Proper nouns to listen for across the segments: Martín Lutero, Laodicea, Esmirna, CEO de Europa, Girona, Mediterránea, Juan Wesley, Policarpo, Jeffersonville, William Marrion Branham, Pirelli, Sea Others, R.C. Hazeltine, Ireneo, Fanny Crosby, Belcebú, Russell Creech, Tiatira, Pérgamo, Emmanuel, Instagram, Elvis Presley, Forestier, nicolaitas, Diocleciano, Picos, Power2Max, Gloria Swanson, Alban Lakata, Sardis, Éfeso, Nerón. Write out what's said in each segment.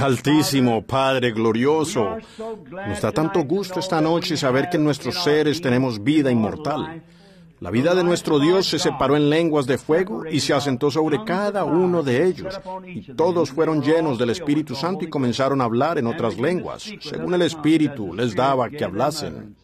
Altísimo Padre glorioso, nos da tanto gusto esta noche saber que en nuestros seres tenemos vida inmortal. La vida de nuestro Dios se separó en lenguas de fuego y se asentó sobre cada uno de ellos, y todos fueron llenos del Espíritu Santo y comenzaron a hablar en otras lenguas, según el Espíritu les daba que hablasen.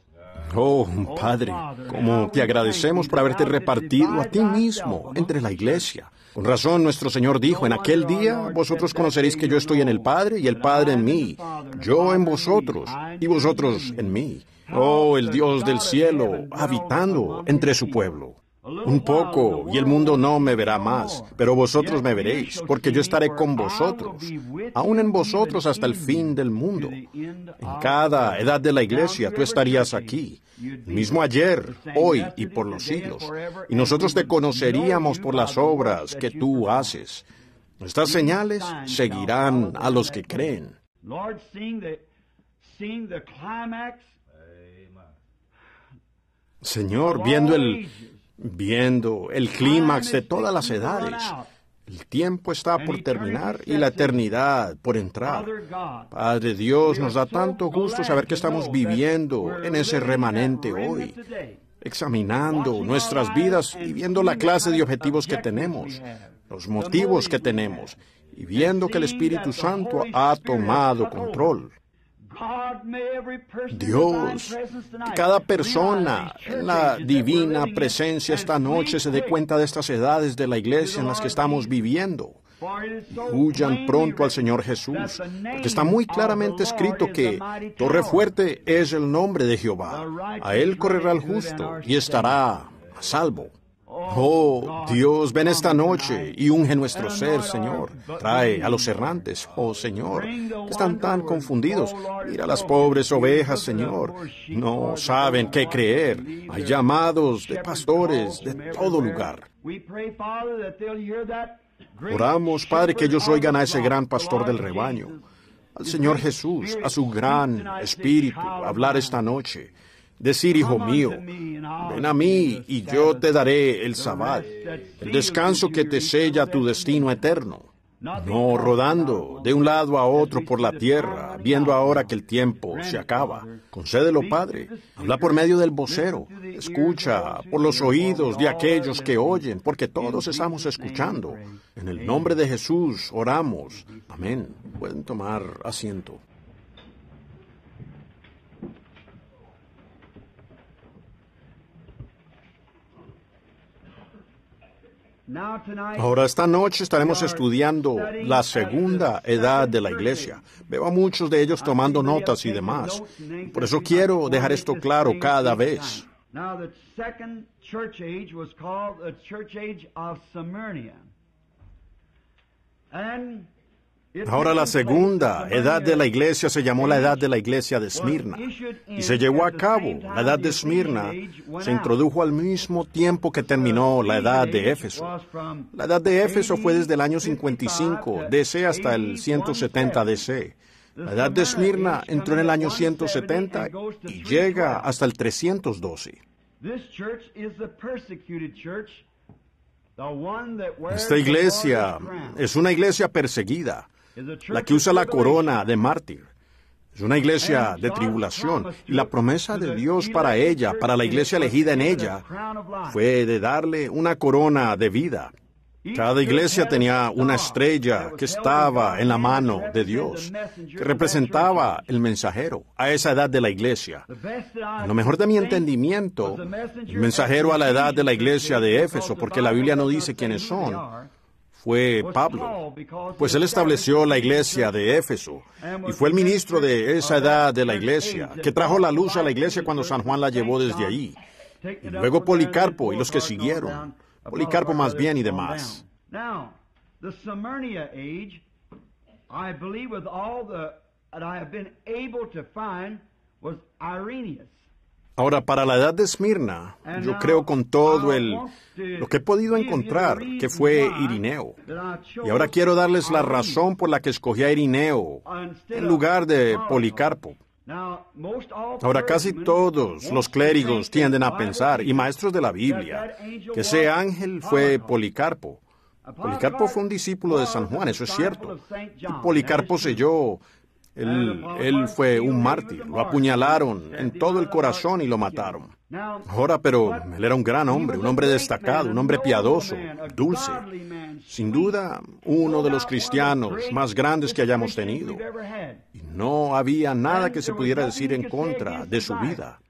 Oh, Padre, cómo te agradecemos por haberte repartido a ti mismo entre la iglesia. Con razón nuestro Señor dijo, en aquel día vosotros conoceréis que yo estoy en el Padre y el Padre en mí, yo en vosotros y vosotros en mí. Oh, el Dios del cielo, habitando entre su pueblo. Un poco, y el mundo no me verá más, pero vosotros me veréis, porque yo estaré con vosotros, aún en vosotros hasta el fin del mundo. En cada edad de la iglesia tú estarías aquí, mismo ayer, hoy y por los siglos, y nosotros te conoceríamos por las obras que tú haces. Estas señales seguirán a los que creen. Señor, viendo el clímax de todas las edades. El tiempo está por terminar y la eternidad por entrar. Padre Dios, nos da tanto gusto saber que estamos viviendo en ese remanente hoy, examinando nuestras vidas y viendo la clase de objetivos que tenemos, los motivos que tenemos, y viendo que el Espíritu Santo ha tomado control. Dios, que cada persona en la divina presencia esta noche se dé cuenta de estas edades de la iglesia en las que estamos viviendo. Y huyan pronto al Señor Jesús, porque está muy claramente escrito que torre fuerte es el nombre de Jehová. A él correrá el justo y estará a salvo. Oh, Dios, ven esta noche y unge nuestro ser, Señor. Trae a los errantes, oh Señor, que están tan confundidos. Mira a las pobres ovejas, Señor. No saben qué creer. Hay llamados de pastores de todo lugar. Oramos, Padre, que ellos oigan a ese gran pastor del rebaño, al Señor Jesús, a su gran espíritu, hablar esta noche. Decir, hijo mío, ven a mí y yo te daré el sabbat, el descanso que te sella tu destino eterno. No rodando de un lado a otro por la tierra, viendo ahora que el tiempo se acaba. Concédelo, Padre. Habla por medio del vocero. Escucha por los oídos de aquellos que oyen, porque todos estamos escuchando. En el nombre de Jesús oramos. Amén. Pueden tomar asiento. Ahora, esta noche estaremos estudiando la segunda edad de la iglesia. Veo a muchos de ellos tomando notas y demás. Por eso quiero dejar esto claro cada vez. Ahora, la segunda edad de la iglesia se llamó la edad de la iglesia de Esmirna, y se llevó a cabo. La edad de Esmirna se introdujo al mismo tiempo que terminó la edad de Éfeso. La edad de Éfeso fue desde el año 55 DC hasta el 170 DC. La edad de Esmirna entró en el año 170 y llega hasta el 312. Esta iglesia es una iglesia perseguida, la que usa la corona de mártir. Es una iglesia de tribulación, y la promesa de Dios para ella, para la iglesia elegida en ella, fue de darle una corona de vida. Cada iglesia tenía una estrella que estaba en la mano de Dios, que representaba el mensajero a esa edad de la iglesia. En lo mejor de mi entendimiento, el mensajero a la edad de la iglesia de Éfeso, porque la Biblia no dice quiénes son, fue Pablo, pues él estableció la iglesia de Éfeso y fue el ministro de esa edad de la iglesia, que trajo la luz a la iglesia cuando San Juan la llevó desde allí, y luego Policarpo y los que siguieron. Policarpo más bien y demás. Ahora, para la edad de Esmirna, yo creo con todo lo que he podido encontrar, que fue Ireneo. Y ahora quiero darles la razón por la que escogí a Ireneo en lugar de Policarpo. Ahora, casi todos los clérigos tienden a pensar, y maestros de la Biblia, que ese ángel fue Policarpo, Policarpo fue un discípulo de San Juan, eso es cierto. Policarpo selló. Él fue un mártir, lo apuñalaron en todo el corazón y lo mataron. Ahora, pero él era un gran hombre, un hombre destacado, un hombre piadoso, dulce. Sin duda, uno de los cristianos más grandes que hayamos tenido. Y no había nada que se pudiera decir en contra de su vida.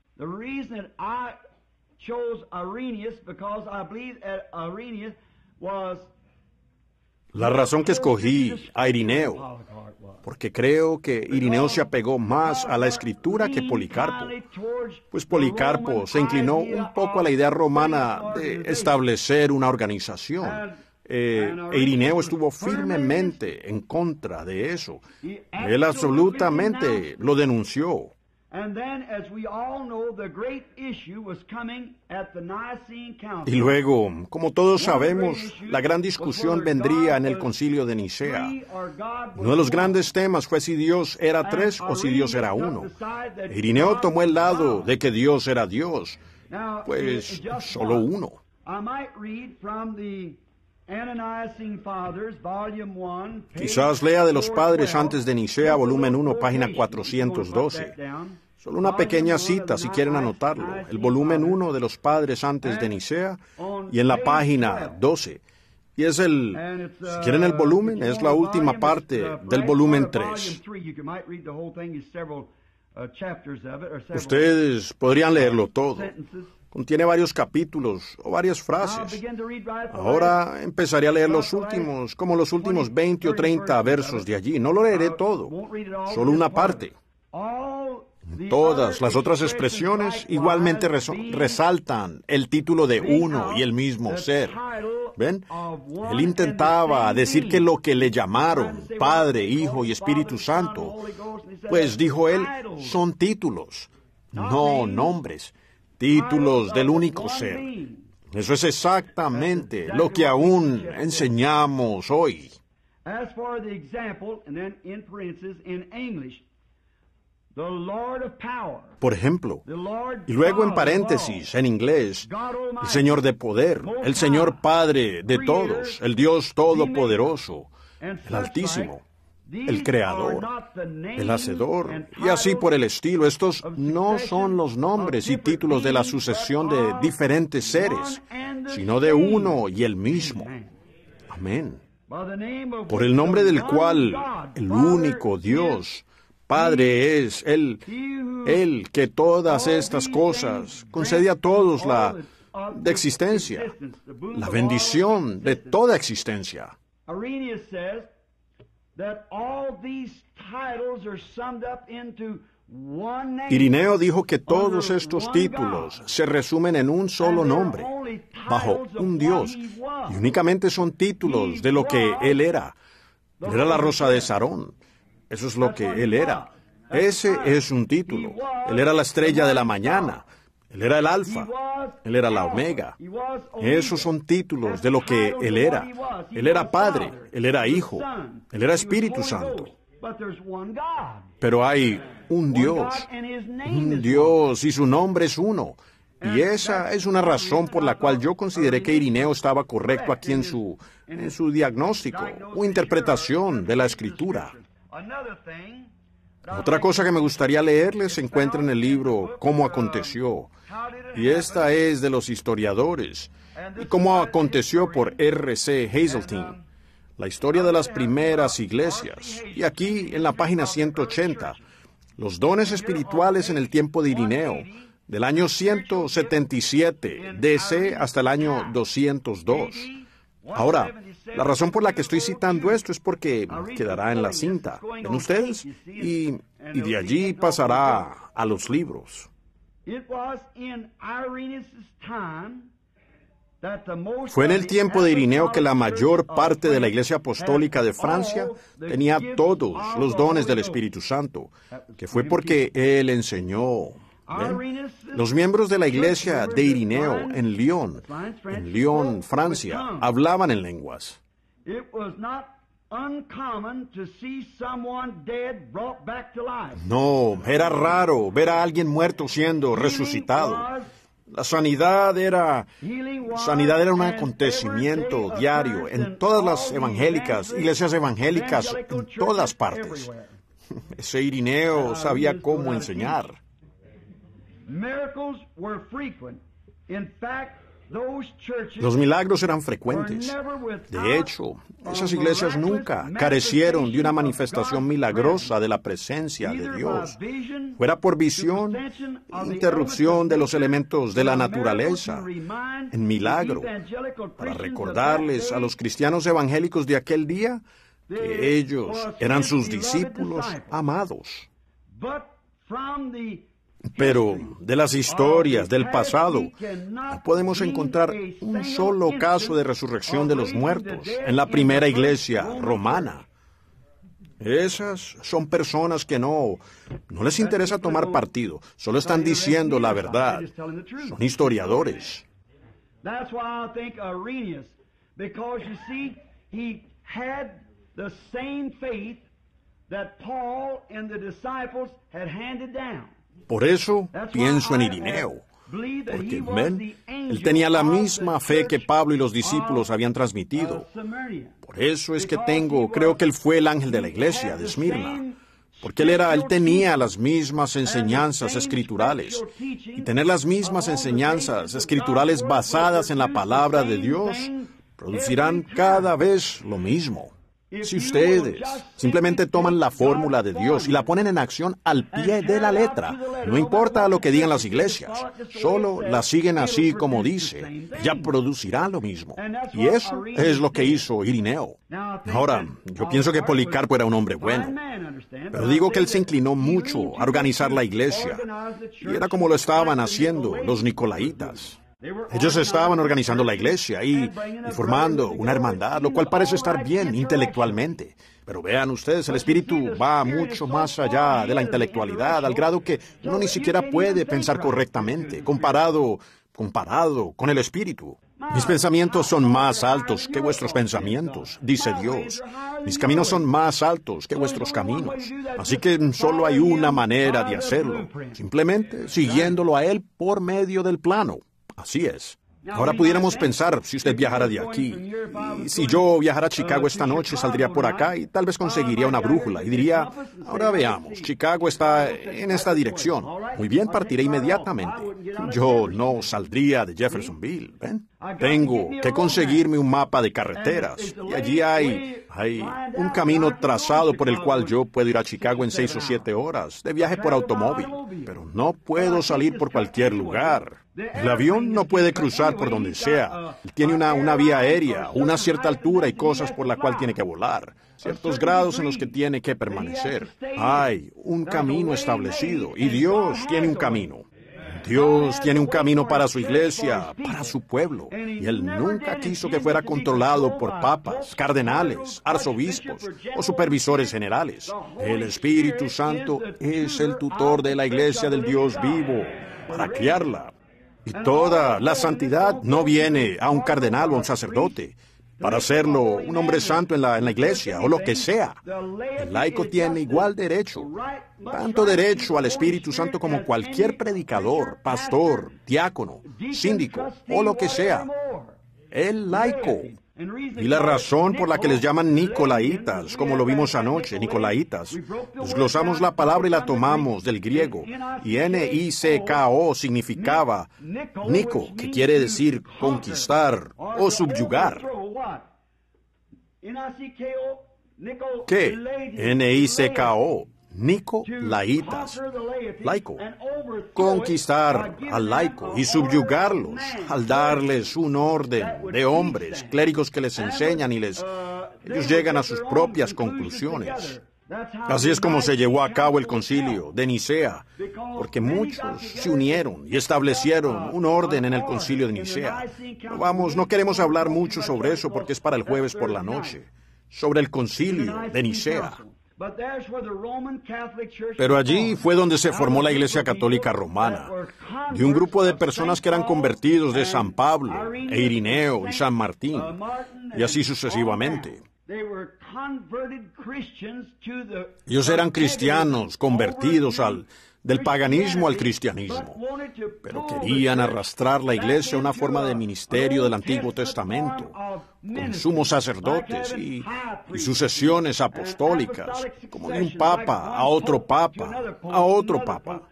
La razón que escogí a Ireneo, porque creo que Ireneo se apegó más a la Escritura que Policarpo, pues Policarpo se inclinó un poco a la idea romana de establecer una organización. Ireneo estuvo firmemente en contra de eso. Él absolutamente lo denunció. Y luego, como todos sabemos, la gran discusión vendría en el concilio de Nicea. Uno de los grandes temas fue si Dios era tres o si Dios era uno. Ireneo tomó el lado de que Dios era Dios, pues solo uno. Quizás lea de los padres antes de Nicea, volumen 1, página 412. Solo una pequeña cita, si quieren anotarlo. El volumen 1 de los padres antes de Nicea y en la página 12. Y es si quieren el volumen, es la última parte del volumen 3. Ustedes podrían leerlo todo. Contiene varios capítulos o varias frases. Ahora empezaré a leer los últimos, como los últimos 20 o 30 versos de allí. No lo leeré todo, solo una parte. Todas las otras expresiones igualmente resaltan el título de uno y el mismo ser. ¿Ven? Él intentaba decir que lo que le llamaron Padre, Hijo y Espíritu Santo, pues dijo él, son títulos, no nombres. Títulos del único ser. Eso es exactamente lo que aún enseñamos hoy. Por ejemplo, y luego en paréntesis, en inglés, el Señor de poder, el Señor Padre de todos, el Dios Todopoderoso, el Altísimo, el Creador, el Hacedor, y así por el estilo. Estos no son los nombres y títulos de la sucesión de diferentes seres, sino de uno y el mismo. Amén. Por el nombre del cual el único Dios, Padre es Él que todas estas cosas concede a todos la de existencia, la bendición de toda existencia. Ireneo dijo que todos estos títulos se resumen en un solo nombre, bajo un Dios, y únicamente son títulos de lo que Él era. Él era la rosa de Sarón, eso es lo que Él era. Ese es un título. Él era la estrella de la mañana, Él era el alfa, Él era la omega. Esos son títulos de lo que Él era. Él era Padre, Él era Hijo, Él era Espíritu Santo. Pero hay un Dios y su nombre es uno. Y esa es una razón por la cual yo consideré que Ireneo estaba correcto aquí en su diagnóstico o interpretación de la Escritura. Otra cosa que me gustaría leerles se encuentra en el libro Cómo aconteció, y esta es de los historiadores, y Cómo aconteció por R.C. Hazeltine, la historia de las primeras iglesias, y aquí en la página 180, los dones espirituales en el tiempo de Ireneo, del año 177 D.C. hasta el año 202. Ahora, la razón por la que estoy citando esto es porque quedará en la cinta, ven ustedes, y de allí pasará a los libros. Fue en el tiempo de Ireneo que la mayor parte de la Iglesia Apostólica de Francia tenía todos los dones del Espíritu Santo, que fue porque él enseñó. ¿Ven? Los miembros de la iglesia de Ireneo en Lyon, Francia, hablaban en lenguas. No, era raro ver a alguien muerto siendo resucitado. La sanidad era un acontecimiento diario en todas las evangélicas, iglesias evangélicas, en todas partes. Ese Ireneo sabía cómo enseñar. Los milagros eran frecuentes. De hecho, esas iglesias nunca carecieron de una manifestación milagrosa de la presencia de Dios, fuera por visión, interrupción de los elementos de la naturaleza, en milagro, para recordarles a los cristianos evangélicos de aquel día que ellos eran sus discípulos amados. Pero de las historias del pasado, no podemos encontrar un solo caso de resurrección de los muertos en la primera iglesia romana. Esas son personas que no les interesa tomar partido, solo están diciendo la verdad. Son historiadores. Por eso pienso en Ireneo, porque, ¿ven? Él tenía la misma fe que Pablo y los discípulos habían transmitido. Por eso es que creo que él fue el ángel de la iglesia de Esmirna, porque él tenía las mismas enseñanzas escriturales, y tener las mismas enseñanzas escriturales basadas en la palabra de Dios producirán cada vez lo mismo. Si ustedes simplemente toman la fórmula de Dios y la ponen en acción al pie de la letra, no importa lo que digan las iglesias, solo la siguen así como dice, ya producirá lo mismo. Y eso es lo que hizo Ireneo. Ahora, yo pienso que Policarpo era un hombre bueno, pero digo que él se inclinó mucho a organizar la iglesia, y era como lo estaban haciendo los nicolaitas. Ellos estaban organizando la iglesia y formando una hermandad, lo cual parece estar bien intelectualmente. Pero vean ustedes, el espíritu va mucho más allá de la intelectualidad, al grado que uno ni siquiera puede pensar correctamente, comparado con el espíritu. Mis pensamientos son más altos que vuestros pensamientos, dice Dios. Mis caminos son más altos que vuestros caminos. Así que solo hay una manera de hacerlo, simplemente siguiéndolo a Él por medio del plano. Así es. Ahora pudiéramos pensar, si usted viajara de aquí, y si yo viajara a Chicago esta noche, saldría por acá y tal vez conseguiría una brújula y diría, ahora veamos, Chicago está en esta dirección. Muy bien, partiré inmediatamente. Yo no saldría de Jeffersonville, ¿ven? Tengo que conseguirme un mapa de carreteras, y allí hay un camino trazado por el cual yo puedo ir a Chicago en 6 o 7 horas de viaje por automóvil, pero no puedo salir por cualquier lugar. El avión no puede cruzar por donde sea. Tiene una vía aérea, una cierta altura y cosas por la cual tiene que volar, ciertos grados en los que tiene que permanecer. Hay un camino establecido, y Dios tiene un camino. Dios tiene un camino para su iglesia, para su pueblo, y Él nunca quiso que fuera controlado por papas, cardenales, arzobispos o supervisores generales. El Espíritu Santo es el tutor de la iglesia del Dios vivo para criarla. Y toda la santidad no viene a un cardenal o a un sacerdote para hacerlo un hombre santo en la iglesia, o lo que sea. El laico tiene igual derecho, tanto derecho al Espíritu Santo como cualquier predicador, pastor, diácono, síndico, o lo que sea. El laico. Y la razón por la que les llaman nicolaitas, como lo vimos anoche, nicolaitas, desglosamos la palabra y la tomamos del griego, y N-I-C-K-O significaba Nico, que quiere decir conquistar o subyugar. ¿Qué? N-I-C-K-O, nicolaitas, laico, conquistar al laico y subyugarlos al darles un orden de hombres, clérigos que les enseñan y ellos llegan a sus propias conclusiones. Así es como se llevó a cabo el concilio de Nicea, porque muchos se unieron y establecieron un orden en el concilio de Nicea. No queremos hablar mucho sobre eso porque es para el jueves por la noche, sobre el concilio de Nicea. Pero allí fue donde se formó la Iglesia Católica Romana, de un grupo de personas que eran convertidos de San Pablo, Ireneo y San Martín, y así sucesivamente. Ellos eran cristianos convertidos del paganismo al cristianismo, pero querían arrastrar la iglesia a una forma de ministerio del Antiguo Testamento, con sumos sacerdotes y sucesiones apostólicas, como de un papa a otro papa, a otro papa.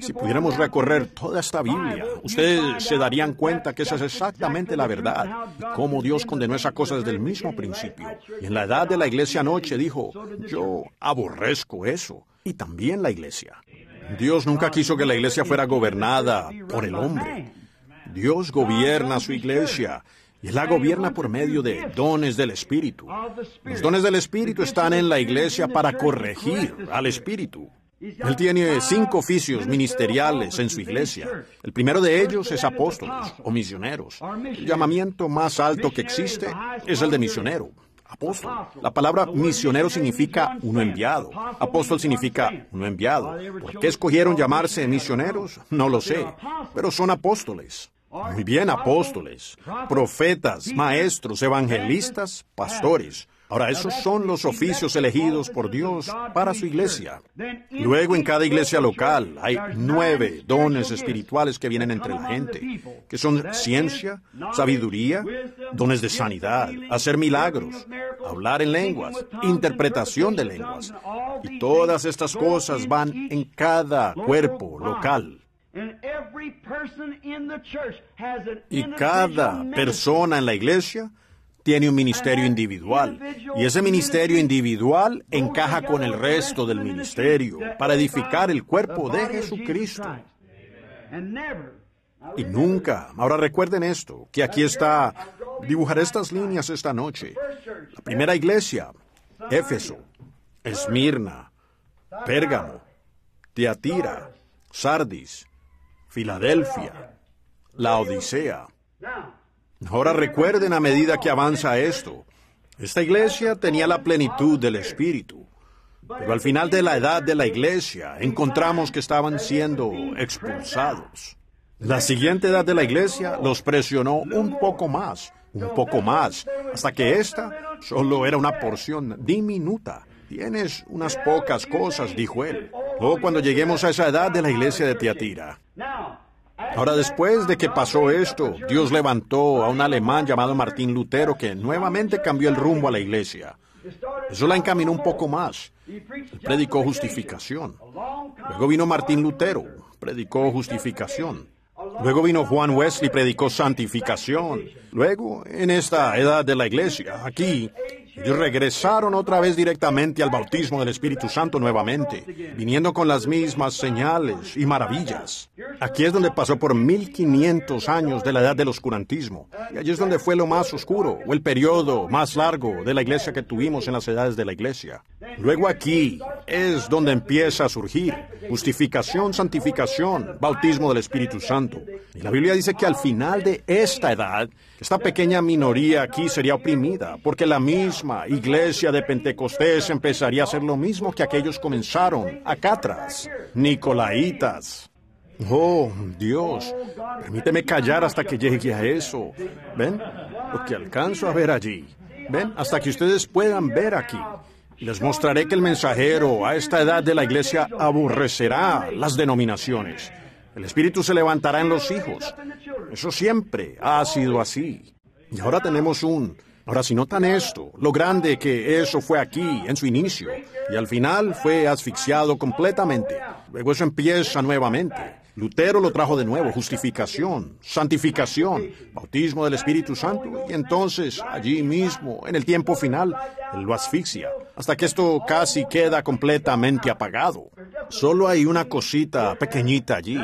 Si pudiéramos recorrer toda esta Biblia, ustedes se darían cuenta que esa es exactamente la verdad, y cómo Dios condenó esa cosa desde el mismo principio. Y en la edad de la iglesia anoche dijo, yo aborrezco eso, y también la iglesia. Dios nunca quiso que la iglesia fuera gobernada por el hombre. Dios gobierna a su iglesia, y Él la gobierna por medio de dones del Espíritu. Los dones del Espíritu están en la iglesia para corregir al Espíritu. Él tiene 5 oficios ministeriales en su iglesia. El primero de ellos es apóstoles o misioneros. El llamamiento más alto que existe es el de misionero. Apóstol. La palabra misionero significa uno enviado. Apóstol significa uno enviado. ¿Por qué escogieron llamarse misioneros? No lo sé, pero son apóstoles. Muy bien, apóstoles, profetas, maestros, evangelistas, pastores. Ahora, esos son los oficios elegidos por Dios para su iglesia. Luego, en cada iglesia local, hay 9 dones espirituales que vienen entre la gente, que son ciencia, sabiduría, dones de sanidad, hacer milagros, hablar en lenguas, interpretación de lenguas. Y todas estas cosas van en cada cuerpo local. Y cada persona en la iglesia tiene un ministerio individual, y ese ministerio individual encaja con el resto del ministerio para edificar el cuerpo de Jesucristo. Y nunca, ahora recuerden esto, que aquí está, dibujaré estas líneas esta noche. La primera iglesia, Éfeso, Esmirna, Pérgamo, Tiatira, Sardis, Filadelfia, Laodicea. Ahora recuerden a medida que avanza esto. Esta iglesia tenía la plenitud del Espíritu, pero al final de la edad de la iglesia encontramos que estaban siendo expulsados. La siguiente edad de la iglesia los presionó un poco más, hasta que esta solo era una porción diminuta. Tienes unas pocas cosas, dijo él. O cuando lleguemos a esa edad de la iglesia de Tiatira. Ahora, después de que pasó esto, Dios levantó a un alemán llamado Martín Lutero, que nuevamente cambió el rumbo a la iglesia. Eso la encaminó un poco más. Él predicó justificación. Luego vino Martín Lutero, predicó justificación. Luego vino Juan Wesley, predicó santificación. Luego, en esta edad de la iglesia, aquí, ellos regresaron otra vez directamente al bautismo del Espíritu Santo nuevamente, viniendo con las mismas señales y maravillas. Aquí es donde pasó por 1500 años de la edad del oscurantismo, y allí es donde fue lo más oscuro, o el periodo más largo de la iglesia que tuvimos en las edades de la iglesia. Luego aquí es donde empieza a surgir justificación, santificación, bautismo del Espíritu Santo. Y la Biblia dice que al final de esta edad, esta pequeña minoría aquí sería oprimida, porque la misma iglesia de Pentecostés empezaría a hacer lo mismo que aquellos comenzaron acá atrás, nicolaitas. Oh, Dios, permíteme callar hasta que llegue a eso. ¿Ven? Lo que alcanzo a ver allí. ¿Ven? Hasta que ustedes puedan ver aquí. Les mostraré que el mensajero a esta edad de la iglesia aborrecerá las denominaciones. El Espíritu se levantará en los hijos. Eso siempre ha sido así. Y ahora tenemos Ahora, si notan esto, lo grande que eso fue aquí, en su inicio, y al final fue asfixiado completamente. Luego eso empieza nuevamente. Lutero lo trajo de nuevo, justificación, santificación, bautismo del Espíritu Santo, y entonces, allí mismo, en el tiempo final, él lo asfixia, hasta que esto casi queda completamente apagado. Solo hay una cosita pequeñita allí.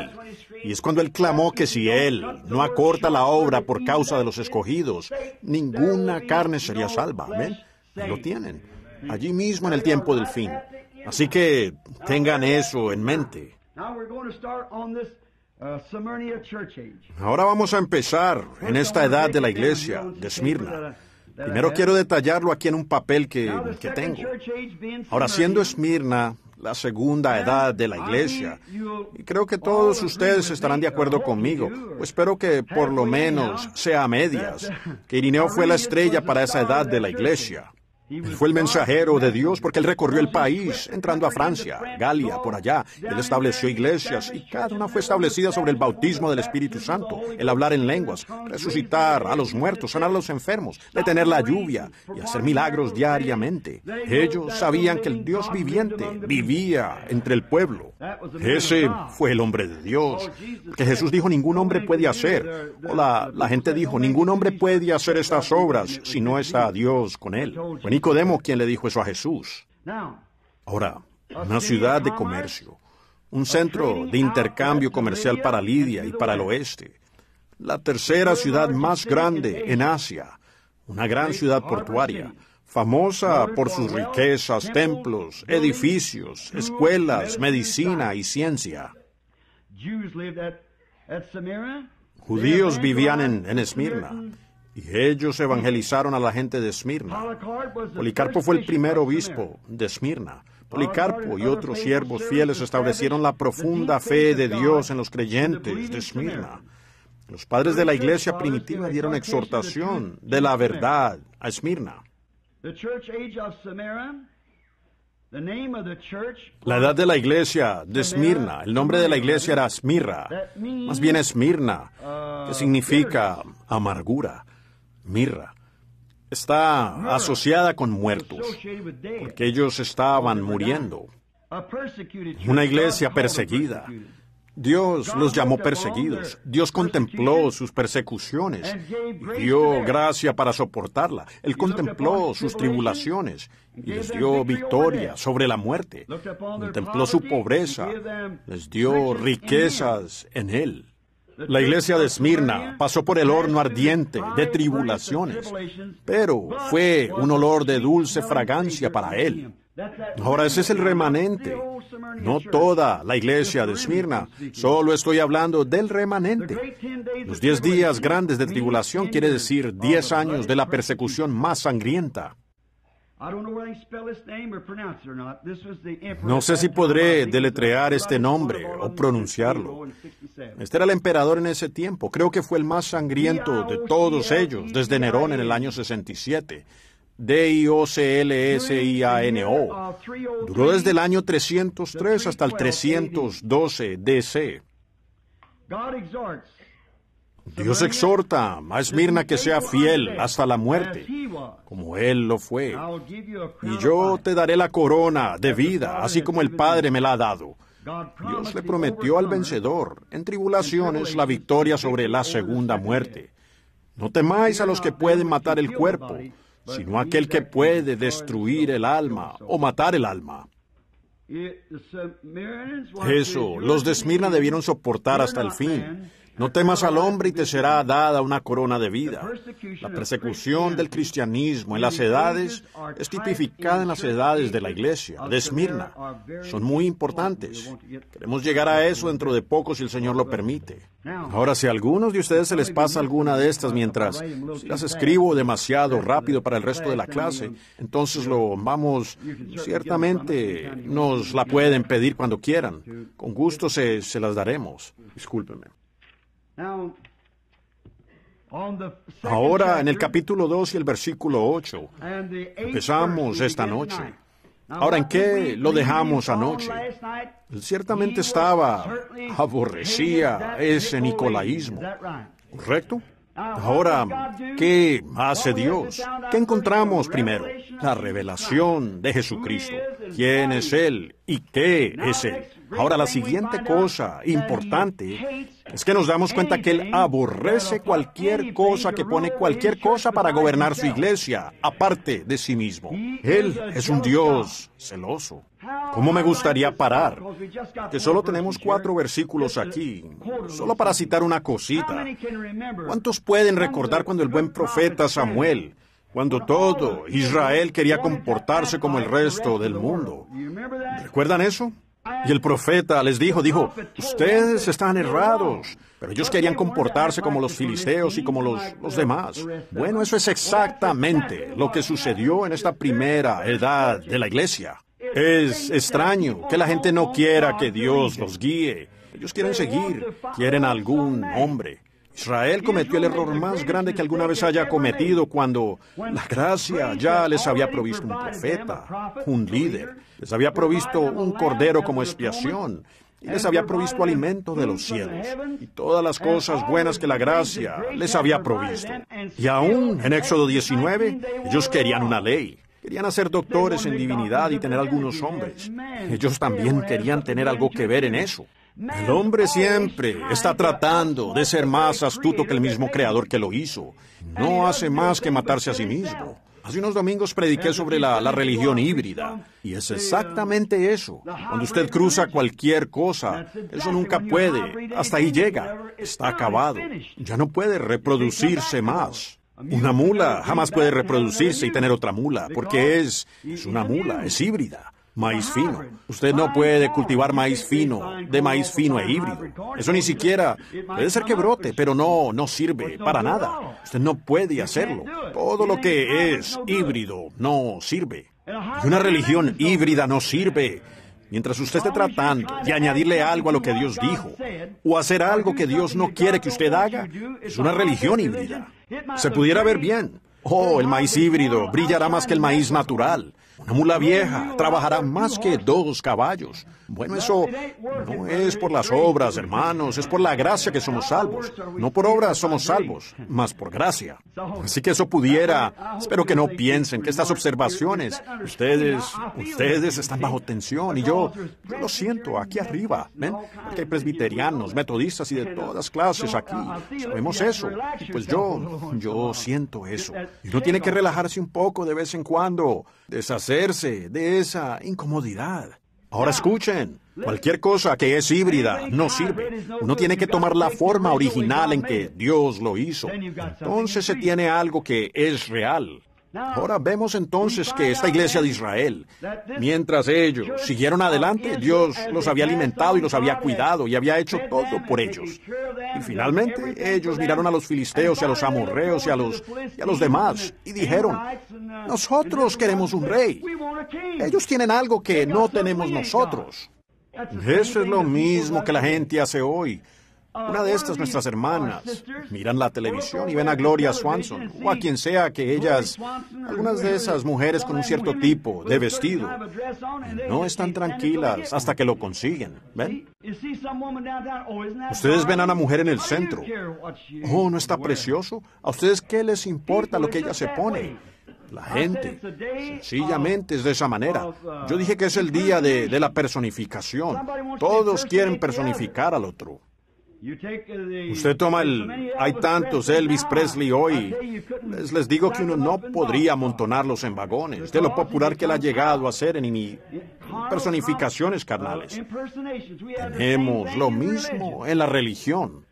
Y es cuando él clamó que si él no acorta la obra por causa de los escogidos, ninguna carne sería salva. Amén. Lo tienen. Allí mismo en el tiempo del fin. Así que tengan eso en mente. Ahora vamos a empezar en esta edad de la iglesia de Esmirna. Primero quiero detallarlo aquí en un papel que tengo. Ahora, siendo Esmirna la segunda edad de la iglesia, y creo que todos ustedes estarán de acuerdo conmigo, pues espero que por lo menos sea a medias, que Ireneo fue la estrella para esa edad de la iglesia. Él fue el mensajero de Dios porque él recorrió el país, entrando a Francia, Galia, por allá. Él estableció iglesias y cada una fue establecida sobre el bautismo del Espíritu Santo, el hablar en lenguas, resucitar a los muertos, sanar a los enfermos, detener la lluvia y hacer milagros diariamente. Ellos sabían que el Dios viviente vivía entre el pueblo. Ese fue el hombre de Dios, que Jesús dijo, ningún hombre puede hacer. O la gente dijo, ningún hombre puede hacer estas obras si no está Dios con él. Fue Nicodemo quien le dijo eso a Jesús. Ahora, una ciudad de comercio, un centro de intercambio comercial para Lidia y para el oeste, la tercera ciudad más grande en Asia, una gran ciudad portuaria, famosa por sus riquezas, templos, edificios, escuelas, medicina y ciencia. Judíos vivían en Esmirna, y ellos evangelizaron a la gente de Esmirna. Policarpo fue el primer obispo de Esmirna. Policarpo y otros siervos fieles establecieron la profunda fe de Dios en los creyentes de Esmirna. Los padres de la iglesia primitiva dieron exhortación de la verdad a Esmirna. La edad de la iglesia de Esmirna, el nombre de la iglesia era Esmirna, más bien Esmirna, que significa amargura, mirra. Está asociada con muertos, porque ellos estaban muriendo. Una iglesia perseguida. Dios los llamó perseguidos. Dios contempló sus persecuciones y dio gracia para soportarla. Él contempló sus tribulaciones y les dio victoria sobre la muerte. Contempló su pobreza, les dio riquezas en él. La iglesia de Esmirna pasó por el horno ardiente de tribulaciones, pero fue un olor de dulce fragancia para él. Ahora, ese es el remanente. No toda la iglesia de Esmirna, solo estoy hablando del remanente. Los 10 días grandes de tribulación quiere decir 10 años de la persecución más sangrienta. No sé si podré deletrear este nombre o pronunciarlo. Este era el emperador en ese tiempo. Creo que fue el más sangriento de todos ellos, desde Nerón en el año 67. D-I-O-C-L-S-I-A-N-O. Duró desde el año 303 hasta el 312 D.C. Dios exhorta a Esmirna que sea fiel hasta la muerte, como él lo fue. Y yo te daré la corona de vida, así como el Padre me la ha dado. Dios le prometió al vencedor, en tribulaciones, la victoria sobre la segunda muerte. No temáis a los que pueden matar el cuerpo, sino aquel que puede destruir el alma o matar el alma. Eso, los de Esmirna debieron soportar hasta el fin. No temas al hombre y te será dada una corona de vida. La persecución del cristianismo en las edades es tipificada en las edades de la iglesia de Esmirna. Son muy importantes. Queremos llegar a eso dentro de poco si el Señor lo permite. Ahora, si a algunos de ustedes se les pasa alguna de estas mientras las escribo demasiado rápido para el resto de la clase, entonces ciertamente nos la pueden pedir cuando quieran. Con gusto se las daremos. Discúlpenme. Ahora, en el capítulo 2 y el versículo 8, empezamos esta noche. Ahora, ¿en qué lo dejamos anoche? Él ciertamente aborrecía ese nicolaísmo, ¿correcto? Ahora, ¿qué hace Dios? ¿Qué encontramos primero? La revelación de Jesucristo. ¿Quién es Él y qué es Él? Ahora, la siguiente cosa importante es que nos damos cuenta que Él aborrece cualquier cosa que pone cualquier cosa para gobernar su iglesia, aparte de sí mismo. Él es un Dios celoso. ¿Cómo me gustaría parar? Que solo tenemos 4 versículos aquí, solo para citar una cosita. ¿Cuántos pueden recordar cuando el buen profeta Samuel, cuando todo Israel quería comportarse como el resto del mundo? ¿Recuerdan eso? Y el profeta les dijo, ustedes están errados, pero ellos querían comportarse como los filisteos y como los demás. Bueno, eso es exactamente lo que sucedió en esta primera edad de la iglesia. Es extraño que la gente no quiera que Dios los guíe. Ellos quieren seguir, quieren algún hombre. Israel cometió el error más grande que alguna vez haya cometido cuando la gracia ya les había provisto un profeta, un líder, les había provisto un cordero como expiación, y les había provisto alimento de los cielos, y todas las cosas buenas que la gracia les había provisto. Y aún en Éxodo 19, ellos querían una ley. Querían hacer doctores en divinidad y tener algunos hombres. Ellos también querían tener algo que ver en eso. El hombre siempre está tratando de ser más astuto que el mismo creador que lo hizo. No hace más que matarse a sí mismo. Hace unos domingos prediqué sobre la religión híbrida, y es exactamente eso. Cuando usted cruza cualquier cosa, eso nunca puede, hasta ahí llega, está acabado. Ya no puede reproducirse más. Una mula jamás puede reproducirse y tener otra mula, porque es una mula, es híbrida, maíz fino. Usted no puede cultivar maíz fino, de maíz fino e híbrido. Eso ni siquiera, puede ser que brote, pero no sirve para nada. Usted no puede hacerlo. Todo lo que es híbrido no sirve. Y una religión híbrida no sirve. Mientras usted esté tratando de añadirle algo a lo que Dios dijo, o hacer algo que Dios no quiere que usted haga, es una religión híbrida. Se pudiera ver bien. Oh, el maíz híbrido brillará más que el maíz natural. Una mula vieja trabajará más que dos caballos. Bueno, eso no es por las obras, hermanos, es por la gracia que somos salvos. No por obras somos salvos, más por gracia. Así que eso pudiera... Espero que no piensen que estas observaciones... Ustedes están bajo tensión y yo lo siento aquí arriba. ¿Ven? Porque hay presbiterianos, metodistas y de todas clases aquí. Sabemos eso. Pues yo siento eso. Y uno tiene que relajarse un poco de vez en cuando, deshacerse de esa incomodidad. Ahora escuchen, cualquier cosa que es híbrida no sirve. Uno tiene que tomar la forma original en que Dios lo hizo. Entonces se tiene algo que es real. Ahora vemos entonces que esta iglesia de Israel, mientras ellos siguieron adelante, Dios los había alimentado y los había cuidado y había hecho todo por ellos. Y finalmente ellos miraron a los filisteos y a los amorreos y a los demás y dijeron, nosotros queremos un rey. Ellos tienen algo que no tenemos nosotros. Eso es lo mismo que la gente hace hoy. Una de estas, nuestras hermanas, miran la televisión y ven a Gloria Swanson, o a quien sea que ellas, algunas de esas mujeres con un cierto tipo de vestido, no están tranquilas hasta que lo consiguen, ¿ven? Ustedes ven a una mujer en el centro. Oh, ¿no está precioso? ¿A ustedes qué les importa lo que ella se pone? La gente, sencillamente es de esa manera. Yo dije que es el día de la personificación. Todos quieren personificar al otro. Usted toma hay tantos Elvis Presley hoy. Les digo que uno no podría amontonarlos en vagones, de lo popular que él ha llegado a ser en personificaciones carnales. Tenemos lo mismo en la religión.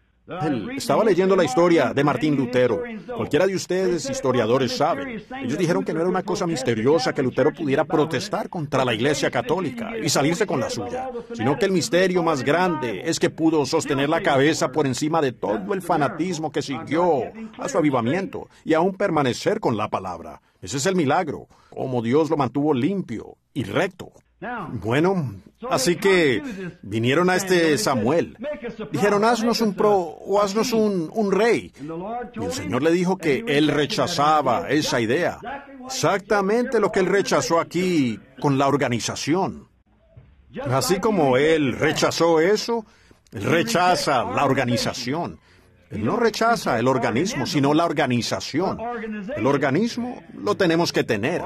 Estaba leyendo la historia de Martín Lutero. Cualquiera de ustedes, historiadores, saben. Ellos dijeron que no era una cosa misteriosa que Lutero pudiera protestar contra la Iglesia Católica y salirse con la suya, sino que el misterio más grande es que pudo sostener la cabeza por encima de todo el fanatismo que siguió a su avivamiento y aún permanecer con la palabra. Ese es el milagro, como Dios lo mantuvo limpio y recto. Bueno, así que vinieron a este Samuel. Dijeron, haznos un rey. Y el Señor le dijo que él rechazaba esa idea. Exactamente lo que él rechazó aquí con la organización. Así como él rechazó eso, él rechaza la organización. Él no rechaza el organismo, sino la organización. El organismo lo tenemos que tener,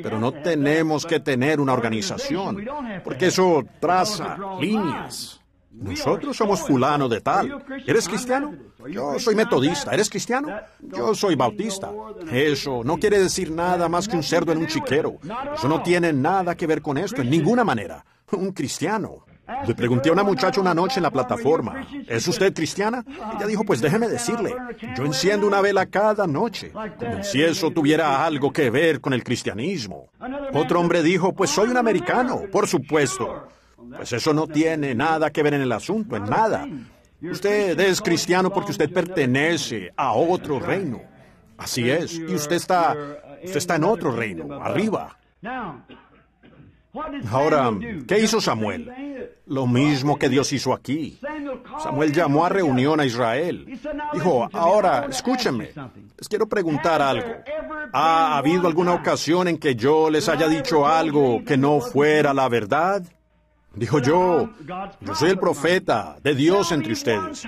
pero no tenemos que tener una organización, porque eso traza líneas. Nosotros somos fulano de tal. ¿Eres cristiano? Yo soy metodista. ¿Eres cristiano? Yo soy bautista. Eso no quiere decir nada más que un cerdo en un chiquero. Eso no tiene nada que ver con esto, en ninguna manera. Un cristiano. Le pregunté a una muchacha una noche en la plataforma, ¿es usted cristiana? Ella dijo, pues déjeme decirle, yo enciendo una vela cada noche, como si eso tuviera algo que ver con el cristianismo. Otro hombre dijo, pues soy un americano, por supuesto. Pues eso no tiene nada que ver en el asunto, en nada. Usted es cristiano porque usted pertenece a otro reino. Así es, y usted está en otro reino, arriba. Ahora, ¿qué hizo Samuel? Lo mismo que Dios hizo aquí. Samuel llamó a reunión a Israel. Dijo, ahora, escúchenme, les quiero preguntar algo. ¿Ha habido alguna ocasión en que yo les haya dicho algo que no fuera la verdad? Dijo yo soy el profeta de Dios entre ustedes.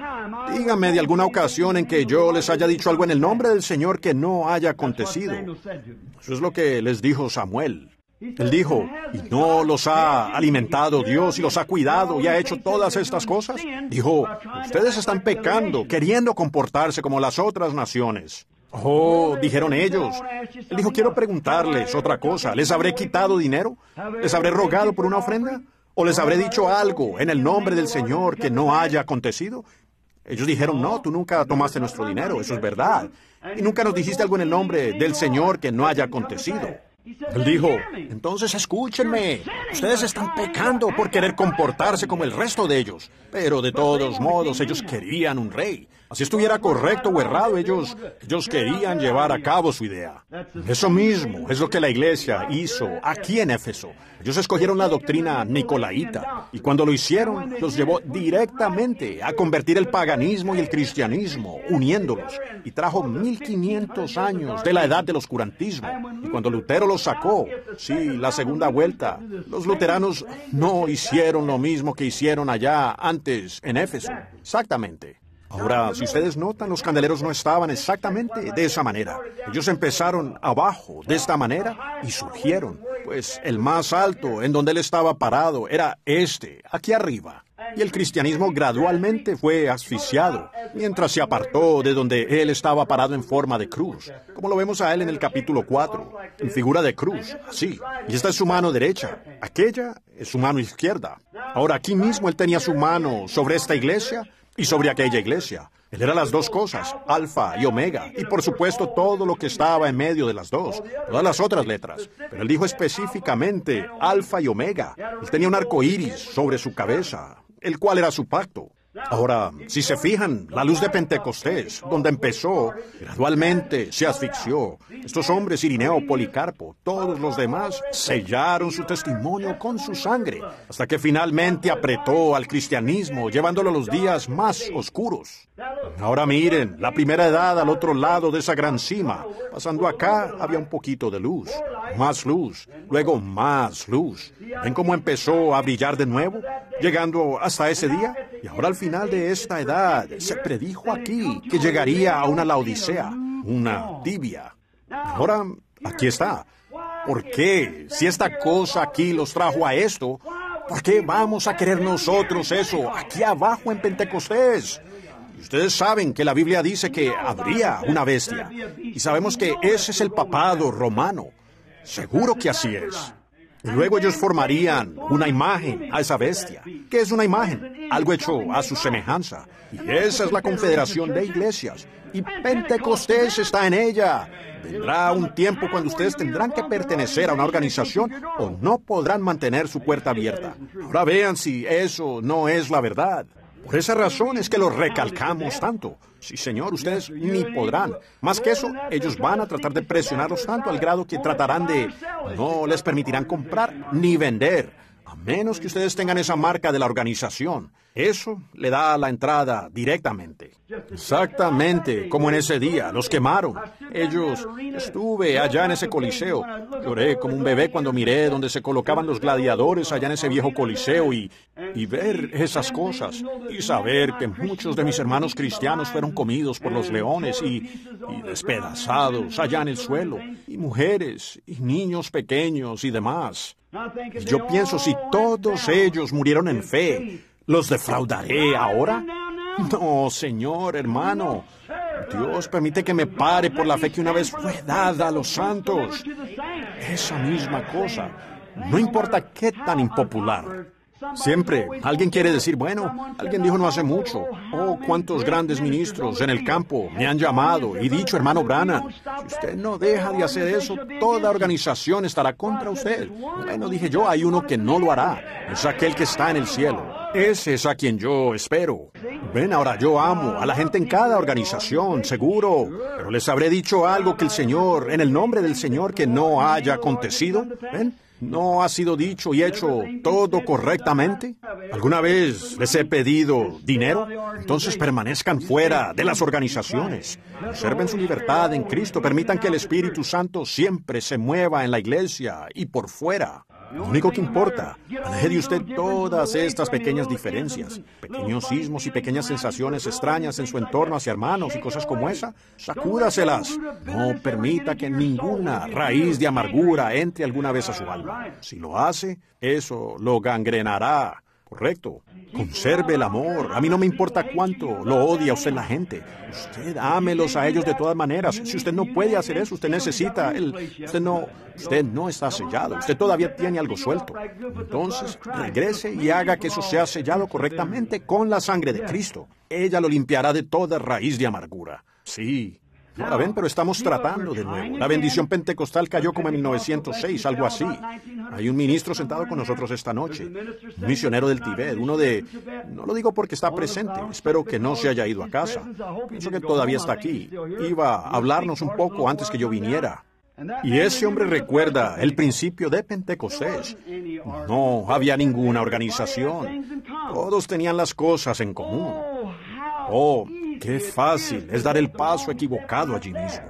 Díganme de alguna ocasión en que yo les haya dicho algo en el nombre del Señor que no haya acontecido. Eso es lo que les dijo Samuel. Él dijo, ¿y no los ha alimentado Dios y los ha cuidado y ha hecho todas estas cosas? Dijo, ustedes están pecando, queriendo comportarse como las otras naciones. Oh, dijeron ellos. Él dijo, quiero preguntarles otra cosa. ¿Les habré quitado dinero? ¿Les habré rogado por una ofrenda? ¿O les habré dicho algo en el nombre del Señor que no haya acontecido? Ellos dijeron, no, tú nunca tomaste nuestro dinero, eso es verdad. Y nunca nos dijiste algo en el nombre del Señor que no haya acontecido. Él dijo, entonces escúchenme, ustedes están pecando por querer comportarse como el resto de ellos, pero de todos modos ellos querían un rey. Así estuviera correcto o errado, ellos querían llevar a cabo su idea. Eso mismo es lo que la iglesia hizo aquí en Éfeso. Ellos escogieron la doctrina nicolaíta, y cuando lo hicieron, los llevó directamente a convertir el paganismo y el cristianismo, uniéndolos, y trajo 1500 años de la edad del oscurantismo, y cuando Lutero los sacó, sí, la segunda vuelta, los luteranos no hicieron lo mismo que hicieron allá antes en Éfeso, exactamente. Ahora, si ustedes notan, los candeleros no estaban exactamente de esa manera. Ellos empezaron abajo, de esta manera, y surgieron. Pues el más alto, en donde él estaba parado, era este, aquí arriba. Y el cristianismo gradualmente fue asfixiado, mientras se apartó de donde él estaba parado en forma de cruz, como lo vemos a él en el capítulo 4, en figura de cruz, así. Y esta es su mano derecha, aquella es su mano izquierda. Ahora, aquí mismo él tenía su mano sobre esta iglesia, y sobre aquella iglesia. Él era las dos cosas, alfa y omega, y por supuesto todo lo que estaba en medio de las dos, todas las otras letras. Pero él dijo específicamente alfa y omega. Él tenía un arco iris sobre su cabeza, el cual era su pacto. Ahora, si se fijan, la luz de Pentecostés, donde empezó, gradualmente se asfixió. Estos hombres, Ireneo, Policarpo, todos los demás, sellaron su testimonio con su sangre, hasta que finalmente apretó al cristianismo, llevándolo a los días más oscuros. Ahora miren, la primera edad al otro lado de esa gran cima. Pasando acá, había un poquito de luz, más luz, luego más luz. ¿Ven cómo empezó a brillar de nuevo, llegando hasta ese día? Y ahora al final de esta edad, se predijo aquí que llegaría a una Laodicea, una tibia. Ahora, aquí está. ¿Por qué? Si esta cosa aquí los trajo a esto, ¿por qué vamos a querer nosotros eso aquí abajo en Pentecostés? Y ustedes saben que la Biblia dice que habría una bestia. Y sabemos que ese es el papado romano. Seguro que así es. Y luego ellos formarían una imagen a esa bestia. ¿Qué es una imagen? Algo hecho a su semejanza. Y esa es la confederación de iglesias. Y Pentecostés está en ella. Vendrá un tiempo cuando ustedes tendrán que pertenecer a una organización o no podrán mantener su puerta abierta. Ahora vean si eso no es la verdad. Por esa razón es que lo recalcamos tanto. Sí, señor, ustedes ni podrán. Más que eso, ellos van a tratar de presionarlos tanto al grado que tratarán de... No les permitirán comprar ni vender, a menos que ustedes tengan esa marca de la organización. Eso le da la entrada directamente. Exactamente, como en ese día, los quemaron. Ellos, estuve allá en ese coliseo. Lloré como un bebé cuando miré donde se colocaban los gladiadores allá en ese viejo coliseo y ver esas cosas y saber que muchos de mis hermanos cristianos fueron comidos por los leones y despedazados allá en el suelo, y mujeres y niños pequeños y demás. Y yo pienso, si todos ellos murieron en fe, ¿los defraudaré ahora? No, señor, hermano. Dios permite que me pare por la fe que una vez fue dada a los santos. Esa misma cosa. No importa qué tan impopular. Siempre alguien quiere decir, bueno, alguien dijo no hace mucho, oh, cuántos grandes ministros en el campo me han llamado y dicho, hermano Branham, si usted no deja de hacer eso, toda organización estará contra usted. Bueno, dije yo, hay uno que no lo hará, es aquel que está en el cielo. Ese es a quien yo espero. Ven, ahora yo amo a la gente en cada organización, seguro. Pero les habré dicho algo que el Señor, en el nombre del Señor, que no haya acontecido. Ven, ¿No ha sido dicho y hecho todo correctamente? ¿Alguna vez les he pedido dinero? Entonces permanezcan fuera de las organizaciones. Observen su libertad en Cristo. Permitan que el Espíritu Santo siempre se mueva en la iglesia y por fuera. Lo único que importa, aleje de usted todas estas pequeñas diferencias, pequeños sismos y pequeñas sensaciones extrañas en su entorno hacia hermanos y cosas como esa. Sacúdaselas. No permita que ninguna raíz de amargura entre alguna vez a su alma. Si lo hace, eso lo gangrenará. Correcto. Conserve el amor. A mí no me importa cuánto lo odia usted la gente. Usted ámelos a ellos de todas maneras. Si usted no puede hacer eso, usted necesita Usted no está sellado. Usted todavía tiene algo suelto. Entonces, regrese y haga que eso sea sellado correctamente con la sangre de Cristo. Ella lo limpiará de toda raíz de amargura. Sí. No la ven, pero estamos tratando de nuevo. La bendición pentecostal cayó como en 1906, algo así. Hay un ministro sentado con nosotros esta noche, un misionero del Tibet, uno de... No lo digo porque está presente, espero que no se haya ido a casa. Pienso que todavía está aquí. Iba a hablarnos un poco antes que yo viniera. Y ese hombre recuerda el principio de Pentecostés. No había ninguna organización. Todos tenían las cosas en común. Oh, qué fácil es dar el paso equivocado allí mismo.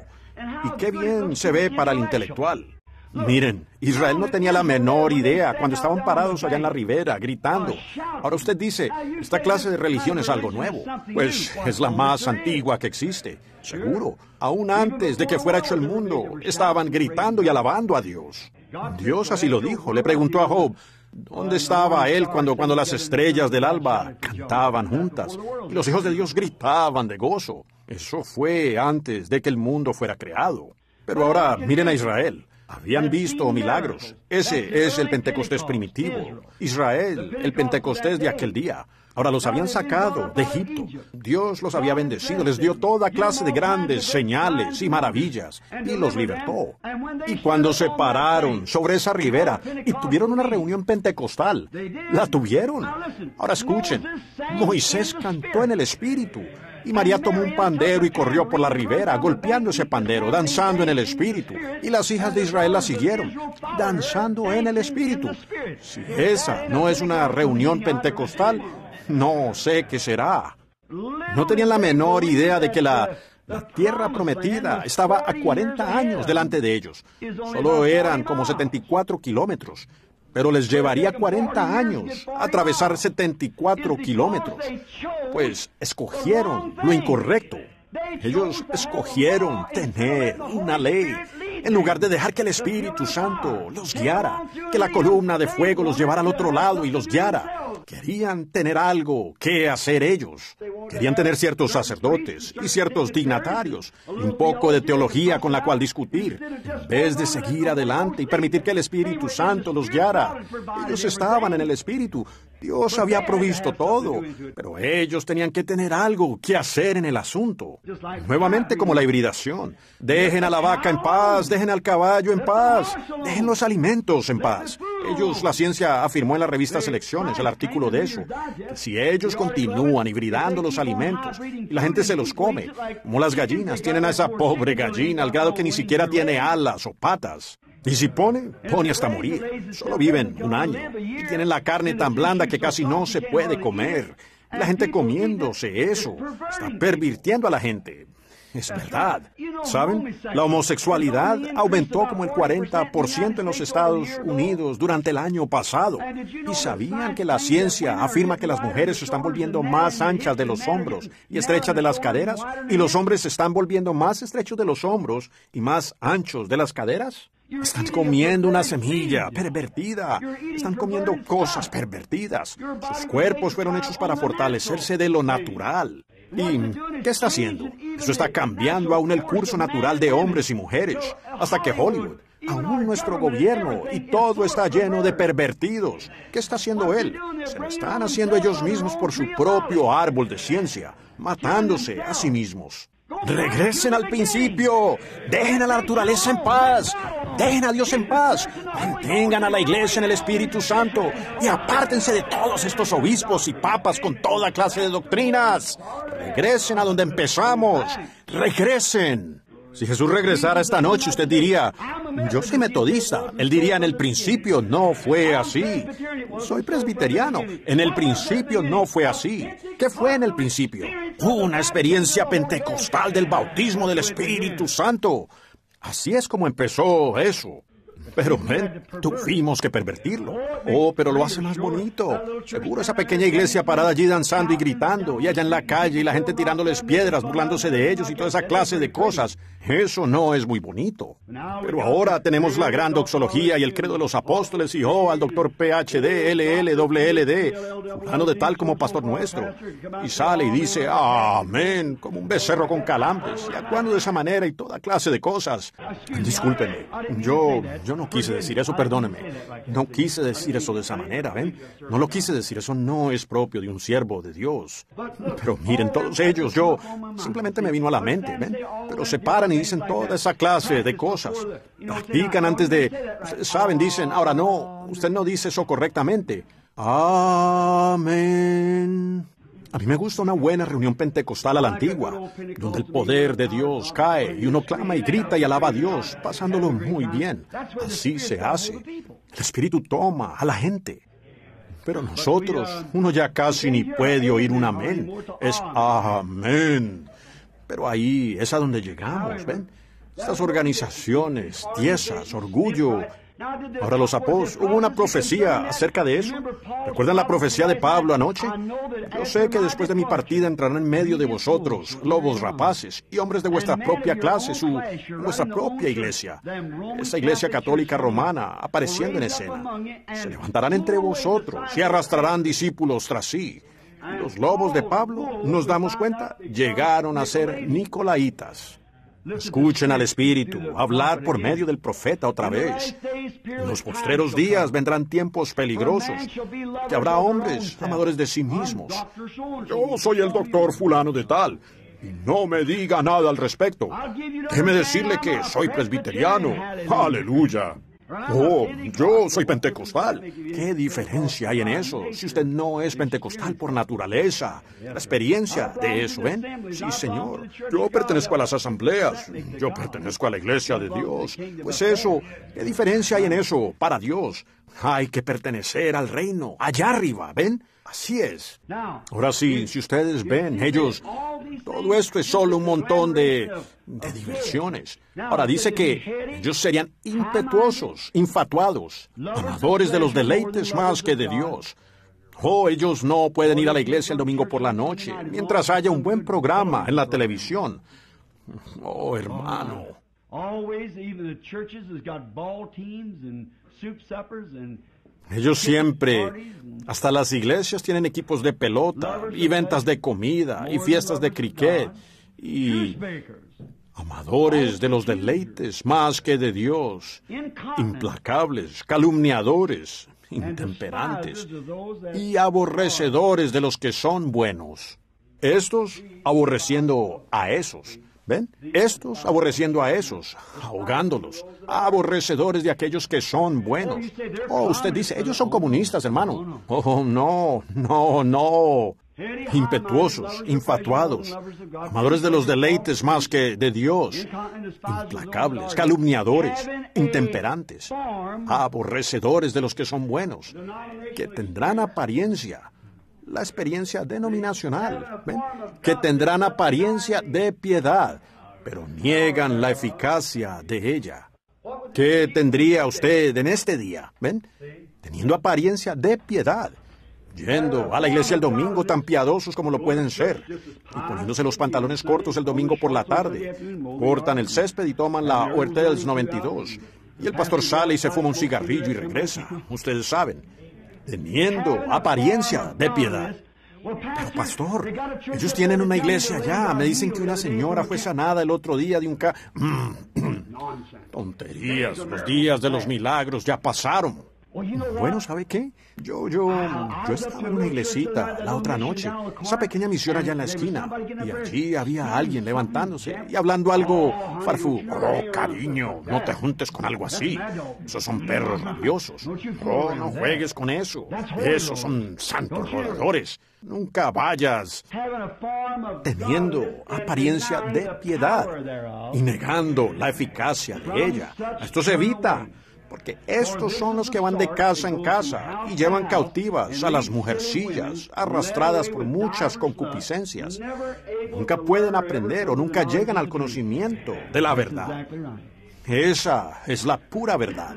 Y qué bien se ve para el intelectual. Miren, Israel no tenía la menor idea cuando estaban parados allá en la ribera, gritando. Ahora usted dice, esta clase de religión es algo nuevo. Pues es la más antigua que existe. Seguro, aún antes de que fuera hecho el mundo, estaban gritando y alabando a Dios. Dios así lo dijo. Le preguntó a Job, ¿dónde estaba él cuando las estrellas del alba cantaban juntas y los hijos de Dios gritaban de gozo? Eso fue antes de que el mundo fuera creado. Pero ahora, miren a Israel. Habían visto milagros. Ese es el Pentecostés primitivo. Israel, el Pentecostés de aquel día. Ahora los habían sacado de Egipto. Dios los había bendecido, les dio toda clase de grandes señales y maravillas, y los libertó. Y cuando se pararon sobre esa ribera y tuvieron una reunión pentecostal, la tuvieron. Ahora escuchen, Moisés cantó en el Espíritu. Y María tomó un pandero y corrió por la ribera, golpeando ese pandero, danzando en el Espíritu. Y las hijas de Israel la siguieron, danzando en el Espíritu. Si esa no es una reunión pentecostal, no sé qué será. No tenían la menor idea de que la tierra prometida estaba a 40 años delante de ellos. Solo eran como 74 kilómetros. Pero les llevaría 40 años atravesar 74 kilómetros. Pues escogieron lo incorrecto. Ellos escogieron tener una ley, en lugar de dejar que el Espíritu Santo los guiara, que la columna de fuego los llevara al otro lado y los guiara. Querían tener algo que hacer ellos. Querían tener ciertos sacerdotes y ciertos dignatarios, un poco de teología con la cual discutir. En vez de seguir adelante y permitir que el Espíritu Santo los guiara, ellos estaban en el Espíritu. Dios había provisto todo, pero ellos tenían que tener algo que hacer en el asunto. Nuevamente como la hibridación. Dejen a la vaca en paz, dejen al caballo en paz, dejen los alimentos en paz. Ellos, la ciencia afirmó en la revista Selecciones, el artículo de eso, que si ellos continúan hibridando los alimentos y la gente se los come, como las gallinas, tienen a esa pobre gallina al grado que ni siquiera tiene alas o patas. Y si pone hasta morir. Solo viven un año. Y tienen la carne tan blanda que casi no se puede comer. Y la gente comiéndose eso. Está pervirtiendo a la gente. Es verdad. ¿Saben? La homosexualidad aumentó como el 40% en los Estados Unidos durante el año pasado. ¿Y sabían que la ciencia afirma que las mujeres se están volviendo más anchas de los hombros y estrechas de las caderas? ¿Y los hombres se están volviendo más estrechos de los hombros y más anchos de las caderas? Están comiendo una semilla pervertida. Están comiendo cosas pervertidas. Sus cuerpos fueron hechos para fortalecerse de lo natural. ¿Y qué está haciendo? Eso está cambiando aún el curso natural de hombres y mujeres. Hasta que Hollywood, aún nuestro gobierno, y todo está lleno de pervertidos. ¿Qué está haciendo él? Se lo están haciendo ellos mismos por su propio árbol de ciencia, matándose a sí mismos. Regresen al principio, dejen a la naturaleza en paz, dejen a Dios en paz, mantengan a la iglesia en el Espíritu Santo y apártense de todos estos obispos y papas con toda clase de doctrinas. Regresen a donde empezamos, regresen. Si Jesús regresara esta noche, usted diría, yo soy metodista. Él diría, en el principio no fue así. Soy presbiteriano. En el principio no fue así. ¿Qué fue en el principio? Una experiencia pentecostal del bautismo del Espíritu Santo. Así es como empezó eso. Pero ven, tuvimos que pervertirlo. Oh, pero lo hace más bonito. Seguro esa pequeña iglesia parada allí danzando y gritando, y allá en la calle, y la gente tirándoles piedras, burlándose de ellos, y toda esa clase de cosas. Eso no es muy bonito. Pero ahora tenemos la gran doxología y el credo de los apóstoles, y oh, al doctor PhD, LLDLD, fulano de tal como pastor nuestro. Y sale y dice, amén, como un becerro con calambres, y actuando de esa manera, y toda clase de cosas. Discúlpenme, yo no quise decir eso, perdóneme. No quise decir eso de esa manera, ¿ven? No lo quise decir, eso no es propio de un siervo de Dios. Pero miren, todos ellos, yo, simplemente me vino a la mente, ¿ven? Pero se paran y dicen toda esa clase de cosas. Practican antes de... Ustedes saben, dicen, ahora no, usted no dice eso correctamente. Amén. A mí me gusta una buena reunión pentecostal a la antigua, donde el poder de Dios cae y uno clama y grita y alaba a Dios, pasándolo muy bien. Así se hace. El Espíritu toma a la gente. Pero nosotros, uno ya casi ni puede oír un amén. Es amén. Pero ahí es a donde llegamos, ¿ven? Estas organizaciones, tiesas, orgullo... Ahora los apóstoles, hubo una profecía acerca de eso. ¿Recuerdan la profecía de Pablo anoche? Yo sé que después de mi partida entrarán en medio de vosotros lobos rapaces y hombres de vuestra propia clase, vuestra propia iglesia. Esa iglesia católica romana apareciendo en escena. Se levantarán entre vosotros y arrastrarán discípulos tras sí. Los lobos de Pablo, nos damos cuenta, llegaron a ser nicolaitas. Escuchen al Espíritu hablar por medio del profeta otra vez. En los postreros días vendrán tiempos peligrosos, que habrá hombres amadores de sí mismos. Yo soy el doctor fulano de tal, y no me diga nada al respecto. Déjeme decirle que soy presbiteriano. ¡Aleluya! Oh, yo soy pentecostal. ¿Qué diferencia hay en eso? Si usted no es pentecostal por naturaleza, la experiencia de eso, ¿ven? Sí, señor. Yo pertenezco a las asambleas. Yo pertenezco a la iglesia de Dios. Pues eso, ¿qué diferencia hay en eso para Dios? Hay que pertenecer al reino, allá arriba, ¿ven? Así es. Ahora sí, si ustedes ven, ellos... Todo esto es solo un montón de diversiones. Ahora dice que ellos serían impetuosos, infatuados, amadores de los deleites más que de Dios. Oh, ellos no pueden ir a la iglesia el domingo por la noche, mientras haya un buen programa en la televisión. Oh, hermano. Ellos siempre, hasta las iglesias tienen equipos de pelota, y ventas de comida, y fiestas de cricket, y amadores de los deleites más que de Dios, implacables, calumniadores, intemperantes, y aborrecedores de los que son buenos. Estos aborreciendo a esos. ¿Ven? Estos aborreciendo a esos, ahogándolos, aborrecedores de aquellos que son buenos. Oh, usted dice, ellos son comunistas, hermano. Oh, no, no, no. Impetuosos, infatuados, amadores de los deleites más que de Dios, implacables, calumniadores, intemperantes, aborrecedores de los que son buenos, que tendrán apariencia. La experiencia denominacional, ¿ven? Que tendrán apariencia de piedad, pero niegan la eficacia de ella. ¿Qué tendría usted en este día? ¿Ven? Teniendo apariencia de piedad, yendo a la iglesia el domingo tan piadosos como lo pueden ser, y poniéndose los pantalones cortos el domingo por la tarde, cortan el césped y toman la Hortels 92, y el pastor sale y se fuma un cigarrillo y regresa, ustedes saben. Teniendo apariencia de piedad. Pero, pastor, ellos tienen una iglesia allá. Me dicen que una señora fue sanada el otro día de un ca... Tonterías, los días de los milagros ya pasaron. Bueno, ¿sabe qué? Yo estaba en una iglesita la otra noche, esa pequeña misión allá en la esquina, y allí había alguien levantándose y hablando algo farfú. Oh, cariño, no te juntes con algo así. Esos son perros rabiosos. Oh, no juegues con eso. Esos son santos roedores. Nunca vayas teniendo apariencia de piedad y negando la eficacia de ella. Esto se evita. Porque estos son los que van de casa en casa y llevan cautivas a las mujercillas, arrastradas por muchas concupiscencias. Nunca pueden aprender o nunca llegan al conocimiento de la verdad. Esa es la pura verdad.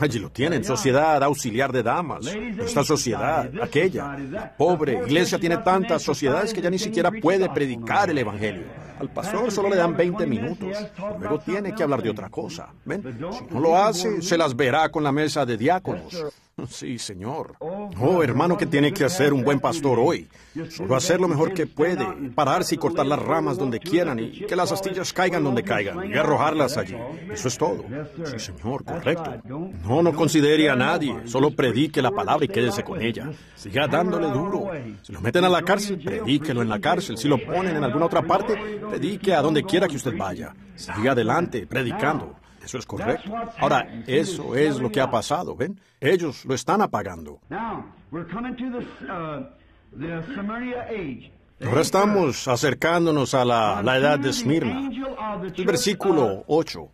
Allí lo tienen, Sociedad Auxiliar de Damas, esta sociedad, aquella. La pobre iglesia tiene tantas sociedades que ya ni siquiera puede predicar el evangelio. Al pastor solo le dan 20 minutos, luego tiene que hablar de otra cosa. ¿Ven? Si no lo hace, se las verá con la mesa de diáconos. Sí, señor. Oh, hermano, que tiene que hacer un buen pastor hoy. Solo hacer lo mejor que puede, pararse y cortar las ramas donde quieran y que las astillas caigan donde caigan y arrojarlas allí. Eso es todo. Sí, señor, correcto. No considere a nadie, solo predique la palabra y quédese con ella. Siga dándole duro. Si lo meten a la cárcel, predíquelo en la cárcel. Si lo ponen en alguna otra parte, predique a donde quiera que usted vaya. Siga adelante, predicando. Eso es correcto. Ahora, eso es lo que ha pasado, ¿ven? Ellos lo están apagando. Ahora estamos acercándonos a la edad de Esmirna. El versículo 8.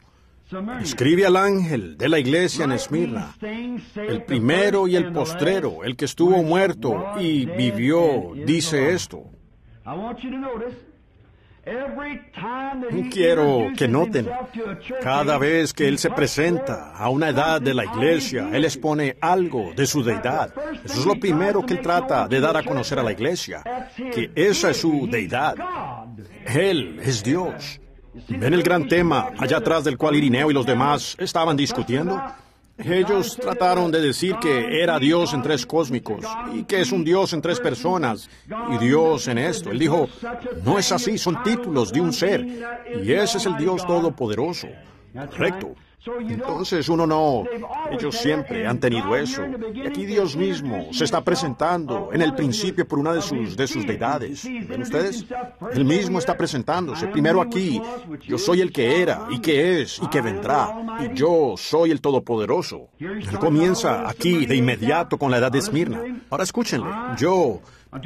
Escribe al ángel de la iglesia en Esmirna, el primero y el postrero, el que estuvo muerto y vivió, dice esto. Quiero que noten, cada vez que él se presenta a una edad de la iglesia, él expone algo de su deidad. Eso es lo primero que él trata de dar a conocer a la iglesia, que esa es su deidad. Él es Dios. ¿Ven el gran tema allá atrás del cual Ireneo y los demás estaban discutiendo? Ellos trataron de decir que era Dios en tres cósmicos y que es un Dios en tres personas y Dios en esto. Él dijo, no es así, son títulos de un ser y ese es el Dios Todopoderoso. Correcto. Entonces uno no, ellos siempre han tenido eso. Y aquí Dios mismo se está presentando en el principio por una de sus deidades. ¿Ven ustedes? Él mismo está presentándose. Primero aquí, yo soy el que era, y que es, y que vendrá, y yo soy el Todopoderoso. Él comienza aquí de inmediato con la edad de Esmirna. Ahora escúchenle, yo...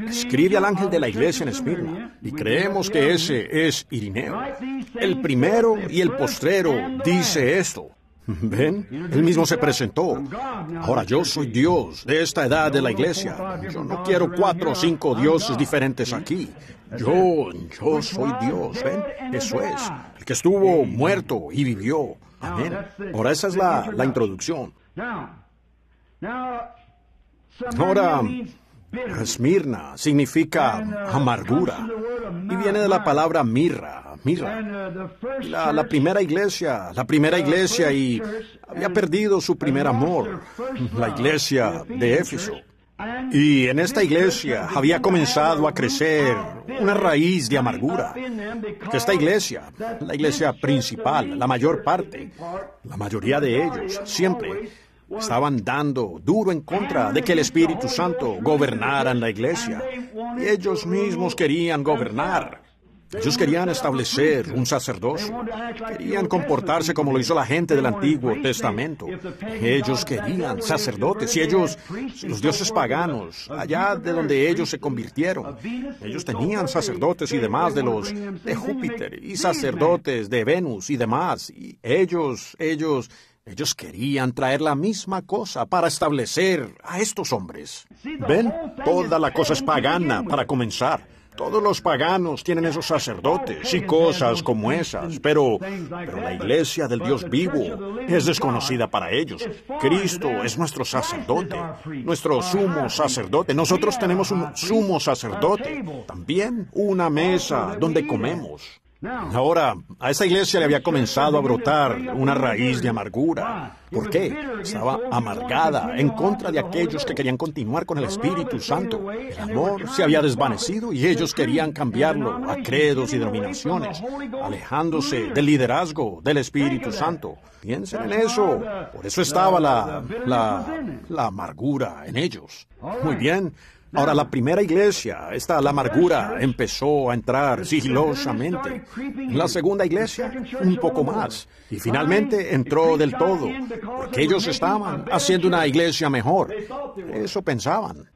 Escribe al ángel de la iglesia en Esmirna, y creemos que ese es Ireneo. El primero y el postrero dice esto. ¿Ven? Él mismo se presentó. Ahora yo soy Dios de esta edad de la iglesia. Yo no quiero 4 o 5 dioses diferentes aquí. Yo soy Dios, ¿ven? Eso es. El que estuvo muerto y vivió. Amén. Ahora esa es la introducción. Ahora... Esmirna significa amargura y viene de la palabra mirra. La primera iglesia y había perdido su primer amor, la iglesia de Éfeso. Y en esta iglesia había comenzado a crecer una raíz de amargura. Que esta iglesia, la iglesia principal, la mayoría de ellos, siempre, estaban dando duro en contra de que el Espíritu Santo gobernara en la iglesia. Y ellos mismos querían gobernar. Ellos querían establecer un sacerdocio. Querían comportarse como lo hizo la gente del Antiguo Testamento. Ellos querían sacerdotes. Y ellos, los dioses paganos, allá de donde ellos se convirtieron, ellos tenían sacerdotes y demás de Júpiter y sacerdotes de Venus y demás. Y ellos querían traer la misma cosa para establecer a estos hombres. ¿Ven? Toda la cosa es pagana para comenzar. Todos los paganos tienen esos sacerdotes y cosas como esas, pero la iglesia del Dios vivo es desconocida para ellos. Cristo es nuestro sacerdote, nuestro sumo sacerdote. Nosotros tenemos un sumo sacerdote, también una mesa donde comemos. Ahora, a esa iglesia le había comenzado a brotar una raíz de amargura. ¿Por qué? Estaba amargada, en contra de aquellos que querían continuar con el Espíritu Santo. El amor se había desvanecido y ellos querían cambiarlo a credos y denominaciones, alejándose del liderazgo del Espíritu Santo. Piensen en eso. Por eso estaba la amargura en ellos. Muy bien. Ahora, la primera iglesia, la amargura empezó a entrar sigilosamente. La segunda iglesia, un poco más. Y finalmente entró del todo, porque ellos estaban haciendo una iglesia mejor. Eso pensaban.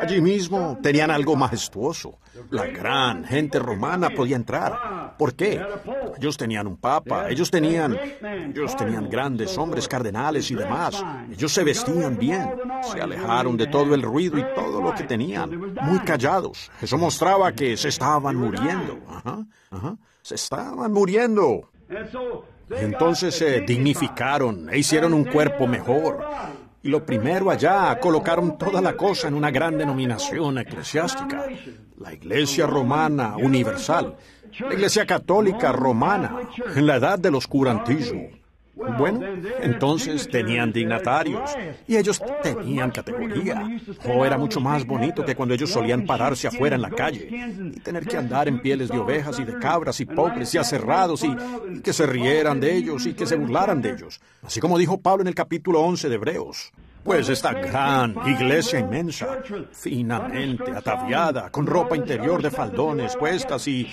Allí mismo tenían algo majestuoso. La gran gente romana podía entrar. ¿Por qué? Ellos tenían un papa, ellos tenían grandes hombres cardenales y demás. Ellos se vestían bien, se alejaron de todo el ruido y todo lo que tenían, muy callados. Eso mostraba que se estaban muriendo. Se estaban muriendo. Y entonces se dignificaron e hicieron un cuerpo mejor. Y lo primero allá, colocaron toda la cosa en una gran denominación eclesiástica. La Iglesia Romana Universal, la Iglesia Católica Romana, en la edad del oscurantismo. Bueno, entonces tenían dignatarios, y ellos tenían categoría. Oh, era mucho más bonito que cuando ellos solían pararse afuera en la calle, y tener que andar en pieles de ovejas y de cabras, y pobres y aserrados, y que se rieran de ellos, y que se burlaran de ellos. Así como dijo Pablo en el capítulo 11 de Hebreos. Pues esta gran iglesia inmensa, finamente ataviada, con ropa interior de faldones puestas y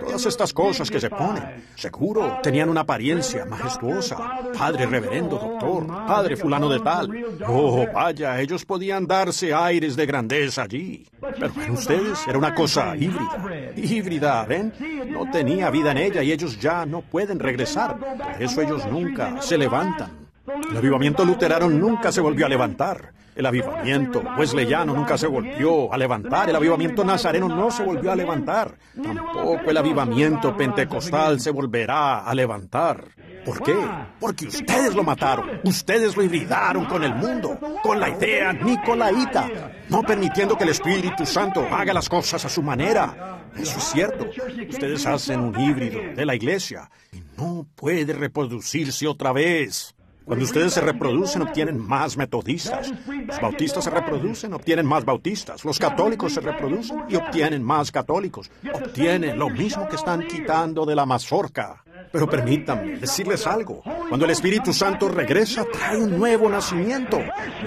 todas estas cosas que se ponen, seguro tenían una apariencia majestuosa. Padre reverendo doctor, padre fulano de tal. Oh, vaya, ellos podían darse aires de grandeza allí. Pero en ustedes era una cosa híbrida. Híbrida, ¿ven? No tenía vida en ella y ellos ya no pueden regresar. Por eso ellos nunca se levantan. El avivamiento luterano nunca se volvió a levantar. El avivamiento wesleyano nunca se volvió a levantar. El avivamiento nazareno no se volvió a levantar. Tampoco el avivamiento pentecostal se volverá a levantar. ¿Por qué? Porque ustedes lo mataron. Ustedes lo hibridaron con el mundo, con la idea nicolaíta, no permitiendo que el Espíritu Santo haga las cosas a su manera. Eso es cierto. Ustedes hacen un híbrido de la iglesia y no puede reproducirse otra vez. Cuando ustedes se reproducen, obtienen más metodistas. Los bautistas se reproducen, obtienen más bautistas. Los católicos se reproducen y obtienen más católicos. Obtienen lo mismo que están quitando de la mazorca. Pero permítanme decirles algo. Cuando el Espíritu Santo regresa, trae un nuevo nacimiento,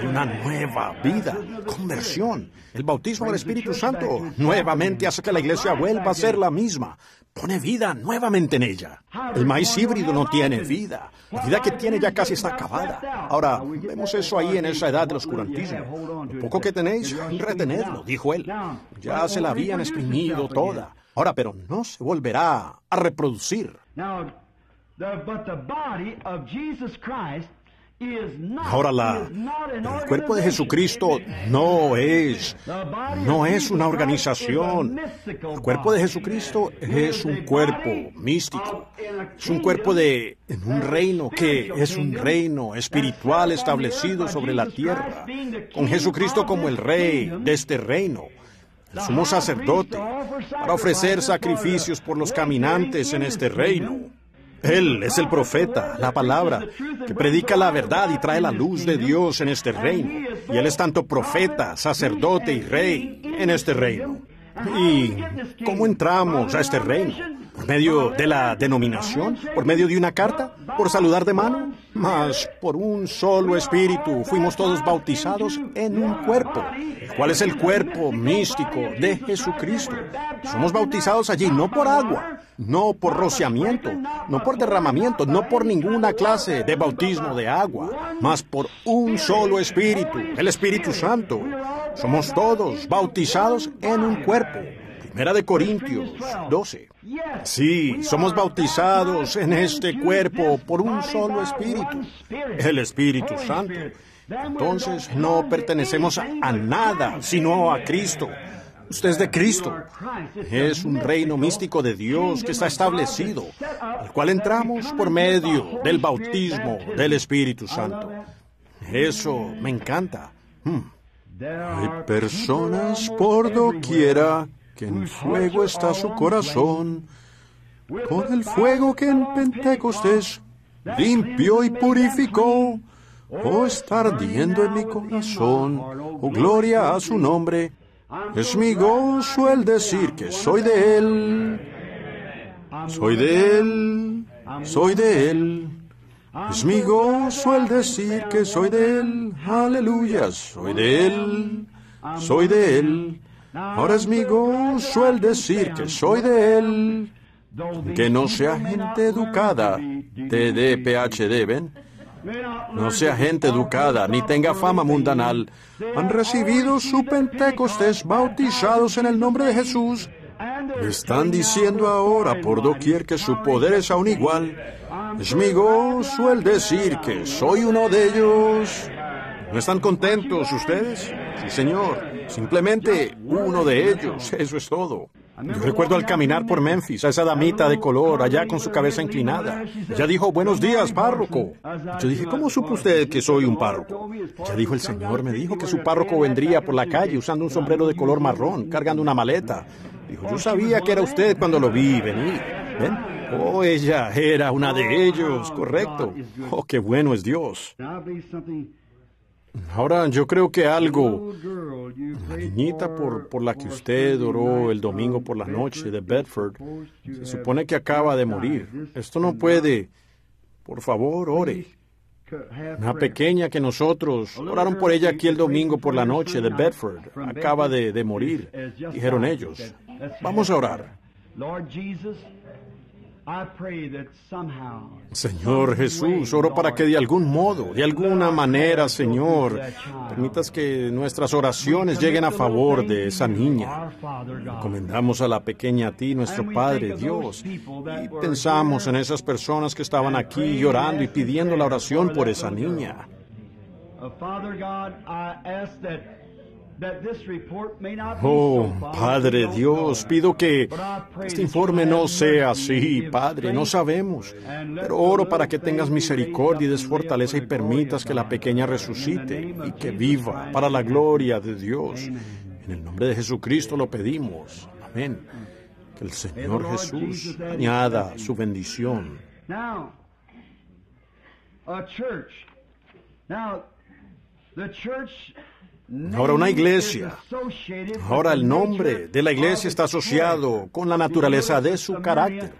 una nueva vida, conversión. El bautismo del Espíritu Santo nuevamente hace que la iglesia vuelva a ser la misma. Pone vida nuevamente en ella. El maíz híbrido no tiene vida. La vida que tiene ya casi está acabada. Ahora, vemos eso ahí en esa edad del oscurantismo. Lo poco que tenéis, retenedlo, dijo él. Ya se la habían exprimido toda. Ahora, pero no se volverá a reproducir. Ahora, el cuerpo de Jesucristo no es una organización. El cuerpo de Jesucristo es un cuerpo místico. Es un cuerpo en un reino que es un reino espiritual establecido sobre la tierra, con Jesucristo como el rey de este reino. El sumo sacerdote para ofrecer sacrificios por los caminantes en este reino. Él es el profeta, la palabra, que predica la verdad y trae la luz de Dios en este reino. Y Él es tanto profeta, sacerdote y rey en este reino. ¿Y cómo entramos a este reino? ¿Por medio de la denominación? ¿Por medio de una carta? ¿Por saludar de mano? Mas por un solo espíritu fuimos todos bautizados en un cuerpo. ¿Cuál es el cuerpo místico de Jesucristo? Somos bautizados allí no por agua, no por rociamiento, no por derramamiento, no por ninguna clase de bautismo de agua, mas por un solo espíritu, el Espíritu Santo. Somos todos bautizados en un cuerpo. Primera de Corintios 12. Sí, somos bautizados en este cuerpo por un solo espíritu, el Espíritu Santo. Entonces no pertenecemos a nada, sino a Cristo. Usted es de Cristo. Es un reino místico de Dios que está establecido, al cual entramos por medio del bautismo del Espíritu Santo. Eso me encanta. Hay personas por doquiera que en fuego está su corazón, por el fuego que en Pentecostés limpió y purificó. Oh, está ardiendo en mi corazón, oh, gloria a su nombre. Es mi gozo el decir que soy de Él, soy de Él, soy de Él. Es mi gozo el decir que soy de Él, aleluya, soy de Él, soy de Él. Ahora es mi gozo el decir que soy de Él. Que no sea gente educada, TD, PhD, ¿ven? No sea gente educada, ni tenga fama mundanal. Han recibido su Pentecostés bautizados en el nombre de Jesús. Están diciendo ahora por doquier que su poder es aún igual. Es mi gozo el decir que soy uno de ellos. ¿No están contentos ustedes? Sí, señor. Simplemente uno de ellos. Eso es todo. Yo recuerdo al caminar por Memphis, a esa damita de color, allá con su cabeza inclinada. Ella dijo, buenos días, párroco. Yo dije, ¿cómo supo usted que soy un párroco? Ella dijo, el Señor me dijo que su párroco vendría por la calle usando un sombrero de color marrón, cargando una maleta. Dijo, yo sabía que era usted cuando lo vi venir. ¿Ven? Oh, ella era una de ellos, correcto. Oh, qué bueno es Dios. Ahora, yo creo que algo, la niñita por la que usted oró el domingo por la noche de Bedford, se supone que acaba de morir. Esto no puede. Por favor, ore. Una pequeña que nosotros oraron por ella aquí el domingo por la noche de Bedford, acaba de morir, dijeron ellos. Vamos a orar. Señor Jesús, oro para que de algún modo, de alguna manera, Señor, permitas que nuestras oraciones lleguen a favor de esa niña. Encomendamos a la pequeña a ti, nuestro Padre, Dios, y pensamos en esas personas que estaban aquí llorando y pidiendo la oración por esa niña. Oh, Padre Dios, pido que este informe no sea así, Padre, no sabemos, pero oro para que tengas misericordia y des fortaleza y permitas que la pequeña resucite y que viva para la gloria de Dios. En el nombre de Jesucristo lo pedimos. Amén. Que el Señor Jesús añada su bendición. Ahora una iglesia, ahora el nombre de la iglesia está asociado con la naturaleza de su carácter.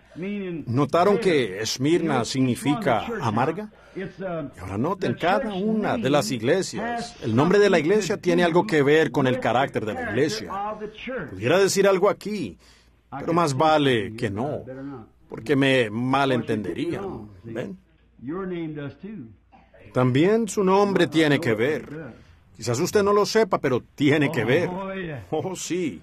¿Notaron que Esmirna significa amarga? Y ahora noten, cada una de las iglesias, el nombre de la iglesia tiene algo que ver con el carácter de la iglesia. Pudiera decir algo aquí, pero más vale que no, porque me malentenderían. ¿Ven? También su nombre tiene que ver. Quizás usted no lo sepa, pero tiene que ver. Oh, sí.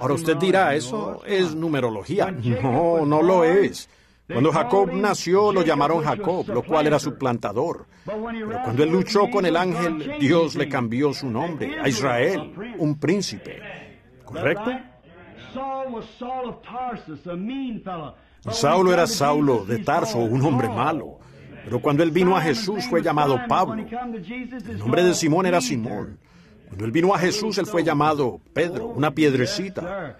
Ahora usted dirá, eso es numerología. No, no lo es. Cuando Jacob nació, lo llamaron Jacob, lo cual era suplantador. Pero cuando él luchó con el ángel, Dios le cambió su nombre a Israel, un príncipe. ¿Correcto? Saulo era Saulo de Tarso, un hombre malo. Pero cuando él vino a Jesús, fue llamado Pablo. El nombre de Simón era Simón. Cuando él vino a Jesús, él fue llamado Pedro, una piedrecita.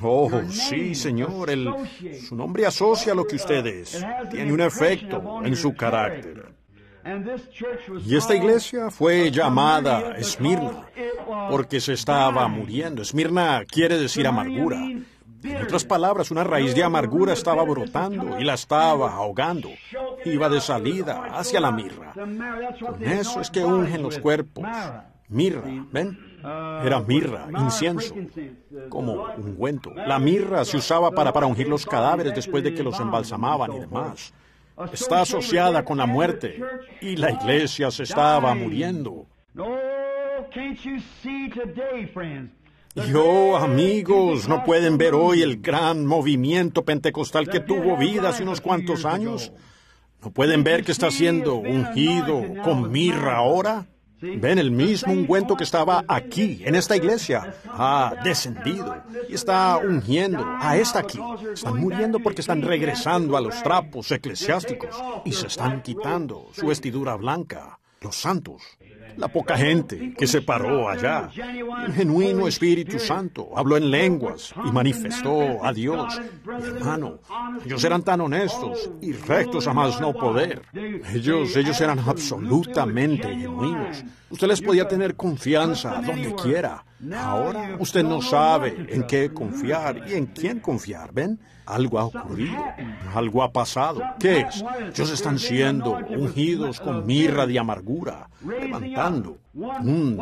Oh, sí, Señor, su nombre asocia lo que usted es. Tiene un efecto en su carácter. Y esta iglesia fue llamada Esmirna, porque se estaba muriendo. Esmirna quiere decir amargura. En otras palabras, una raíz de amargura estaba brotando y la estaba ahogando. Iba de salida hacia la mirra. Con eso es que ungen los cuerpos. Mirra, ¿ven? Era mirra, incienso, como ungüento. La mirra se usaba para ungir los cadáveres después de que los embalsamaban y demás. Está asociada con la muerte y la iglesia se estaba muriendo. Yo, amigos, ¿no pueden ver hoy el gran movimiento pentecostal que tuvo vida hace unos cuantos años? ¿No pueden ver que está siendo ungido con mirra ahora? ¿Ven? El mismo ungüento que estaba aquí, en esta iglesia, ha descendido y está ungiendo a esta aquí. Están muriendo porque están regresando a los trapos eclesiásticos y se están quitando su vestidura blanca, los santos. La poca gente que se paró allá, un genuino Espíritu Santo, habló en lenguas y manifestó a Dios. Mi hermano, ellos eran tan honestos y rectos a más no poder. Ellos eran absolutamente genuinos. Usted les podía tener confianza donde quiera. Ahora usted no sabe en qué confiar y en quién confiar, ¿ven? Algo ha ocurrido, algo ha pasado. ¿Qué es? Ellos están siendo ungidos con mirra de amargura, levantando.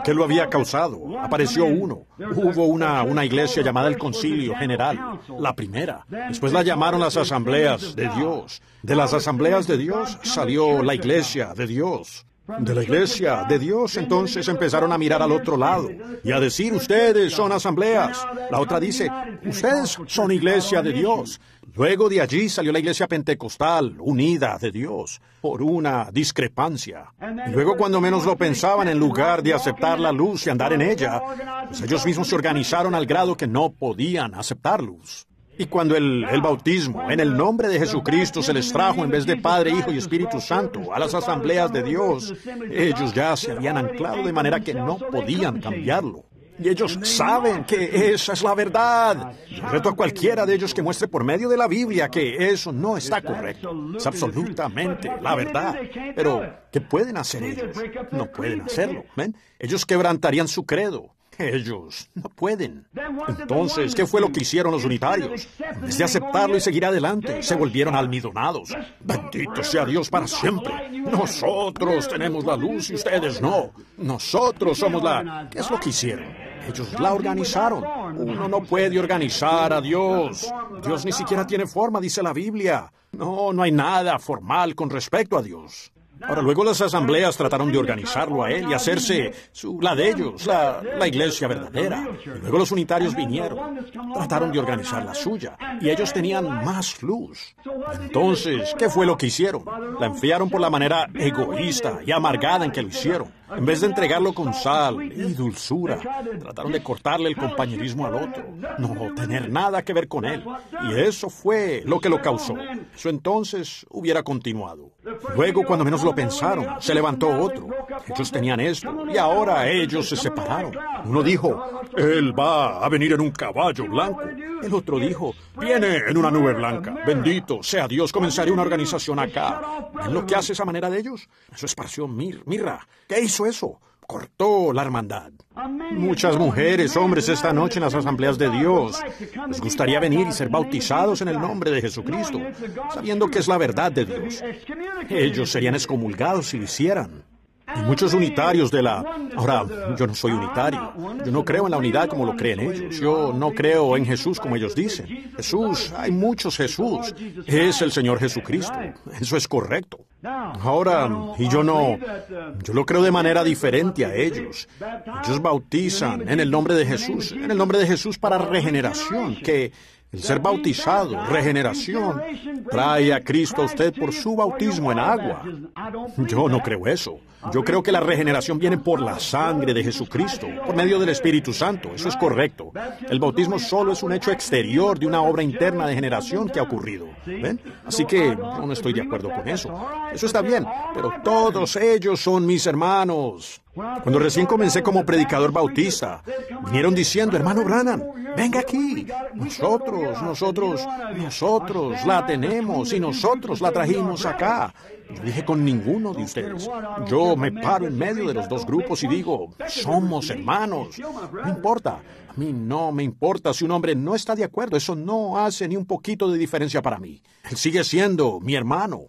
¿Qué lo había causado? Apareció uno. Hubo una iglesia llamada el Concilio General, la primera. Después la llamaron las Asambleas de Dios. De las Asambleas de Dios salió la Iglesia de Dios. De la Iglesia de Dios, entonces empezaron a mirar al otro lado y a decir, ustedes son asambleas. La otra dice, ustedes son Iglesia de Dios. Luego de allí salió la Iglesia Pentecostal, unida de Dios, por una discrepancia. Y luego, cuando menos lo pensaban, en lugar de aceptar la luz y andar en ella, pues ellos mismos se organizaron al grado que no podían aceptar luz. Y cuando el bautismo en el nombre de Jesucristo se les trajo en vez de Padre, Hijo y Espíritu Santo a las Asambleas de Dios, ellos ya se habían anclado de manera que no podían cambiarlo. Y ellos saben que esa es la verdad. Yo reto a cualquiera de ellos que muestre por medio de la Biblia que eso no está correcto. Es absolutamente la verdad. Pero, ¿qué pueden hacer ellos? No pueden hacerlo. ¿Ven? Ellos quebrantarían su credo. Ellos no pueden. Entonces, ¿qué fue lo que hicieron los unitarios? En vez de aceptarlo y seguir adelante, se volvieron almidonados. Bendito sea Dios para siempre. Nosotros tenemos la luz y ustedes no. Nosotros somos la... ¿Qué es lo que hicieron? Ellos la organizaron. Uno no puede organizar a Dios. Dios ni siquiera tiene forma, dice la Biblia. No hay nada formal con respecto a Dios. Ahora, luego las asambleas trataron de organizarlo a él y hacerse la de ellos, la iglesia verdadera. Y luego los unitarios vinieron, trataron de organizar la suya, y ellos tenían más luz. Entonces, ¿qué fue lo que hicieron? La enfriaron por la manera egoísta y amargada en que lo hicieron. En vez de entregarlo con sal y dulzura, trataron de cortarle el compañerismo al otro, no tener nada que ver con él. Y eso fue lo que lo causó. Eso entonces hubiera continuado. Luego, cuando menos lo pensaron, se levantó otro. Ellos tenían esto, y ahora ellos se separaron. Uno dijo, él va a venir en un caballo blanco. El otro dijo, viene en una nube blanca. Bendito sea Dios, comenzaré una organización acá. ¿Ven lo que hace esa manera de ellos? Eso esparció mirra. ¿Qué hizo eso? Cortó la hermandad. Muchas mujeres, hombres, esta noche en las asambleas de Dios les gustaría venir y ser bautizados en el nombre de Jesucristo, sabiendo que es la verdad de Dios. Ellos serían excomulgados si lo hicieran. Y muchos unitarios de la... Ahora, yo no soy unitario. Yo no creo en la unidad como lo creen ellos. Yo no creo en Jesús como ellos dicen. Jesús, hay muchos Jesús. Es el Señor Jesucristo. Eso es correcto. Ahora, y yo no... Yo lo creo de manera diferente a ellos. Ellos bautizan en el nombre de Jesús. En el nombre de Jesús para regeneración, que... El ser bautizado, regeneración, trae a Cristo a usted por su bautismo en agua. Yo no creo eso. Yo creo que la regeneración viene por la sangre de Jesucristo, por medio del Espíritu Santo. Eso es correcto. El bautismo solo es un hecho exterior de una obra interna de generación que ha ocurrido. ¿Ven? Así que yo no estoy de acuerdo con eso. Eso está bien, pero todos ellos son mis hermanos. Cuando recién comencé como predicador bautista, vinieron diciendo, hermano Branham, venga aquí. Nosotros la tenemos y nosotros la trajimos acá. Yo dije, con ninguno de ustedes. Yo me paro en medio de los dos grupos y digo, somos hermanos. No importa. A mí no me importa si un hombre no está de acuerdo. Eso no hace ni un poquito de diferencia para mí. Él sigue siendo mi hermano.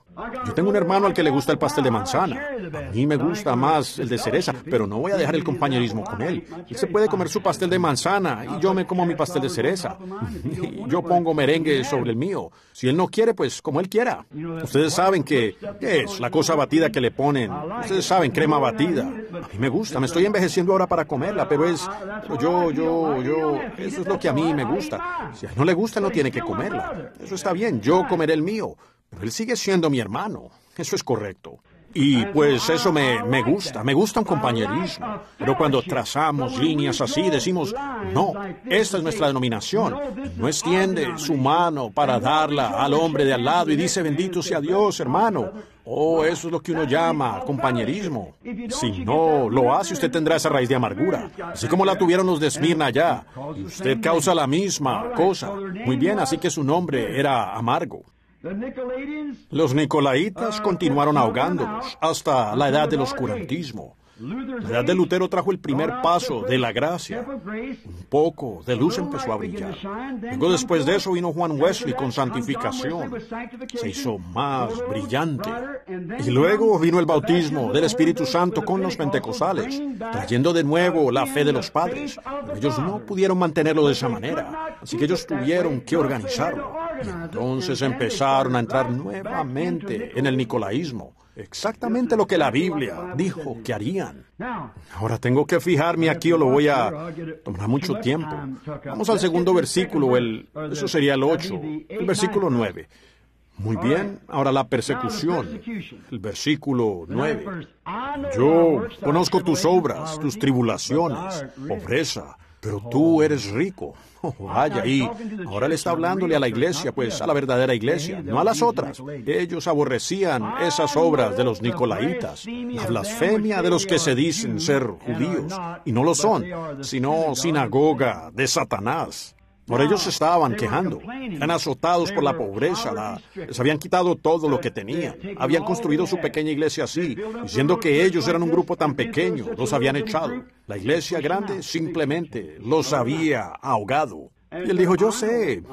Yo tengo un hermano al que le gusta el pastel de manzana. A mí me gusta más el de cereza, pero no voy a dejar el compañerismo con él. Él se puede comer su pastel de manzana y yo me como mi pastel de cereza. Y yo pongo merengue sobre el mío. Si él no quiere, pues como él quiera. Ustedes saben que... ¿Qué es la cosa batida que le ponen? Ustedes saben, crema batida. A mí me gusta, me estoy envejeciendo ahora para comerla, pero es... Eso es lo que a mí me gusta. Si a él no le gusta, no tiene que comerla. Eso está bien, yo comeré el mío. Pero él sigue siendo mi hermano. Eso es correcto. Y pues eso me gusta, un compañerismo. Pero cuando trazamos líneas así, decimos, no, esta es nuestra denominación. No extiende su mano para darla al hombre de al lado y dice, bendito sea Dios, hermano. Oh, eso es lo que uno llama compañerismo. Si no lo hace, usted tendrá esa raíz de amargura, así como la tuvieron los de Esmirna allá. Y usted causa la misma cosa. Muy bien, así que su nombre era amargo. Los nicolaitas continuaron ahogándolos hasta la edad del oscurantismo. La edad de Lutero trajo el primer paso de la gracia. Un poco de luz empezó a brillar. Luego, después de eso, vino Juan Wesley con santificación. Se hizo más brillante. Y luego vino el bautismo del Espíritu Santo con los pentecostales, trayendo de nuevo la fe de los padres. Pero ellos no pudieron mantenerlo de esa manera, así que ellos tuvieron que organizarlo. Y entonces empezaron a entrar nuevamente en el nicolaísmo. Exactamente lo que la Biblia dijo que harían. Ahora tengo que fijarme aquí o lo voy a tomar mucho tiempo. Vamos al segundo versículo, eso sería el 8, el versículo 9. Muy bien, ahora la persecución, el versículo 9. Yo conozco tus obras, tus tribulaciones, pobreza, pero tú eres rico. Oh, vaya, y ahora le está hablándole a la iglesia, pues a la verdadera iglesia, no a las otras. Ellos aborrecían esas obras de los nicolaitas, la blasfemia de los que se dicen ser judíos, y no lo son, sino sinagoga de Satanás. Por ellos se estaban quejando, eran azotados por la pobreza, les habían quitado todo lo que tenían, habían construido su pequeña iglesia así, diciendo que ellos eran un grupo tan pequeño, los habían echado. La iglesia grande simplemente los había ahogado. Y él dijo, yo sé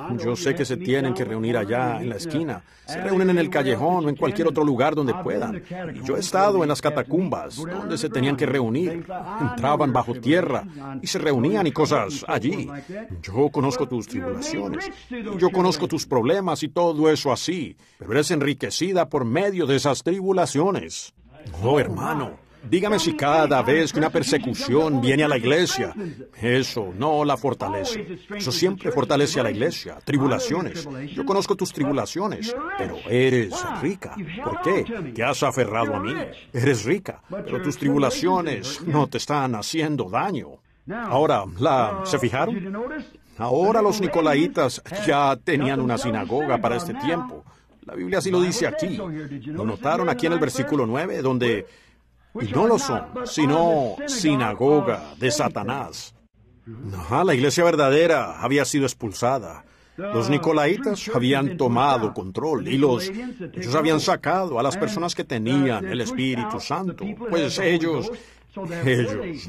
que se tienen que reunir allá en la esquina. Se reúnen en el callejón o en cualquier otro lugar donde puedan. Y yo he estado en las catacumbas, donde se tenían que reunir. Entraban bajo tierra y se reunían y cosas allí. Yo conozco tus tribulaciones, yo conozco tus problemas y todo eso así. Pero eres enriquecida por medio de esas tribulaciones. Oh, hermano. Dígame si cada vez que una persecución viene a la iglesia, eso no la fortalece. Eso siempre fortalece a la iglesia. Tribulaciones. Yo conozco tus tribulaciones, pero eres rica. ¿Por qué? Te has aferrado a mí. Eres rica, pero tus tribulaciones no te están haciendo daño. Ahora, ¿se fijaron? Ahora los nicolaitas ya tenían una sinagoga para este tiempo. La Biblia sí lo dice aquí. ¿Lo notaron aquí en el versículo 9, donde... Y no lo son, sino sinagoga de Satanás. Ajá, la iglesia verdadera había sido expulsada. Los nicolaitas habían tomado control y ellos habían sacado a las personas que tenían el Espíritu Santo, pues ellos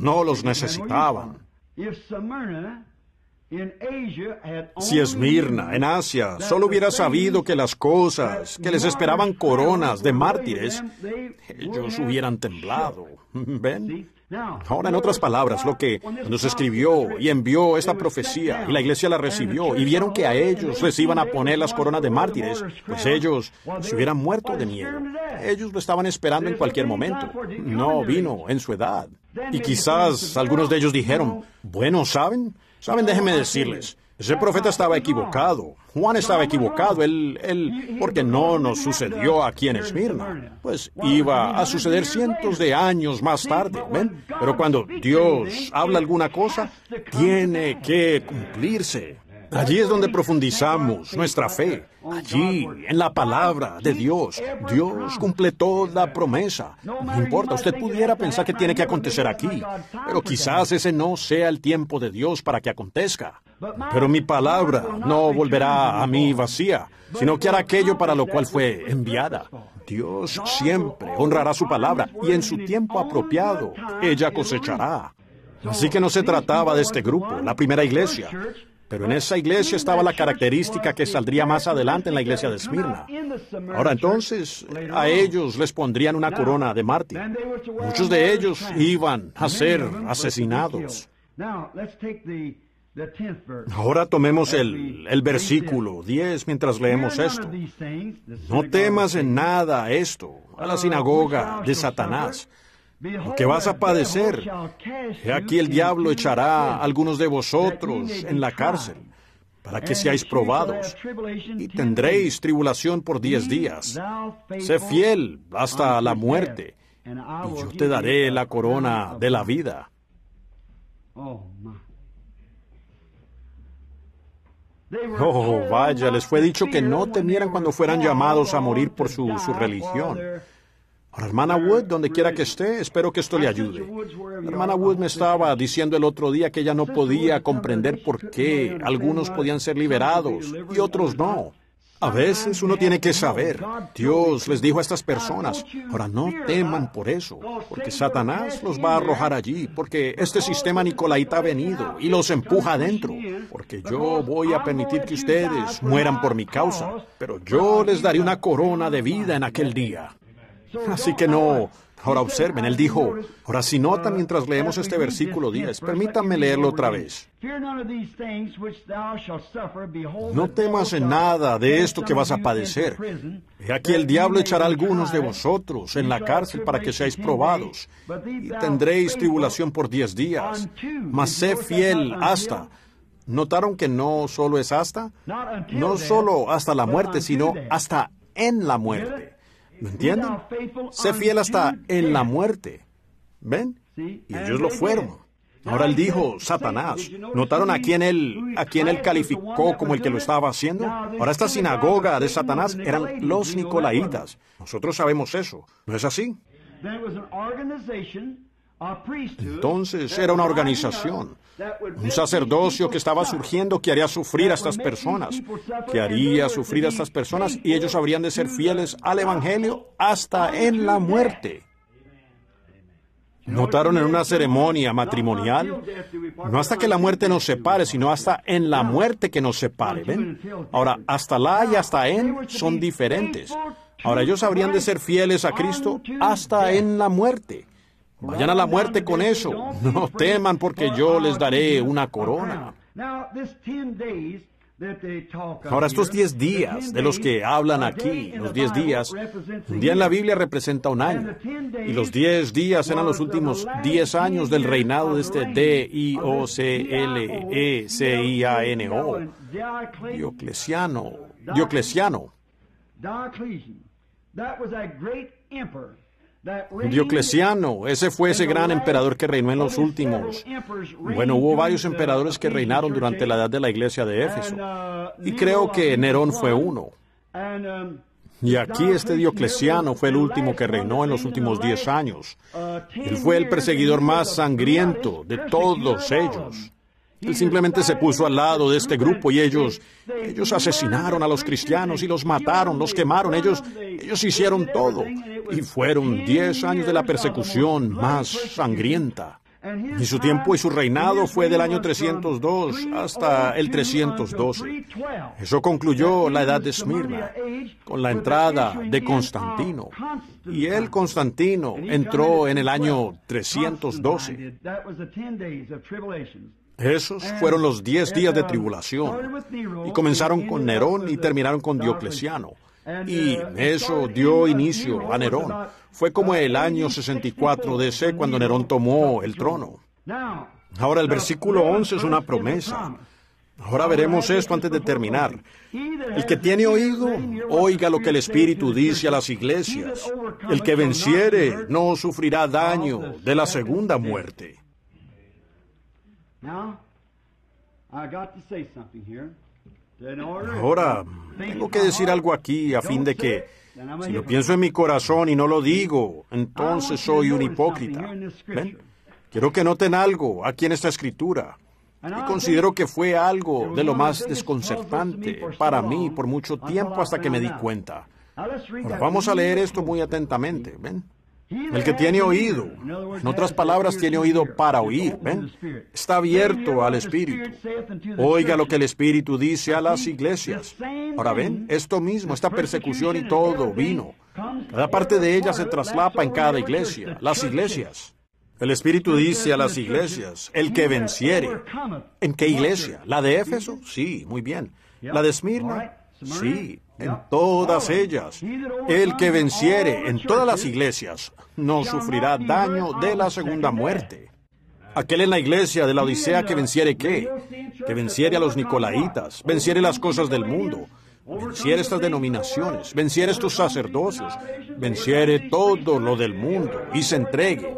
no los necesitaban. Si Esmirna, en Asia, solo hubiera sabido que las cosas que les esperaban coronas de mártires, ellos hubieran temblado. ¿Ven? Ahora, en otras palabras, lo que nos escribió y envió esta profecía, y la iglesia la recibió, y vieron que a ellos les iban a poner las coronas de mártires, pues ellos se hubieran muerto de miedo. Ellos lo estaban esperando en cualquier momento. No vino en su edad. Y quizás algunos de ellos dijeron, bueno, ¿saben? Déjenme decirles, ese profeta estaba equivocado, Juan estaba equivocado, él, porque no nos sucedió aquí en Esmirna, pues iba a suceder cientos de años más tarde, ¿ven? Pero cuando Dios habla alguna cosa, tiene que cumplirse. Allí es donde profundizamos nuestra fe, allí, en la palabra de Dios. Dios cumple toda promesa. No importa, usted pudiera pensar que tiene que acontecer aquí, pero quizás ese no sea el tiempo de Dios para que acontezca. Pero mi palabra no volverá a mí vacía, sino que hará aquello para lo cual fue enviada. Dios siempre honrará su palabra, y en su tiempo apropiado ella cosechará. Así que no se trataba de este grupo, la primera iglesia. Pero en esa iglesia estaba la característica que saldría más adelante en la iglesia de Esmirna. Ahora entonces, a ellos les pondrían una corona de mártir. Muchos de ellos iban a ser asesinados. Ahora tomemos el versículo 10 mientras leemos esto. No temas en nada esto, a la sinagoga de Satanás. Lo que vas a padecer, he aquí el diablo echará a algunos de vosotros en la cárcel, para que seáis probados, y tendréis tribulación por 10 días. Sé fiel hasta la muerte, y yo te daré la corona de la vida. Oh, vaya, les fue dicho que no temieran cuando fueran llamados a morir por su religión. Ahora, hermana Wood, donde quiera que esté, espero que esto le ayude. La hermana Wood me estaba diciendo el otro día que ella no podía comprender por qué algunos podían ser liberados y otros no. A veces uno tiene que saber. Dios les dijo a estas personas, ahora no teman por eso, porque Satanás los va a arrojar allí, porque este sistema nicolaita ha venido y los empuja adentro, porque yo voy a permitir que ustedes mueran por mi causa, pero yo les daré una corona de vida en aquel día. Así que no. Ahora observen, él dijo, ahora si nota mientras leemos este versículo 10, permítanme leerlo otra vez. No temas en nada de esto que vas a padecer. He aquí el diablo echará a algunos de vosotros en la cárcel para que seáis probados, y tendréis tribulación por 10 días. Mas sé fiel hasta... ¿Notaron que no solo es hasta? No solo hasta la muerte, sino hasta en la muerte. ¿Lo entienden? Sé fiel hasta en la muerte. ¿Ven? Y ellos lo fueron. Ahora él dijo, Satanás. ¿Notaron a quién él calificó como el que lo estaba haciendo? Ahora esta sinagoga de Satanás eran los nicolaitas. Nosotros sabemos eso. ¿No es así? Entonces era una organización, un sacerdocio que estaba surgiendo que haría sufrir a estas personas, y ellos habrían de ser fieles al Evangelio hasta en la muerte. ¿Notaron en una ceremonia matrimonial? No hasta que la muerte nos separe, sino hasta en la muerte que nos separe, ¿ven? Ahora, hasta la y hasta en son diferentes. Ahora, ellos habrían de ser fieles a Cristo hasta en la muerte. Vayan a la muerte con eso. No teman porque yo les daré una corona. Ahora, estos 10 días de los que hablan aquí, los 10 días, un día en la Biblia representa un año. Y los 10 días eran los últimos 10 años del reinado de este Diocleciano. Diocleciano, ese fue ese gran emperador que reinó en los últimos. Bueno, hubo varios emperadores que reinaron durante la edad de la iglesia de Éfeso, y creo que Nerón fue uno. Y aquí este Diocleciano fue el último que reinó en los últimos 10 años. Él fue el perseguidor más sangriento de todos ellos. Él simplemente se puso al lado de este grupo y ellos asesinaron a los cristianos y los mataron, los quemaron, ellos hicieron todo. Y fueron 10 años de la persecución más sangrienta. Y su tiempo y su reinado fue del año 302 hasta el 312. Eso concluyó la edad de Esmirna, con la entrada de Constantino. Y él, Constantino, entró en el año 312. Esos fueron los 10 días de tribulación, y comenzaron con Nerón y terminaron con Diocleciano, y eso dio inicio a Nerón. Fue como el año 64 DC cuando Nerón tomó el trono. Ahora, el versículo 11 es una promesa. Ahora veremos esto antes de terminar. El que tiene oído, oiga lo que el Espíritu dice a las iglesias. El que venciere no sufrirá daño de la segunda muerte. Ahora, tengo que decir algo aquí a fin de que, si lo pienso en mi corazón y no lo digo, entonces soy un hipócrita. ¿Ven? Quiero que noten algo aquí en esta escritura. Y considero que fue algo de lo más desconcertante para mí por mucho tiempo hasta que me di cuenta. Ahora, vamos a leer esto muy atentamente. ¿Ven? El que tiene oído, en otras palabras, tiene oído para oír, ¿ven? Está abierto al Espíritu. Oiga lo que el Espíritu dice a las iglesias. Ahora, ¿ven? Esto mismo, esta persecución y todo vino. Cada parte de ella se traslapa en cada iglesia, las iglesias. El Espíritu dice a las iglesias, el que venciere. ¿En qué iglesia? ¿La de Éfeso? Sí, muy bien. ¿La de Esmirna? Sí. En todas ellas. El que venciere en todas las iglesias no sufrirá daño de la segunda muerte. Aquel en la iglesia de Laodicea que venciere ¿qué? Que venciere a los nicolaitas, venciere las cosas del mundo, venciere estas denominaciones, venciere estos sacerdocios, venciere todo lo del mundo y se entregue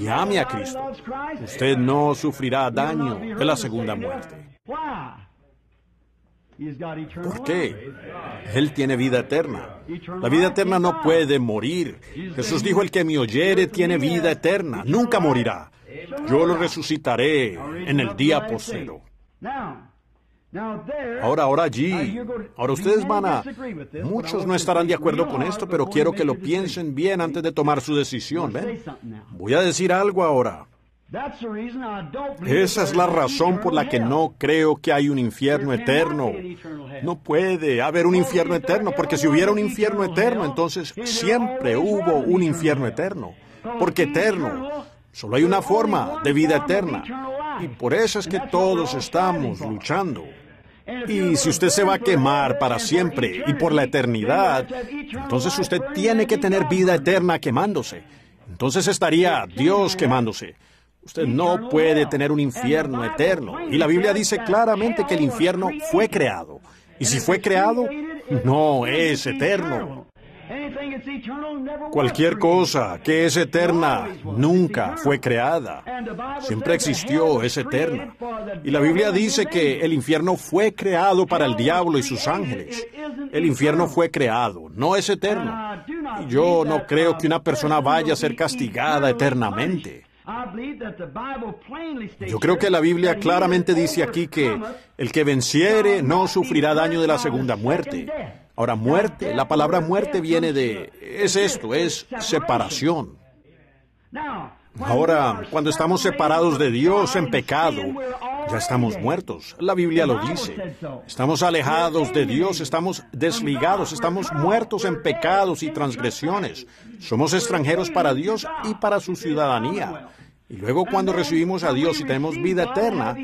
y ame a Cristo. Usted no sufrirá daño de la segunda muerte. ¿Por qué? Él tiene vida eterna. La vida eterna no puede morir. Jesús dijo, el que me oyere tiene vida eterna, nunca morirá. Yo lo resucitaré en el día postrero. Ahora allí. Ahora ustedes van a... Muchos no estarán de acuerdo con esto, pero quiero que lo piensen bien antes de tomar su decisión. ¿Ven? Voy a decir algo ahora. Esa es la razón por la que no creo que hay un infierno eterno. No puede haber un infierno eterno, porque si hubiera un infierno eterno, entonces siempre hubo un infierno eterno. Porque eterno, solo hay una forma de vida eterna. Y por eso es que todos estamos luchando. Y si usted se va a quemar para siempre y por la eternidad, entonces usted tiene que tener vida eterna quemándose. Entonces estaría Dios quemándose. Usted no puede tener un infierno eterno. Y la Biblia dice claramente que el infierno fue creado. Y si fue creado, no es eterno. Cualquier cosa que es eterna nunca fue creada. Siempre existió, es eterna. Y la Biblia dice que el infierno fue creado para el diablo y sus ángeles. El infierno fue creado, no es eterno. Y yo no creo que una persona vaya a ser castigada eternamente. Yo creo que la Biblia claramente dice aquí que el que venciere no sufrirá daño de la segunda muerte. Ahora, muerte, la palabra muerte viene de... es esto, es separación. Ahora, cuando estamos separados de Dios en pecado, ya estamos muertos. La Biblia lo dice. Estamos alejados de Dios, estamos desligados, estamos muertos en pecados y transgresiones. Somos extranjeros para Dios y para su ciudadanía. Y luego cuando recibimos a Dios y tenemos vida eterna,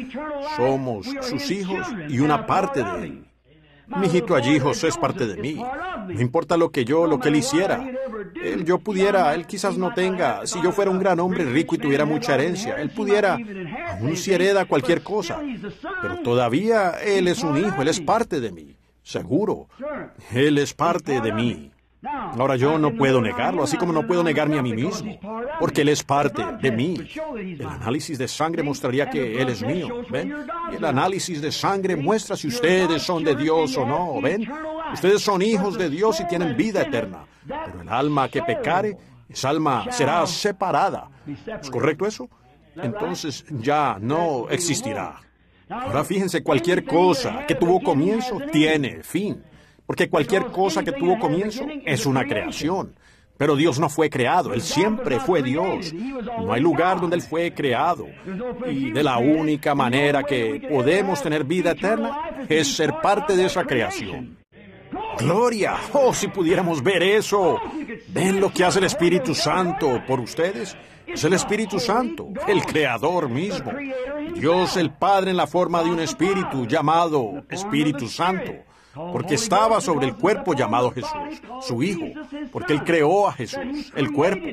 somos sus hijos y una parte de Él. Mi hijito allí, José, es parte de mí. No importa lo que yo, lo que él hiciera. Él, yo pudiera, él quizás no tenga. Si yo fuera un gran hombre rico y tuviera mucha herencia, él pudiera, aún si hereda cualquier cosa. Pero todavía él es un hijo, él es parte de mí. Seguro, él es parte de mí. Ahora yo no puedo negarlo, así como no puedo negarme a mí mismo, porque Él es parte de mí. El análisis de sangre mostraría que Él es mío, ¿ven? El análisis de sangre muestra si ustedes son de Dios o no, ¿ven? Ustedes son hijos de Dios y tienen vida eterna, pero el alma que pecare, esa alma será separada. ¿Es correcto eso? Entonces ya no existirá. Ahora fíjense, cualquier cosa que tuvo comienzo tiene fin. Porque cualquier cosa que tuvo comienzo es una creación. Pero Dios no fue creado, Él siempre fue Dios. No hay lugar donde Él fue creado. Y de la única manera que podemos tener vida eterna es ser parte de esa creación. ¡Gloria! ¡Oh, si pudiéramos ver eso! ¿Ven lo que hace el Espíritu Santo por ustedes? Es el Espíritu Santo, el Creador mismo. Dios el Padre en la forma de un Espíritu llamado Espíritu Santo. Porque estaba sobre el cuerpo llamado Jesús, su Hijo, porque Él creó a Jesús, el cuerpo.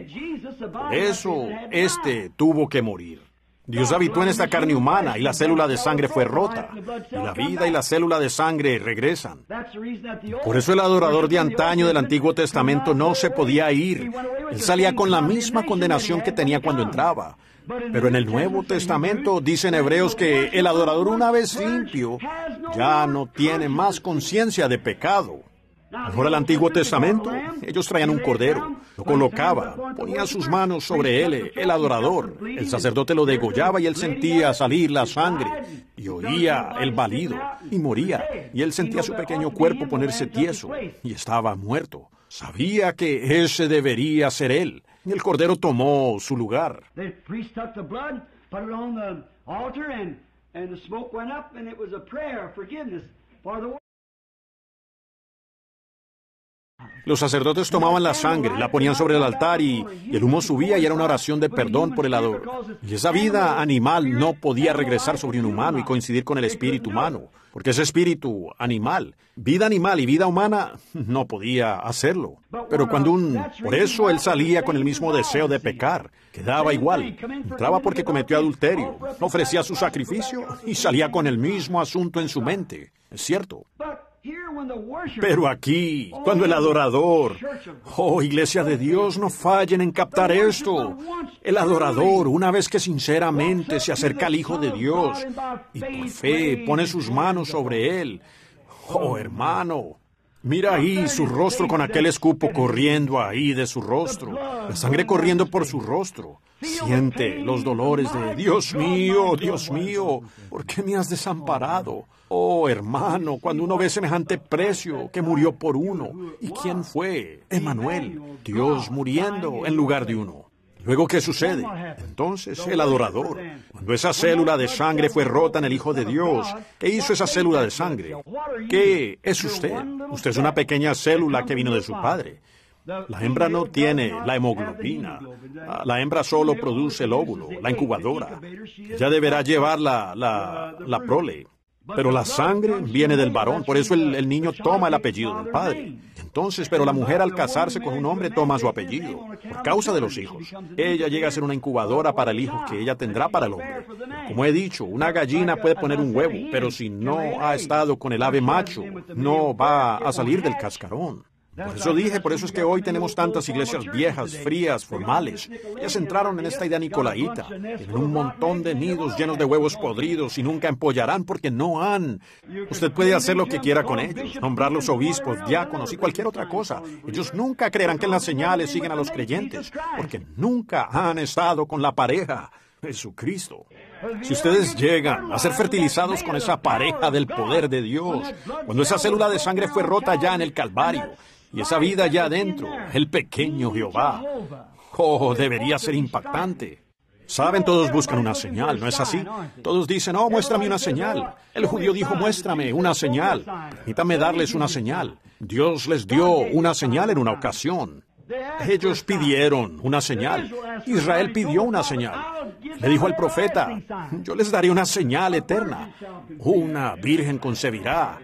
Por eso, este tuvo que morir. Dios habitó en esta carne humana y la célula de sangre fue rota. Y la vida y la célula de sangre regresan. Por eso el adorador de antaño del Antiguo Testamento no se podía ir. Él salía con la misma condenación que tenía cuando entraba. Pero en el Nuevo Testamento dicen Hebreos que el adorador una vez limpio ya no tiene más conciencia de pecado. Ahora el Antiguo Testamento, ellos traían un cordero, lo colocaba, ponía sus manos sobre él, el adorador. El sacerdote lo degollaba y él sentía salir la sangre, y oía el balido, y moría, y él sentía su pequeño cuerpo ponerse tieso, y estaba muerto. Sabía que ese debería ser él, y el cordero tomó su lugar. Los sacerdotes tomaban la sangre, la ponían sobre el altar y el humo subía y era una oración de perdón por el adorador. Y esa vida animal no podía regresar sobre un humano y coincidir con el espíritu humano, porque ese espíritu animal, vida animal y vida humana, no podía hacerlo. Pero cuando por eso él salía con el mismo deseo de pecar, quedaba igual. Entraba porque cometió adulterio, ofrecía su sacrificio y salía con el mismo asunto en su mente. Es cierto. Pero aquí, cuando el adorador, oh, Iglesia de Dios, no fallen en captar esto. El adorador, una vez que sinceramente se acerca al Hijo de Dios y por fe pone sus manos sobre él, oh, hermano, mira ahí su rostro con aquel escupo corriendo ahí de su rostro, la sangre corriendo por su rostro. Siente los dolores de, Dios mío, ¿por qué me has desamparado? Oh, hermano, cuando uno ve semejante precio que murió por uno. ¿Y quién fue? Emmanuel, Dios muriendo en lugar de uno. Luego, ¿qué sucede? Entonces, el adorador, cuando esa célula de sangre fue rota en el Hijo de Dios, ¿qué hizo esa célula de sangre? ¿Qué es usted? Usted es una pequeña célula que vino de su padre. La hembra no tiene la hemoglobina. La hembra solo produce el óvulo, la incubadora. Ella deberá llevar la prole. Pero la sangre viene del varón, por eso el niño toma el apellido del padre. Entonces, pero la mujer al casarse con un hombre toma su apellido, por causa de los hijos. Ella llega a ser una incubadora para el hijo que ella tendrá para el hombre. Como he dicho, una gallina puede poner un huevo, pero si no ha estado con el ave macho, no va a salir del cascarón. Por eso dije, por eso es que hoy tenemos tantas iglesias viejas, frías, formales. Ellas entraron en esta idea nicolaíta, en un montón de nidos llenos de huevos podridos y nunca empollarán porque no han. Usted puede hacer lo que quiera con ellos, nombrarlos obispos, diáconos y cualquier otra cosa. Ellos nunca creerán que en las señales siguen a los creyentes, porque nunca han estado con la pareja, Jesucristo. Si ustedes llegan a ser fertilizados con esa pareja del poder de Dios, cuando esa célula de sangre fue rota ya en el Calvario, y esa vida allá adentro, el pequeño Jehová, oh, debería ser impactante. Saben, todos buscan una señal, ¿no es así? Todos dicen, oh, muéstrame una señal. El judío dijo, muéstrame una señal. Permítame darles una señal. Dios les dio una señal en una ocasión. Ellos pidieron una señal. Israel pidió una señal. Le dijo al profeta, yo les daré una señal eterna. Una virgen concebirá.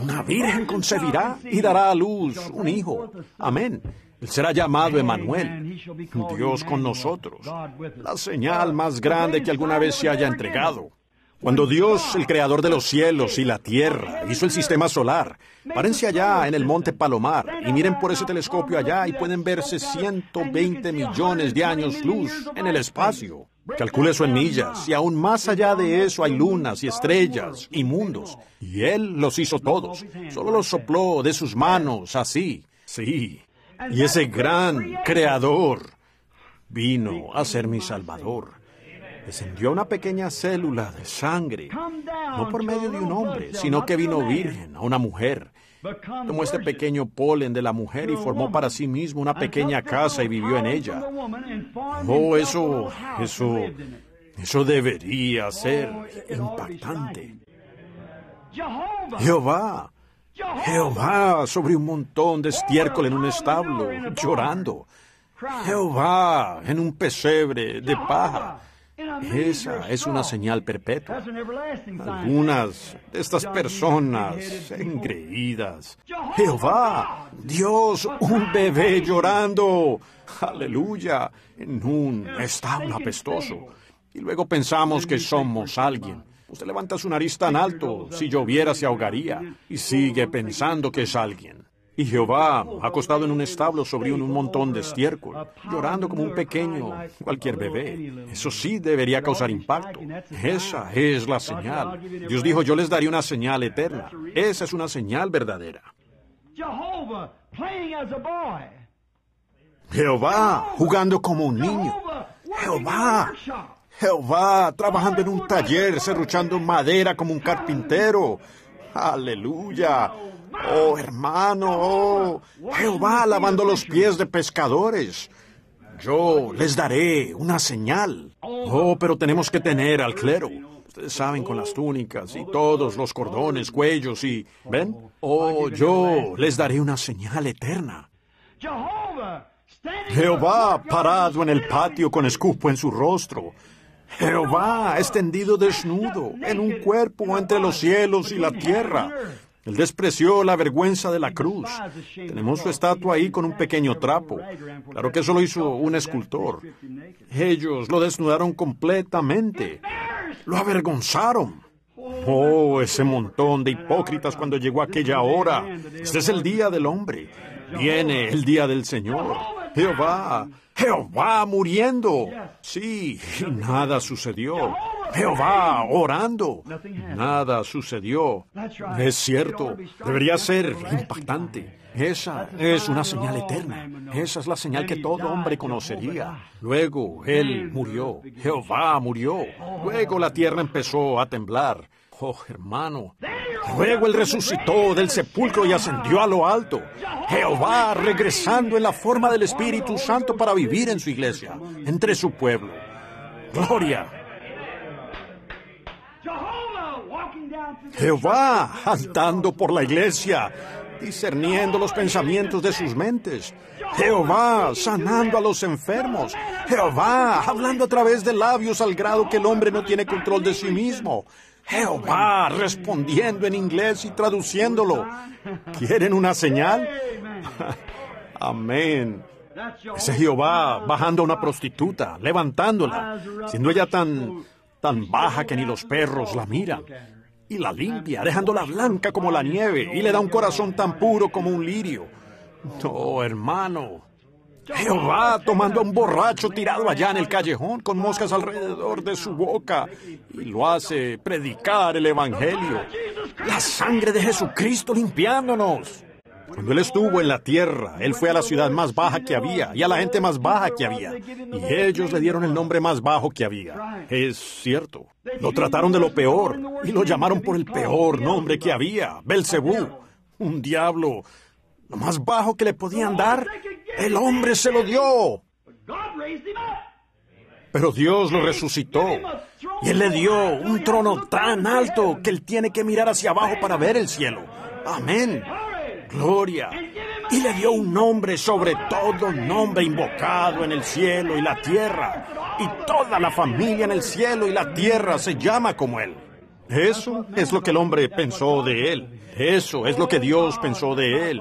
Una virgen concebirá y dará a luz un hijo. Amén. Él será llamado Emmanuel, Dios con nosotros. La señal más grande que alguna vez se haya entregado. Cuando Dios, el creador de los cielos y la tierra, hizo el sistema solar, párense allá en el monte Palomar y miren por ese telescopio allá y pueden verse 120 millones de años luz en el espacio. Calcule eso en millas, y aún más allá de eso hay lunas y estrellas y mundos. Y Él los hizo todos, solo los sopló de sus manos, así, sí. Y ese gran creador vino a ser mi Salvador. Descendió una pequeña célula de sangre, no por medio de un hombre, sino que vino virgen a una mujer. Tomó este pequeño polen de la mujer y formó para sí mismo una pequeña casa y vivió en ella. Oh, eso debería ser impactante. Jehová, Jehová sobre un montón de estiércol en un establo, llorando. Jehová en un pesebre de paja. Esa es una señal perpetua. Algunas de estas personas engreídas. Jehová, Dios, un bebé llorando, aleluya, en un establo apestoso. Y luego pensamos que somos alguien. Usted levanta su nariz tan alto, si lloviera se ahogaría, y sigue pensando que es alguien. Y Jehová, acostado en un establo sobre un montón de estiércol, llorando como un pequeño, cualquier bebé. Eso sí debería causar impacto. Esa es la señal. Dios dijo, yo les daré una señal eterna. Esa es una señal verdadera. Jehová, jugando como un niño. Jehová, Jehová, trabajando en un taller, serruchando madera como un carpintero. Aleluya. Oh, hermano, oh, Jehová lavando los pies de pescadores. Yo les daré una señal. Oh, pero tenemos que tener al clero, ustedes saben, con las túnicas y todos los cordones, cuellos y... ¿Ven? Oh, yo les daré una señal eterna. Jehová parado en el patio con escupo en su rostro. Jehová extendido desnudo en un cuerpo entre los cielos y la tierra. Él despreció la vergüenza de la cruz. Tenemos su estatua ahí con un pequeño trapo. Claro que eso lo hizo un escultor. Ellos lo desnudaron completamente. Lo avergonzaron. Oh, ese montón de hipócritas cuando llegó aquella hora. Este es el día del hombre. Viene el día del Señor. Jehová, Jehová muriendo. Sí, nada sucedió. Jehová orando. Nada sucedió. Es cierto, debería ser impactante. Esa es una señal eterna. Esa es la señal que todo hombre conocería. Luego él murió. Jehová murió. Luego la tierra empezó a temblar. Oh, hermano. Luego él resucitó del sepulcro y ascendió a lo alto. Jehová regresando en la forma del Espíritu Santo para vivir en su iglesia, entre su pueblo. ¡Gloria! Jehová andando por la iglesia, discerniendo los pensamientos de sus mentes. Jehová sanando a los enfermos. Jehová hablando a través de labios al grado que el hombre no tiene control de sí mismo. Jehová respondiendo en inglés y traduciéndolo. ¿Quieren una señal? Amén. Ese Jehová bajando a una prostituta, levantándola, siendo ella tan baja que ni los perros la miran. Y la limpia, dejándola blanca como la nieve, y le da un corazón tan puro como un lirio. No, hermano. Jehová tomando a un borracho tirado allá en el callejón, con moscas alrededor de su boca, y lo hace predicar el Evangelio. La sangre de Jesucristo limpiándonos. Cuando él estuvo en la tierra, él fue a la ciudad más baja que había, y a la gente más baja que había, y ellos le dieron el nombre más bajo que había. Es cierto. Lo trataron de lo peor, y lo llamaron por el peor nombre que había, Belcebú, un diablo. Lo más bajo que le podían dar, el hombre se lo dio. Pero Dios lo resucitó, y él le dio un trono tan alto que él tiene que mirar hacia abajo para ver el cielo. Amén. Gloria, y le dio un nombre sobre todo nombre invocado en el cielo y la tierra, y toda la familia en el cielo y la tierra se llama como él. Eso es lo que el hombre pensó de él. Eso es lo que Dios pensó de él.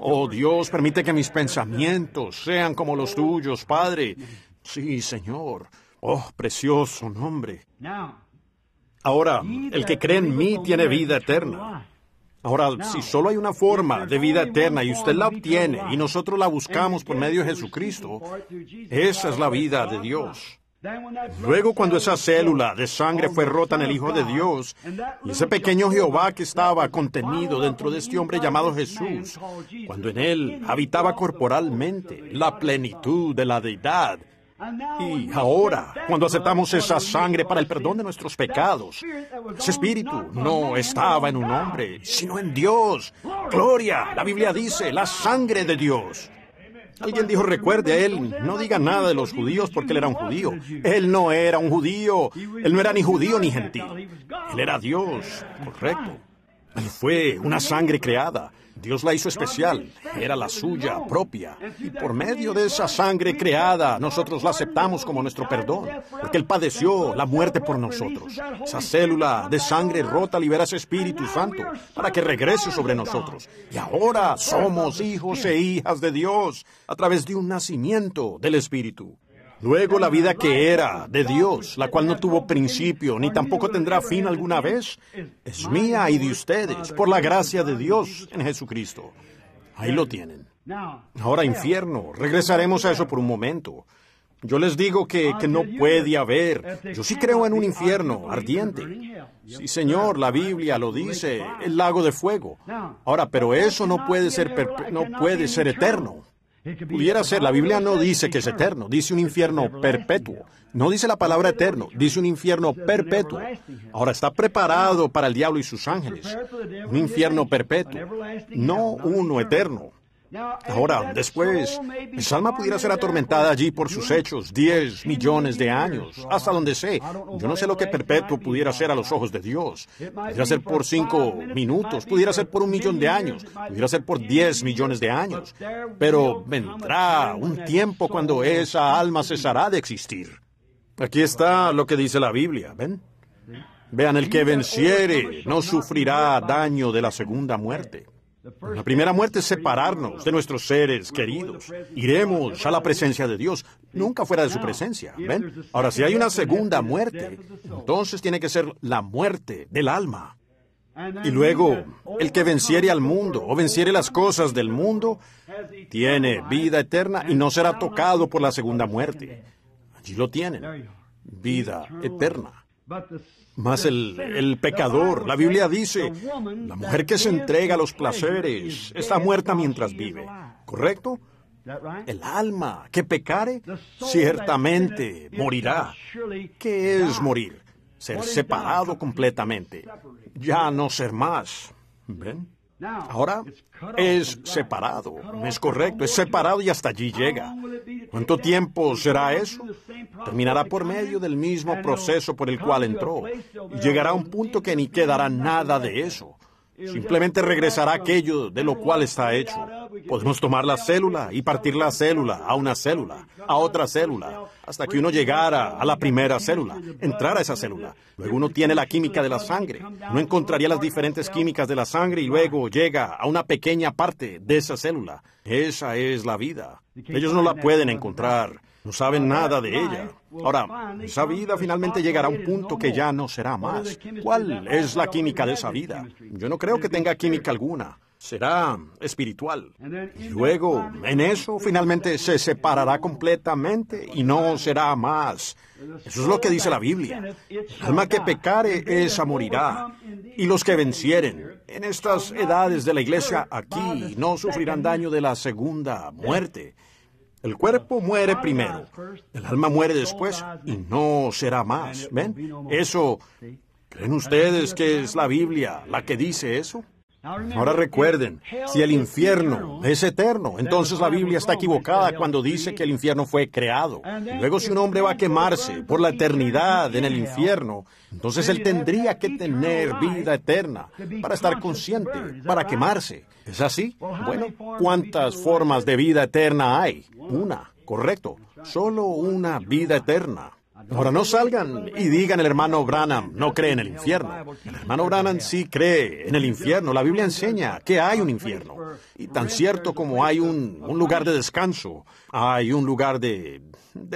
Oh, Dios, permite que mis pensamientos sean como los tuyos, Padre. Sí, Señor. Oh, precioso nombre. Ahora, el que cree en mí tiene vida eterna. Ahora, si solo hay una forma de vida eterna y usted la obtiene y nosotros la buscamos por medio de Jesucristo, esa es la vida de Dios. Luego, cuando esa célula de sangre fue rota en el Hijo de Dios, y ese pequeño Jehová que estaba contenido dentro de este hombre llamado Jesús, cuando en él habitaba corporalmente la plenitud de la deidad, y ahora, cuando aceptamos esa sangre para el perdón de nuestros pecados, ese espíritu no estaba en un hombre, sino en Dios. ¡Gloria! La Biblia dice, la sangre de Dios. Alguien dijo, recuerde a él, no diga nada de los judíos porque él era un judío. Él no era un judío. Él no era ni judío ni gentil. Él era Dios. Correcto. Él fue una sangre creada. Dios la hizo especial, era la suya propia. Y por medio de esa sangre creada, nosotros la aceptamos como nuestro perdón, porque Él padeció la muerte por nosotros. Esa célula de sangre rota libera ese Espíritu Santo para que regrese sobre nosotros. Y ahora somos hijos e hijas de Dios a través de un nacimiento del Espíritu. Luego la vida que era de Dios, la cual no tuvo principio, ni tampoco tendrá fin alguna vez, es mía y de ustedes, por la gracia de Dios en Jesucristo. Ahí lo tienen. Ahora, infierno, regresaremos a eso por un momento. Yo les digo que no puede haber. Yo sí creo en un infierno ardiente. Sí, Señor, la Biblia lo dice, el lago de fuego. Ahora, pero eso no puede ser eterno. Pudiera ser, la Biblia no dice que es eterno, dice un infierno perpetuo. No dice la palabra eterno, dice un infierno perpetuo. Ahora está preparado para el diablo y sus ángeles. Un infierno perpetuo, no uno eterno. Ahora, después, esa alma pudiera ser atormentada allí por sus hechos, 10 millones de años, hasta donde sé. Yo no sé lo que perpetuo pudiera ser a los ojos de Dios. Pudiera ser por 5 minutos, pudiera ser por 1 millón de años, pudiera ser por 10 millones de años. Pero vendrá un tiempo cuando esa alma cesará de existir. Aquí está lo que dice la Biblia, ¿ven? Vean, el que venciere no sufrirá daño de la segunda muerte. La primera muerte es separarnos de nuestros seres queridos. Iremos a la presencia de Dios, nunca fuera de su presencia. ¿Ven? Ahora, si hay una segunda muerte, entonces tiene que ser la muerte del alma. Y luego, el que venciere al mundo o venciere las cosas del mundo, tiene vida eterna y no será tocado por la segunda muerte. Allí lo tienen, vida eterna. Mas el pecador, la Biblia dice, la mujer que se entrega a los placeres está muerta mientras vive. ¿Correcto? El alma que pecare, ciertamente morirá. ¿Qué es morir? Ser separado completamente. Ya no ser más. ¿Ven? Ahora es separado. Es correcto, es separado y hasta allí llega. ¿Cuánto tiempo será eso? Terminará por medio del mismo proceso por el cual entró. Y llegará a un punto que ni quedará nada de eso. Simplemente regresará aquello de lo cual está hecho. Podemos tomar la célula y partir la célula a una célula, a otra célula, hasta que uno llegara a la primera célula, entrara a esa célula. Luego uno tiene la química de la sangre. Uno encontraría las diferentes químicas de la sangre y luego llega a una pequeña parte de esa célula. Esa es la vida. Ellos no la pueden encontrar. No saben nada de ella. Ahora, esa vida finalmente llegará a un punto que ya no será más. ¿Cuál es la química de esa vida? Yo no creo que tenga química alguna. Será espiritual. Y luego, en eso, finalmente se separará completamente y no será más. Eso es lo que dice la Biblia. El alma que pecare, esa morirá. Y los que vencieren, en estas edades de la iglesia aquí, no sufrirán daño de la segunda muerte. El cuerpo muere primero, el alma muere después y no será más. ¿Ven? Eso, ¿creen ustedes que es la Biblia la que dice eso? Ahora recuerden, si el infierno es eterno, entonces la Biblia está equivocada cuando dice que el infierno fue creado. Y luego si un hombre va a quemarse por la eternidad en el infierno, entonces él tendría que tener vida eterna para estar consciente, para quemarse. ¿Es así? Bueno, ¿cuántas formas de vida eterna hay? Una, correcto. Solo una vida eterna. Ahora, no salgan y digan, el hermano Branham no cree en el infierno. El hermano Branham sí cree en el infierno. La Biblia enseña que hay un infierno. Y tan cierto como hay un lugar de descanso, hay un lugar de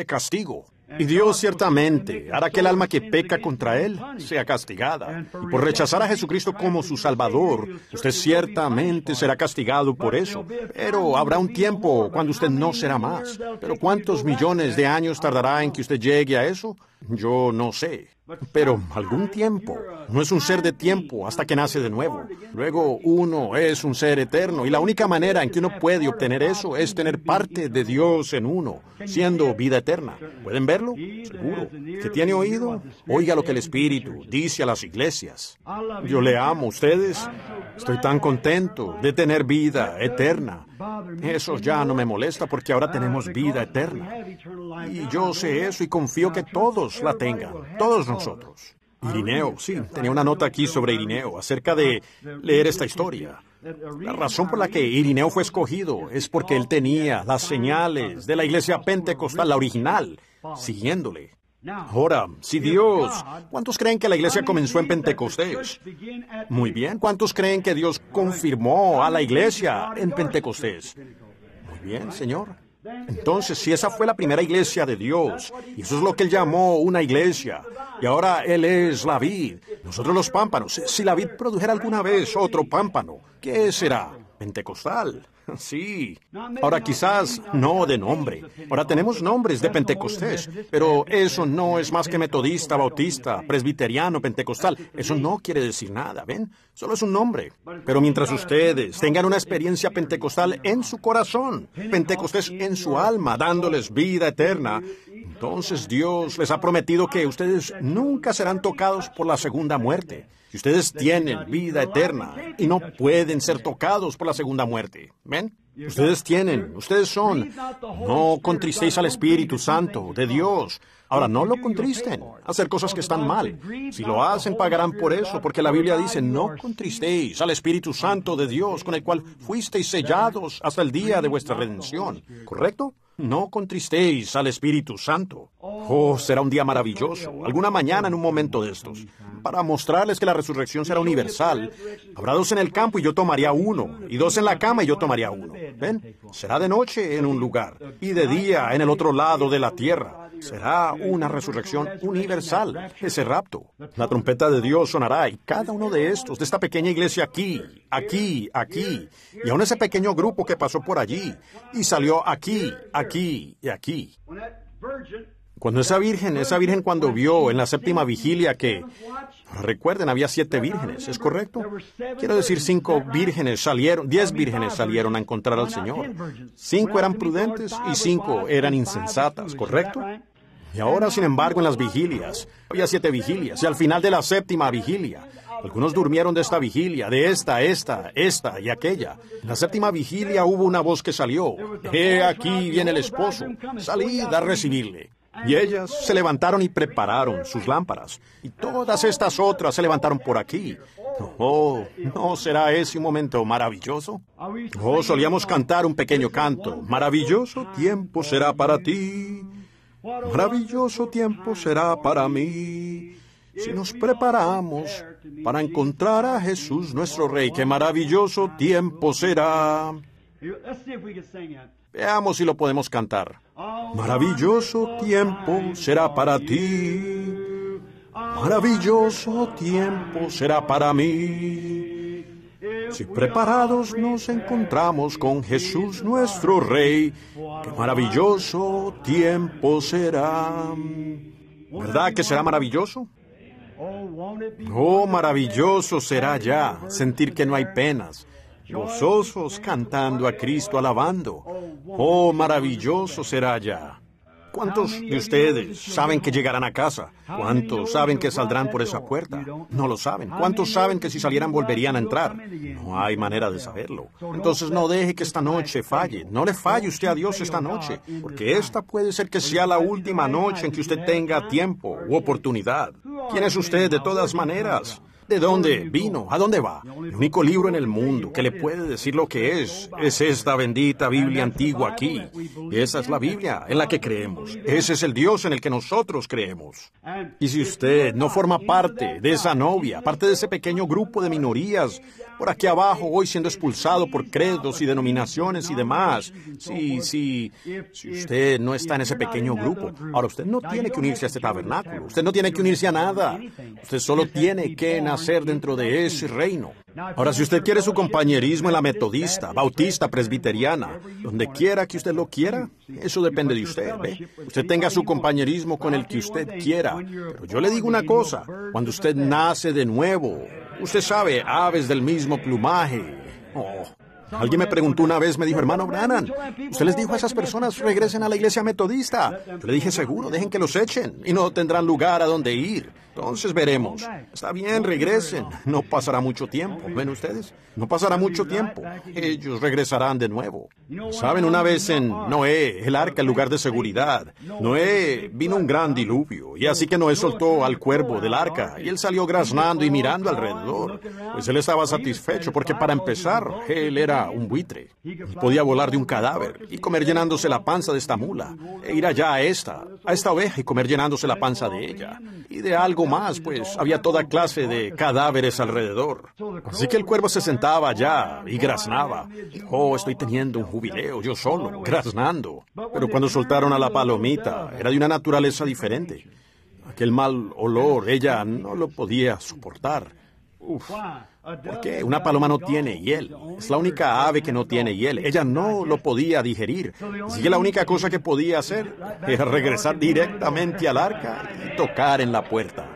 castigo. Y Dios ciertamente hará que el alma que peca contra Él sea castigada. Y por rechazar a Jesucristo como su Salvador, usted ciertamente será castigado por eso. Pero habrá un tiempo cuando usted no será más. Pero ¿cuántos millones de años tardará en que usted llegue a eso? Yo no sé. Pero algún tiempo. No es un ser de tiempo hasta que nace de nuevo. Luego uno es un ser eterno. Y la única manera en que uno puede obtener eso es tener parte de Dios en uno, siendo vida eterna. ¿Pueden verlo? Seguro. ¿Que tiene oído? Oiga lo que el Espíritu dice a las iglesias. Yo le amo a ustedes. Estoy tan contento de tener vida eterna. Eso ya no me molesta porque ahora tenemos vida eterna. Y yo sé eso y confío que todos la tengan, todos nosotros. Ireneo, sí, tenía una nota aquí sobre Ireneo, acerca de leer esta historia. La razón por la que Ireneo fue escogido es porque él tenía las señales de la iglesia pentecostal, la original, siguiéndole. Ahora, si Dios... ¿Cuántos creen que la iglesia comenzó en Pentecostés? Muy bien. ¿Cuántos creen que Dios confirmó a la iglesia en Pentecostés? Muy bien, Señor. Entonces, si esa fue la primera iglesia de Dios, y eso es lo que Él llamó una iglesia, y ahora Él es la vid, nosotros los pámpanos, si la vid produjera alguna vez otro pámpano, ¿qué será? Pentecostal. Sí. Ahora quizás no de nombre. Ahora tenemos nombres de Pentecostés, pero eso no es más que metodista, bautista, presbiteriano, pentecostal. Eso no quiere decir nada, ¿ven? Solo es un nombre. Pero mientras ustedes tengan una experiencia pentecostal en su corazón, Pentecostés en su alma, dándoles vida eterna, entonces Dios les ha prometido que ustedes nunca serán tocados por la segunda muerte. Y ustedes tienen vida eterna y no pueden ser tocados por la segunda muerte. ¿Ven? Ustedes tienen, ustedes son. No contristéis al Espíritu Santo de Dios. Ahora, no lo contristen, hacer cosas que están mal. Si lo hacen, pagarán por eso, porque la Biblia dice, no contristéis al Espíritu Santo de Dios, con el cual fuisteis sellados hasta el día de vuestra redención. ¿Correcto? No contristéis al Espíritu Santo. Oh, será un día maravilloso, alguna mañana en un momento de estos, para mostrarles que la resurrección será universal. Habrá 2 en el campo y yo tomaría uno, y 2 en la cama y yo tomaría uno. ¿Ven? Será de noche en un lugar, y de día en el otro lado de la tierra. Será una resurrección universal, ese rapto. La trompeta de Dios sonará, y cada uno de estos, de esta pequeña iglesia aquí, aquí, aquí, y aún ese pequeño grupo que pasó por allí, y salió aquí, aquí y aquí. Cuando esa virgen cuando vio en la 7ª vigilia que, recuerden, había 7 vírgenes, ¿es correcto? Quiero decir, 5 vírgenes salieron, 10 vírgenes salieron a encontrar al Señor. 5 eran prudentes y 5 eran insensatas, ¿correcto? Y ahora, sin embargo, en las vigilias, había 7 vigilias, y al final de la 7ª vigilia, algunos durmieron de esta vigilia, de esta y aquella. En la 7ª vigilia hubo una voz que salió, «He aquí viene el esposo, salid a recibirle». Y ellas se levantaron y prepararon sus lámparas. Y todas estas otras se levantaron por aquí. Oh, ¿no será ese un momento maravilloso? Oh, solíamos cantar un pequeño canto. Maravilloso tiempo será para ti. Maravilloso tiempo será para mí. Si nos preparamos para encontrar a Jesús, nuestro Rey, qué maravilloso tiempo será. Veamos si lo podemos cantar. Maravilloso tiempo será para ti. Maravilloso tiempo será para mí. Si preparados nos encontramos con Jesús nuestro Rey, qué maravilloso tiempo será. ¿Verdad que será maravilloso? Oh, maravilloso será ya sentir que no hay penas. Gozosos cantando a Cristo, alabando. Oh, maravilloso será ya. ¿Cuántos de ustedes saben que llegarán a casa? ¿Cuántos saben que saldrán por esa puerta? No lo saben. ¿Cuántos saben que si salieran volverían a entrar? No hay manera de saberlo. Entonces no deje que esta noche falle. No le falle usted a Dios esta noche, porque esta puede ser que sea la última noche en que usted tenga tiempo u oportunidad. ¿Quién es usted de todas maneras? ¿De dónde vino? ¿A dónde va? El único libro en el mundo que le puede decir lo que es esta bendita Biblia antigua aquí. Esa es la Biblia en la que creemos. Ese es el Dios en el que nosotros creemos. Y si usted no forma parte de esa novia, parte de ese pequeño grupo de minorías, por aquí abajo, hoy siendo expulsado por credos y denominaciones y demás, si usted no está en ese pequeño grupo, ahora usted no tiene que unirse a este tabernáculo, usted no tiene que unirse a nada, usted solo tiene que nacer dentro de ese reino. Ahora, si usted quiere su compañerismo en la metodista, bautista, presbiteriana, donde quiera que usted lo quiera, eso depende de usted, ¿ve? Usted tenga su compañerismo con el que usted quiera. Pero yo le digo una cosa, cuando usted nace de nuevo, usted sabe, aves del mismo plumaje. Oh. Alguien me preguntó una vez, me dijo, hermano Branham, ¿usted les dijo a esas personas regresen a la iglesia metodista? Yo le dije, seguro, dejen que los echen y no tendrán lugar a dónde ir. Entonces veremos. Está bien, regresen. No pasará mucho tiempo. ¿Ven ustedes? No pasará mucho tiempo. Ellos regresarán de nuevo. Saben, una vez en Noé, el arca, el lugar de seguridad, Noé vino un gran diluvio, y así que Noé soltó al cuervo del arca, y él salió graznando y mirando alrededor. Pues él estaba satisfecho, porque para empezar, él era un buitre. Podía volar de un cadáver y comer llenándose la panza de esta mula, e ir allá a esta oveja y comer llenándose la panza de ella. Y de algo más, pues había toda clase de cadáveres alrededor. Así que el cuervo se sentaba allá y graznaba. Oh, estoy teniendo un jubileo, yo solo, graznando. Pero cuando soltaron a la palomita, era de una naturaleza diferente. Aquel mal olor, ella no lo podía soportar. Uf. ¿Por qué? Una paloma no tiene hiel. Es la única ave que no tiene hiel. Ella no lo podía digerir. Así que la única cosa que podía hacer era regresar directamente al arca y tocar en la puerta.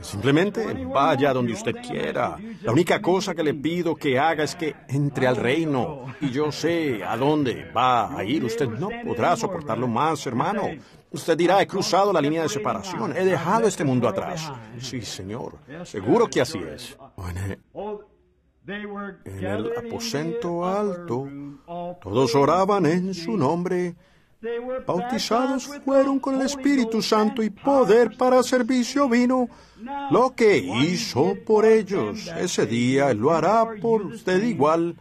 Simplemente vaya donde usted quiera. La única cosa que le pido que haga es que entre al reino. Y yo sé a dónde va a ir. Usted no podrá soportarlo más, hermano. Usted dirá, he cruzado la línea de separación, he dejado este mundo atrás. Sí, Señor, seguro que así es. en el aposento alto, todos oraban en su nombre. Bautizados fueron con el Espíritu Santo y poder para servicio vino. Lo que hizo por ellos ese día, Él lo hará por usted igual.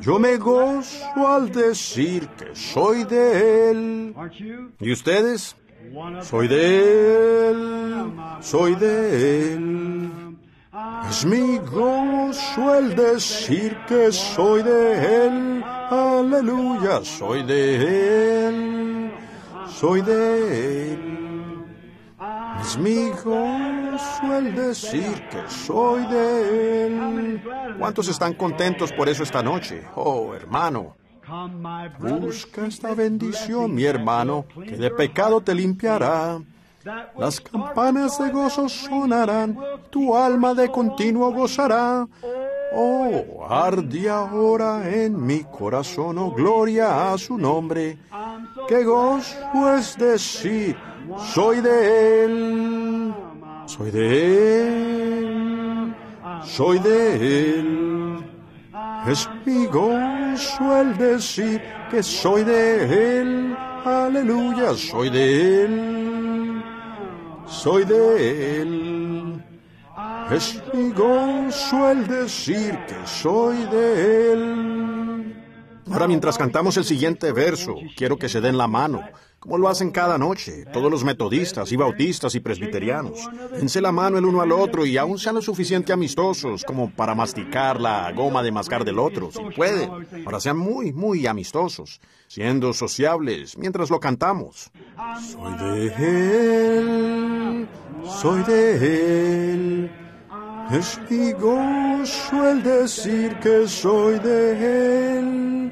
Yo me gozo al decir que soy de Él. ¿Y ustedes? Soy de Él, soy de Él. Es mi gozo el decir que soy de Él. Aleluya, soy de Él, soy de Él. Es mi gozo el decir que soy de Él. ¿Cuántos están contentos por eso esta noche? Oh, hermano. Busca esta bendición, mi hermano, que de pecado te limpiará. Las campanas de gozo sonarán, tu alma de continuo gozará. Oh, arde ahora en mi corazón, oh, gloria a su nombre. Que gozo es decir, soy de Él, soy de Él, soy de Él. Es mi gozo el decir que soy de Él, aleluya, soy de Él, soy de Él. Es mi gozo el decir que soy de Él. Ahora, mientras cantamos el siguiente verso, quiero que se den la mano, como lo hacen cada noche, todos los metodistas y bautistas y presbiterianos. Dense la mano el uno al otro y aún sean lo suficiente amistosos como para masticar la goma de mascar del otro, si pueden. Ahora sean muy, muy amistosos, siendo sociables mientras lo cantamos. Soy de Él, soy de Él. Es mi gozo el decir que soy de Él,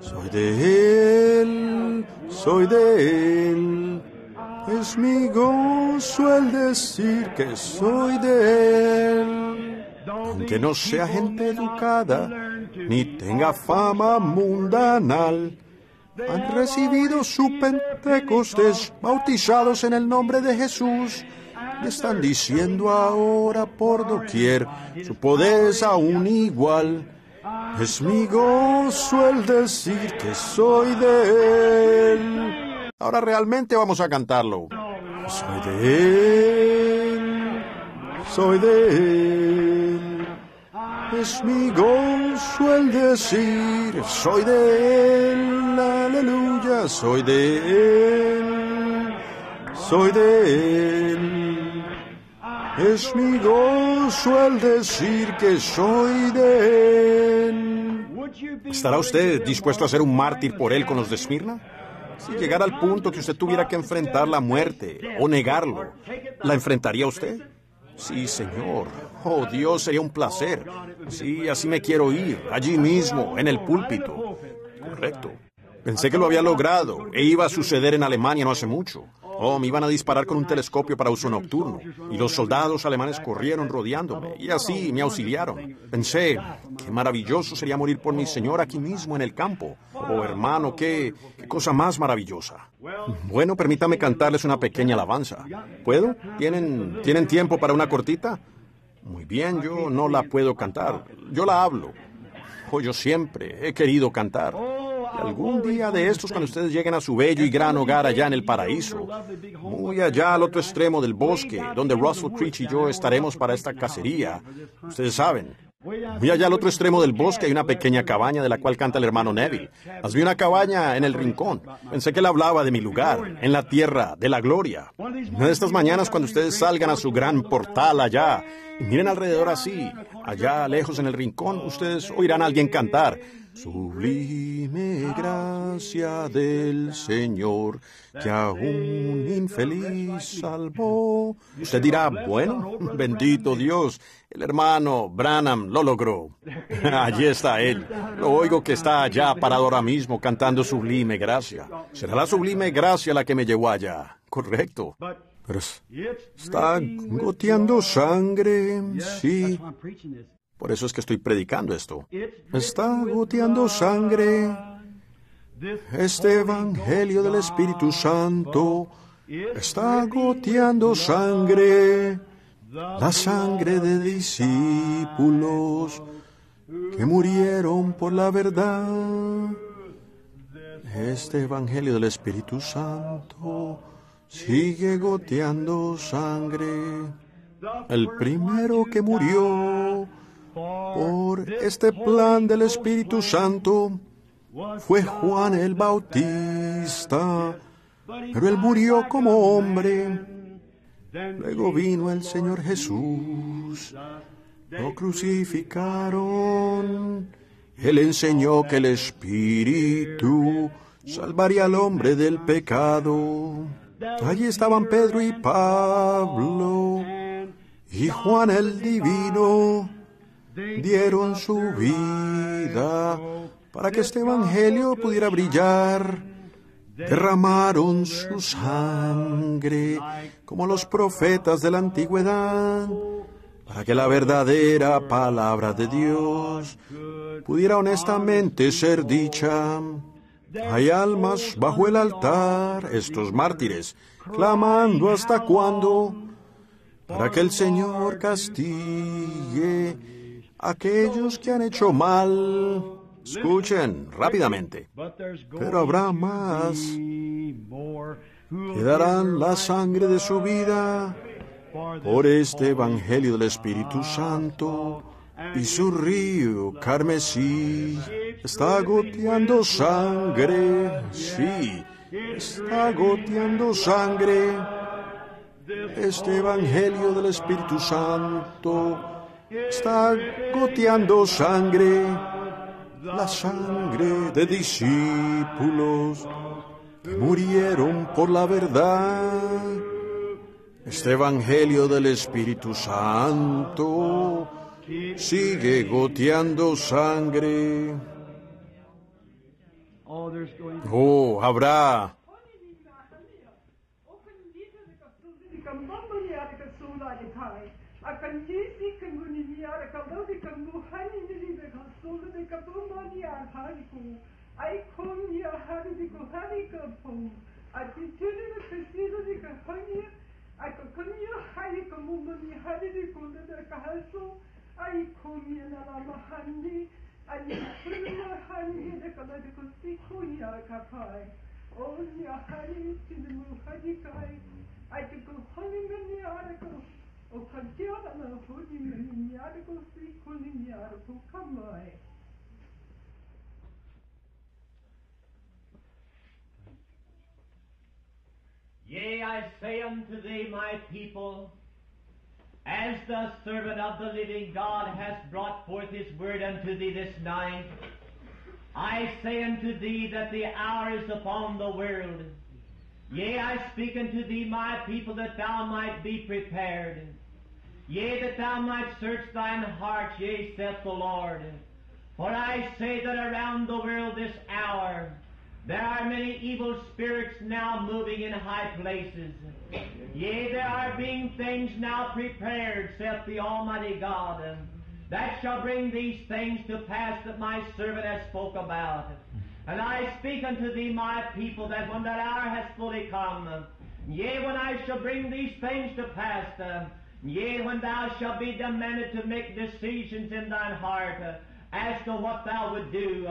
soy de Él, soy de Él. Es mi gozo el decir que soy de Él. Aunque no sea gente educada, ni tenga fama mundanal, han recibido su Pentecostés, bautizados en el nombre de Jesús. Le están diciendo ahora por doquier, su poder es aún igual. Es mi gozo el decir que soy de Él. Ahora realmente vamos a cantarlo. Soy de Él, soy de Él. Es mi gozo el decir, soy de Él, aleluya, soy de Él, soy de Él. Es mi gozo el decir que soy de Él. ¿Estará usted dispuesto a ser un mártir por Él con los de Esmirna? Si llegara al punto que usted tuviera que enfrentar la muerte o negarlo, ¿la enfrentaría usted? Sí, Señor. Oh, Dios, sería un placer. Sí, así me quiero ir, allí mismo, en el púlpito. Correcto. Pensé que lo había logrado e iba a suceder en Alemania no hace mucho. Oh, me iban a disparar con un telescopio para uso nocturno, y los soldados alemanes corrieron rodeándome, y así me auxiliaron. Pensé, qué maravilloso sería morir por mi Señor aquí mismo en el campo. Oh, hermano, qué cosa más maravillosa. Bueno, permítame cantarles una pequeña alabanza. ¿Puedo? ¿Tienen tiempo para una cortita? Muy bien, yo no la puedo cantar. Yo la hablo. Oh, yo siempre he querido cantar. Y algún día de estos, cuando ustedes lleguen a su bello y gran hogar allá en el paraíso, muy allá al otro extremo del bosque, donde Russell Creech y yo estaremos para esta cacería, ustedes saben, muy allá al otro extremo del bosque hay una pequeña cabaña de la cual canta el hermano Neville. Las vi una cabaña en el rincón. Pensé que él hablaba de mi lugar, en la tierra de la gloria. Una de estas mañanas, cuando ustedes salgan a su gran portal allá, y miren alrededor así, allá lejos en el rincón, ustedes oirán a alguien cantar. Sublime gracia del Señor, que a un infeliz salvó. Usted dirá, bueno, bendito Dios, el hermano Branham lo logró. Allí está él. Lo oigo que está allá parado ahora mismo cantando sublime gracia. Será la sublime gracia la que me llevó allá. Correcto. Pero está goteando sangre, sí. Por eso es que estoy predicando esto. Está goteando sangre este Evangelio del Espíritu Santo. Está goteando sangre, la sangre de discípulos. que murieron por la verdad. Este Evangelio del Espíritu Santo sigue goteando sangre. El primero que murió por este plan del Espíritu Santo fue Juan el Bautista, pero él murió como hombre. Luego vino el Señor Jesús, lo crucificaron. Él enseñó que el Espíritu salvaría al hombre del pecado. Allí estaban Pedro y Pablo, y Juan el Divino dieron su vida para que este Evangelio pudiera brillar. Derramaron su sangre como los profetas de la antigüedad, para que la verdadera palabra de Dios pudiera honestamente ser dicha. Hay almas bajo el altar, estos mártires, clamando hasta cuándo, para que el Señor castigue a aquellos que han hecho mal. Escuchen rápidamente, pero habrá más que darán la sangre de su vida por este Evangelio del Espíritu Santo, y su río carmesí está goteando sangre. Sí, está goteando sangre. Este Evangelio del Espíritu Santo está goteando sangre. La sangre de discípulos que murieron por la verdad. Este Evangelio del Espíritu Santo sigue goteando sangre. Oh, habrá. Yea, I say unto thee, my people, as the servant of the living God has brought forth his word unto thee this night, I say unto thee that the hour is upon the world. Yea, I speak unto thee, my people, that thou might be prepared. Yea, that thou might search thine heart, yea, saith the Lord. For I say that around the world this hour, there are many evil spirits now moving in high places. Yea, there are being things now prepared, saith the Almighty God, that shall bring these things to pass that my servant has spoke about. And I speak unto thee, my people, that when that hour has fully come, yea, when I shall bring these things to pass, yea, when thou shalt be demanded to make decisions in thine heart as to what thou would do,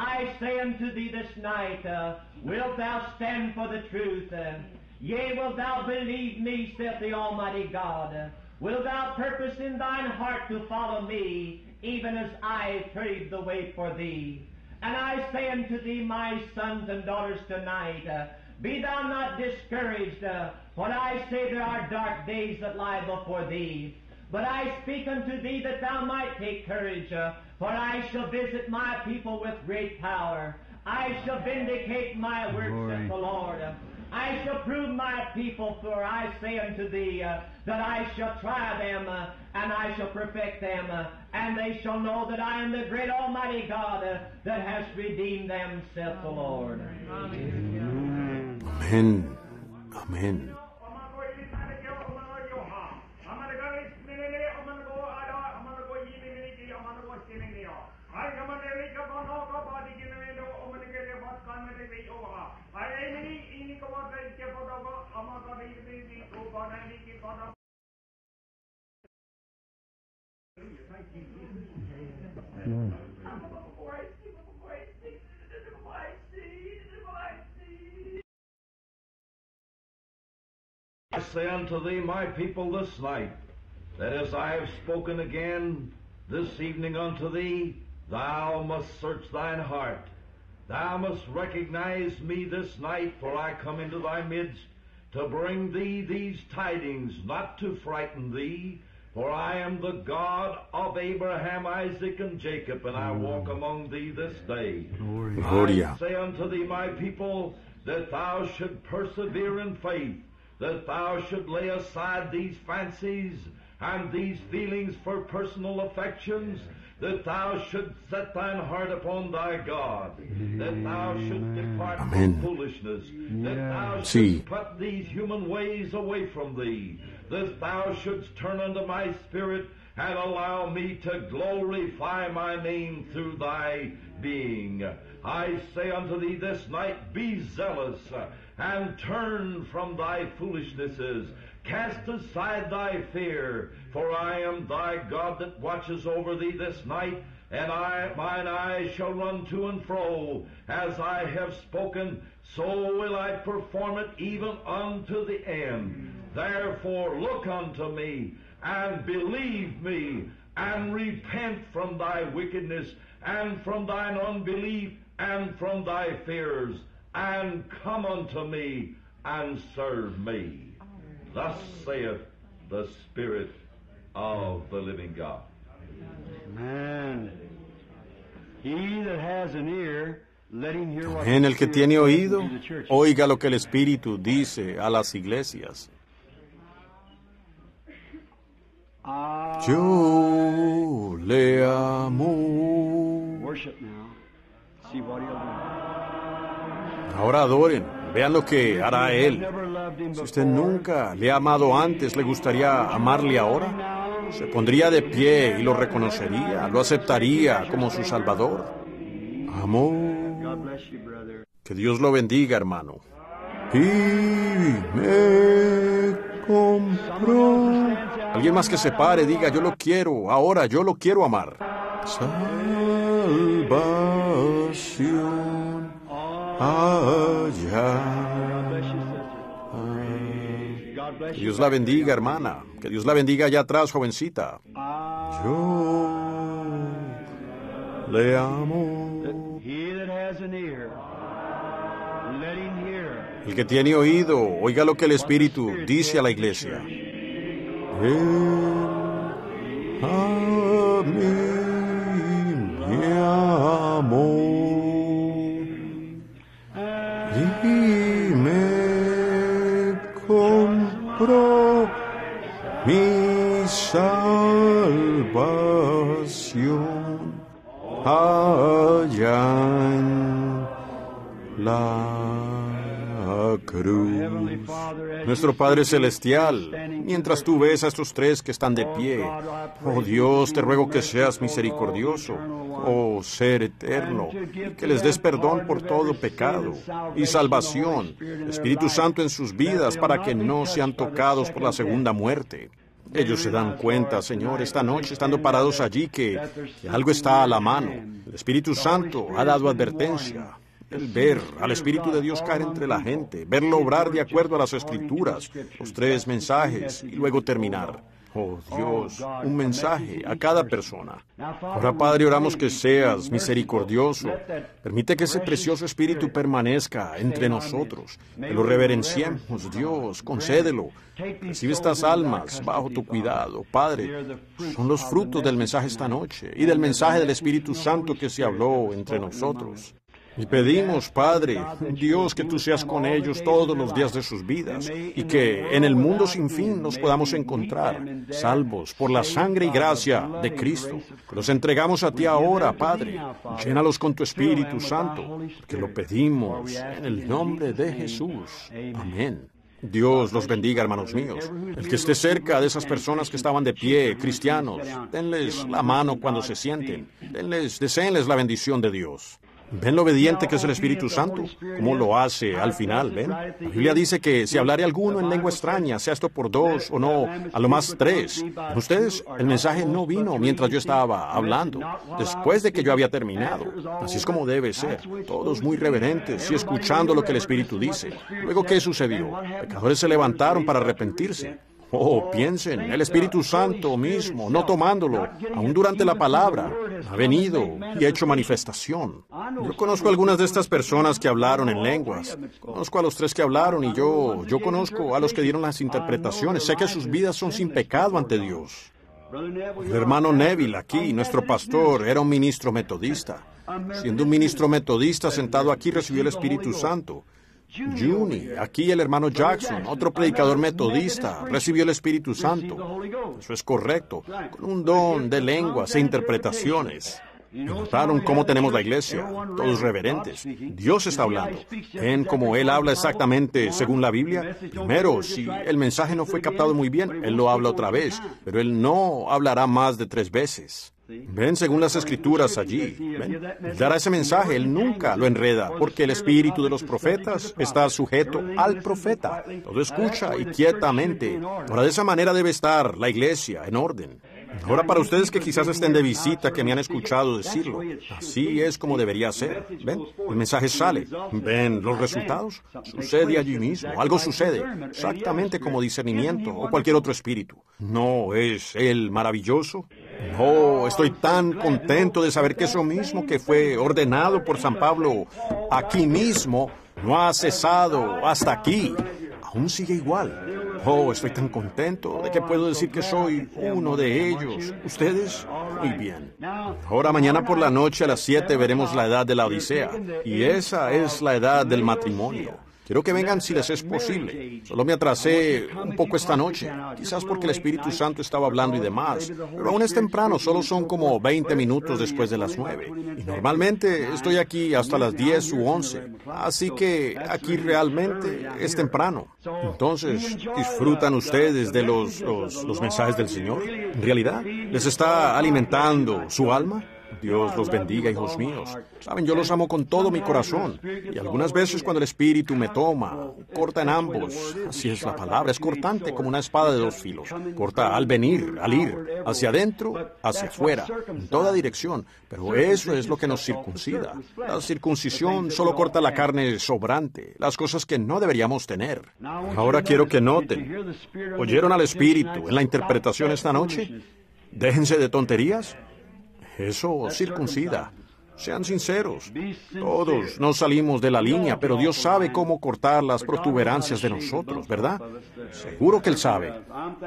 I say unto thee this night, wilt thou stand for the truth? Yea, wilt thou believe me, saith the Almighty God? Wilt thou purpose in thine heart to follow me, even as I paved the way for thee? And I say unto thee, my sons and daughters, tonight, be thou not discouraged, for I say there are dark days that lie before thee. But I speak unto thee that thou might take courage, for I shall visit my people with great power. I shall vindicate my works, saith the Lord. I shall prove my people, for I say unto thee that I shall try them, and I shall perfect them, and they shall know that I am the great Almighty God that has redeemed them, saith the Lord. Amen. Amen. Amen. I say unto thee, my people, this night, that as I have spoken again this evening unto thee, thou must search thine heart. Thou must recognize me this night, for I come into thy midst to bring thee these tidings, not to frighten thee, for I am the God of Abraham, Isaac, and Jacob, and I walk among thee this day. Gloria. I say unto thee, my people, that thou should persevere in faith, that thou should lay aside these fancies and these feelings for personal affections, that thou should set thine heart upon thy God, that thou should depart from foolishness, that thou should put these human ways away from thee, that thou shouldst turn unto my spirit and allow me to glorify my name through thy being. I say unto thee this night, be zealous and turn from thy foolishnesses. Cast aside thy fear, for I am thy God that watches over thee this night, and mine eyes shall run to and fro. As I have spoken, so will I perform it even unto the end. Therefore look unto me, and believe me, and repent from thy wickedness, and from thine unbelief, and from thy fears, and come unto me, and serve me. Thus saith the Spirit of the living God. Amen. He that has an ear, let him hear what the Spirit says to the churches. Amén. El que tiene oído, oiga lo que el Espíritu dice a las iglesias. Yo le amo. Ahora adoren. Vean lo que hará Él. Si usted nunca le ha amado antes, ¿le gustaría amarle ahora? Se pondría de pie y lo reconocería, lo aceptaría como su Salvador. Amor. Que Dios lo bendiga, hermano. Y me compró. Alguien más que se pare, diga, yo lo quiero, ahora yo lo quiero amar. Salvación. Allá. Dios la bendiga, hermana. Que Dios la bendiga allá atrás, jovencita. Yo le amo. El que tiene oído, oiga lo que el Espíritu dice a la iglesia. Él a mí me amó. Y me compró mi salvación allá en la cruz. Nuestro Padre Celestial, mientras tú ves a estos tres que están de pie, oh Dios, te ruego que seas misericordioso, oh ser eterno, que les des perdón por todo pecado y salvación, Espíritu Santo en sus vidas para que no sean tocados por la segunda muerte. Ellos se dan cuenta, Señor, esta noche, estando parados allí, que algo está a la mano. El Espíritu Santo ha dado advertencia. El ver al Espíritu de Dios caer entre la gente, verlo obrar de acuerdo a las Escrituras, los tres mensajes y luego terminar. Oh Dios, un mensaje a cada persona. Ahora, Padre, oramos que seas misericordioso. Permite que ese precioso Espíritu permanezca entre nosotros. Que lo reverenciemos, Dios, concédelo. Recibe estas almas bajo tu cuidado, Padre. Son los frutos del mensaje esta noche y del mensaje del Espíritu Santo que se habló entre nosotros. Y pedimos, Padre, Dios, que tú seas con ellos todos los días de sus vidas y que en el mundo sin fin nos podamos encontrar, salvos por la sangre y gracia de Cristo. Los entregamos a ti ahora, Padre. Llénalos con tu Espíritu Santo, que lo pedimos en el nombre de Jesús. Amén. Dios los bendiga, hermanos míos. El que esté cerca de esas personas que estaban de pie, cristianos, denles la mano cuando se sienten. Deseenles la bendición de Dios. Ven lo obediente que es el Espíritu Santo, cómo lo hace al final, ven. La Biblia dice que si hablare alguno en lengua extraña, sea esto por dos o no, a lo más tres. Ustedes, el mensaje no vino mientras yo estaba hablando, después de que yo había terminado. Así es como debe ser, todos muy reverentes y escuchando lo que el Espíritu dice. Luego, ¿qué sucedió? Pecadores se levantaron para arrepentirse. Oh, piensen, el Espíritu Santo mismo, no tomándolo, aún durante la palabra, ha venido y hecho manifestación. Yo conozco a algunas de estas personas que hablaron en lenguas. Conozco a los tres que hablaron y yo conozco a los que dieron las interpretaciones. Sé que sus vidas son sin pecado ante Dios. El hermano Neville aquí, nuestro pastor, era un ministro metodista. Siendo un ministro metodista sentado aquí, recibió el Espíritu Santo. Juni, aquí el hermano Jackson, otro predicador metodista, recibió el Espíritu Santo. Eso es correcto, con un don de lenguas e interpretaciones. Notaron cómo tenemos la iglesia, todos reverentes. Dios está hablando. Ven cómo Él habla exactamente según la Biblia. Primero, si el mensaje no fue captado muy bien, Él lo habla otra vez, pero Él no hablará más de 3 veces. Ven, según las Escrituras allí, ven, dará ese mensaje, Él nunca lo enreda, porque el espíritu de los profetas está sujeto al profeta. Todo escucha y quietamente. Ahora, de esa manera debe estar la iglesia en orden. Ahora, para ustedes que quizás estén de visita, que me han escuchado decirlo, así es como debería ser. Ven, el mensaje sale. Ven, los resultados. Sucede allí mismo. Algo sucede, exactamente como discernimiento o cualquier otro espíritu. ¿No es Él maravilloso? No, estoy tan contento de saber que eso mismo que fue ordenado por San Pablo aquí mismo, no ha cesado hasta aquí. Aún sigue igual. Oh, estoy tan contento de que puedo decir que soy uno de ellos. ¿Ustedes? Muy bien. Ahora, mañana por la noche a las 7 veremos la edad de la Laodicea. Y esa es la edad del matrimonio. Quiero que vengan si les es posible. Solo me atrasé un poco esta noche, quizás porque el Espíritu Santo estaba hablando y demás, pero aún es temprano, solo son como 20 minutos después de las 9. Y normalmente estoy aquí hasta las 10 u 11, así que aquí realmente es temprano. Entonces, ¿disfrutan ustedes de los mensajes del Señor? ¿En realidad les está alimentando su alma? Dios los bendiga, hijos míos. Saben, yo los amo con todo mi corazón. Y algunas veces cuando el Espíritu me toma, corta en ambos. Así es la palabra, es cortante como una espada de 2 filos. Corta al venir, al ir, hacia adentro, hacia afuera, en toda dirección. Pero eso es lo que nos circuncida. La circuncisión solo corta la carne sobrante, las cosas que no deberíamos tener. Ahora quiero que noten, ¿oyeron al Espíritu en la interpretación esta noche? Déjense de tonterías. Eso circuncida. Sean sinceros. Todos nos salimos de la línea, pero Dios sabe cómo cortar las protuberancias de nosotros, ¿verdad? Seguro que Él sabe.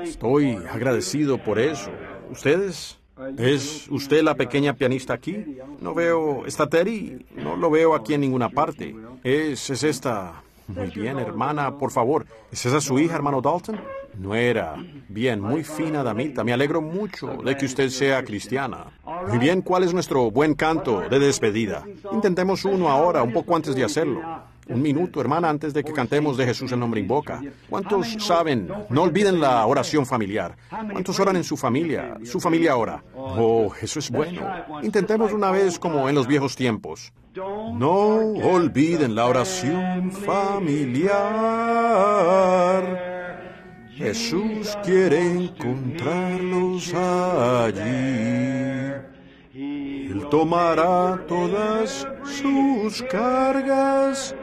Estoy agradecido por eso. ¿Ustedes? ¿Es usted la pequeña pianista aquí? No veo... ¿Está Terry? No lo veo aquí en ninguna parte. Es esta... Muy bien, hermana, por favor. ¿Es esa su hija, hermano Dalton? Nuera. Bien, muy fina damita. Me alegro mucho de que usted sea cristiana. Muy bien, ¿cuál es nuestro buen canto de despedida? Intentemos uno ahora, un poco antes de hacerlo. 1 minuto, hermana, antes de que cantemos de Jesús el nombre invoca. ¿Cuántos saben? No olviden la oración familiar. ¿Cuántos oran en su familia? Su familia ora. Oh, eso es bueno. Intentemos una vez como en los viejos tiempos. No olviden la oración familiar. Jesús quiere encontrarlos allí. Él tomará todas sus cargas.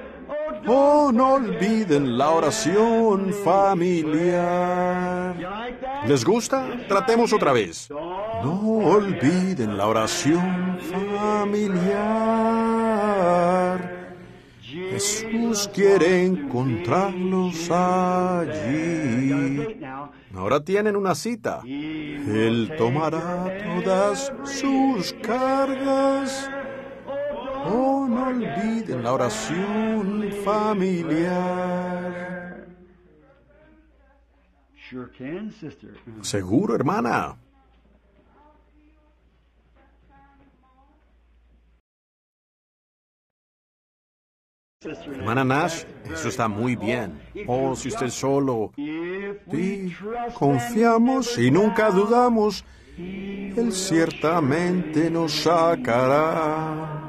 Oh, no olviden la oración familiar. ¿Les gusta? Tratemos otra vez. No olviden la oración familiar. Jesús quiere encontrarlos allí. Ahora tienen una cita. Él tomará todas sus cargas. Oh, no olviden la oración familiar. Seguro, hermana. Hermana Nash, eso está muy bien. Oh, si usted solo... Sí, confiamos y nunca dudamos, Él ciertamente nos sacará.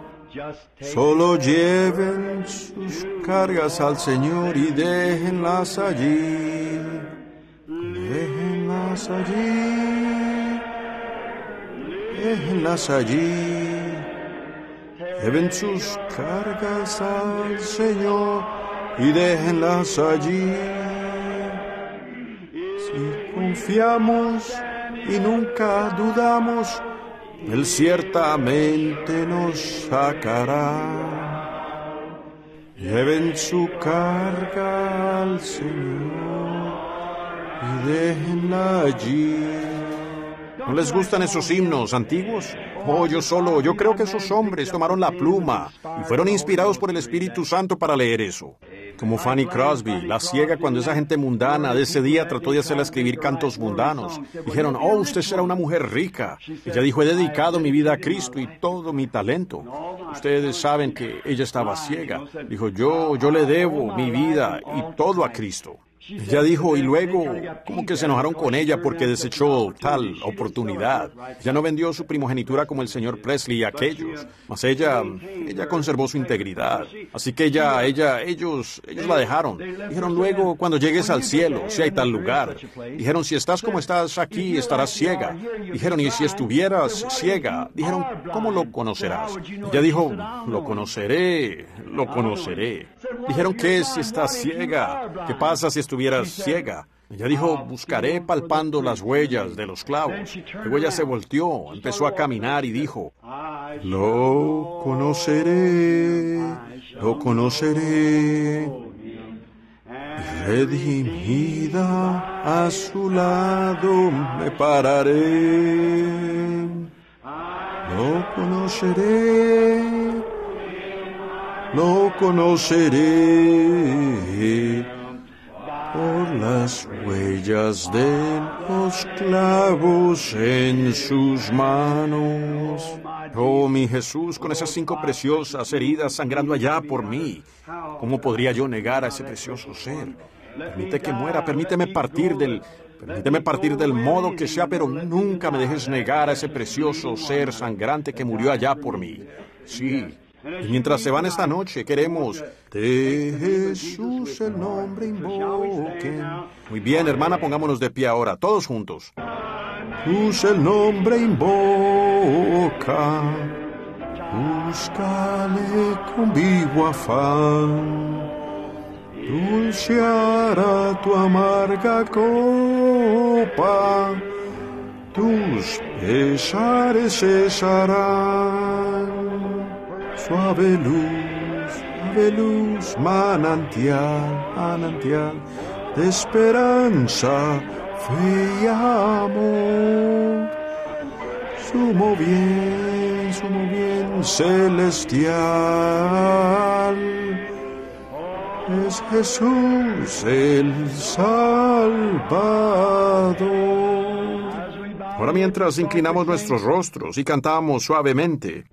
Solo lleven sus cargas al Señor y déjenlas allí. Déjenlas allí. Déjenlas allí. Lleven sus cargas al Señor y déjenlas allí. Si confiamos y nunca dudamos, Él ciertamente nos sacará. Lleven su carga al Señor y déjenla allí. ¿No les gustan esos himnos antiguos? Oh, yo creo que esos hombres tomaron la pluma y fueron inspirados por el Espíritu Santo para leer eso. Como Fanny Crosby, la ciega, cuando esa gente mundana de ese día trató de hacerla escribir cantos mundanos. Dijeron, oh, usted será una mujer rica. Ella dijo, he dedicado mi vida a Cristo y todo mi talento. Ustedes saben que ella estaba ciega. Dijo, yo le debo mi vida y todo a Cristo. Ella dijo, y luego, como que se enojaron con ella porque desechó tal oportunidad. Ya no vendió su primogenitura como el señor Presley y aquellos, mas ella conservó su integridad. Así que ellos la dejaron. Dijeron, luego, cuando llegues al cielo, si hay tal lugar. Dijeron, si estás como estás aquí, estarás ciega. Dijeron, y si estuvieras ciega. Dijeron, ¿cómo lo conocerás? Ella dijo, lo conoceré, lo conoceré. Dijeron, ¿qué si estás ciega? ¿Qué pasa si estuvieras ciega? Ella dijo, buscaré palpando las huellas de los clavos. Luego ella se volteó, empezó a caminar y dijo, lo conoceré, lo conoceré. Redimida a su lado me pararé. Lo conoceré, lo conoceré. Por las huellas de los clavos en sus manos. Oh, mi Jesús, con esas 5 preciosas heridas sangrando allá por mí, ¿cómo podría yo negar a ese precioso ser? Permite que muera, permíteme partir del modo que sea, pero nunca me dejes negar a ese precioso ser sangrante que murió allá por mí. Sí. Y mientras se van esta noche, queremos de Jesús el nombre invoquen. Muy bien, hermana, pongámonos de pie ahora, todos juntos. Jesús el nombre invoca, búscale con vivo afán, dulceará tu amarga copa, tus pesares cesarán. Suave luz, manantial, manantial de esperanza, fe y amor. Sumo bien celestial. Es Jesús el Salvador. Ahora mientras inclinamos nuestros rostros y cantamos suavemente,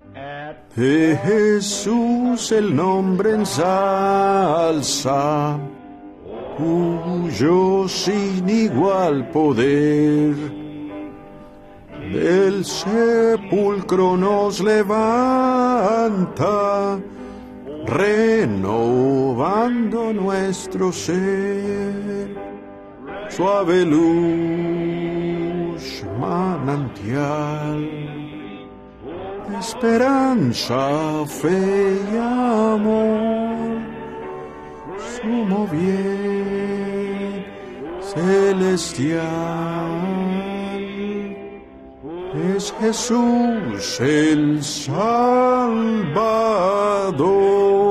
de Jesús el nombre ensalza, cuyo sin igual poder del sepulcro nos levanta, renovando nuestro ser. Suave luz, manantial, esperanza, fe y amor. Sumo bien celestial. Es Jesús el Salvador.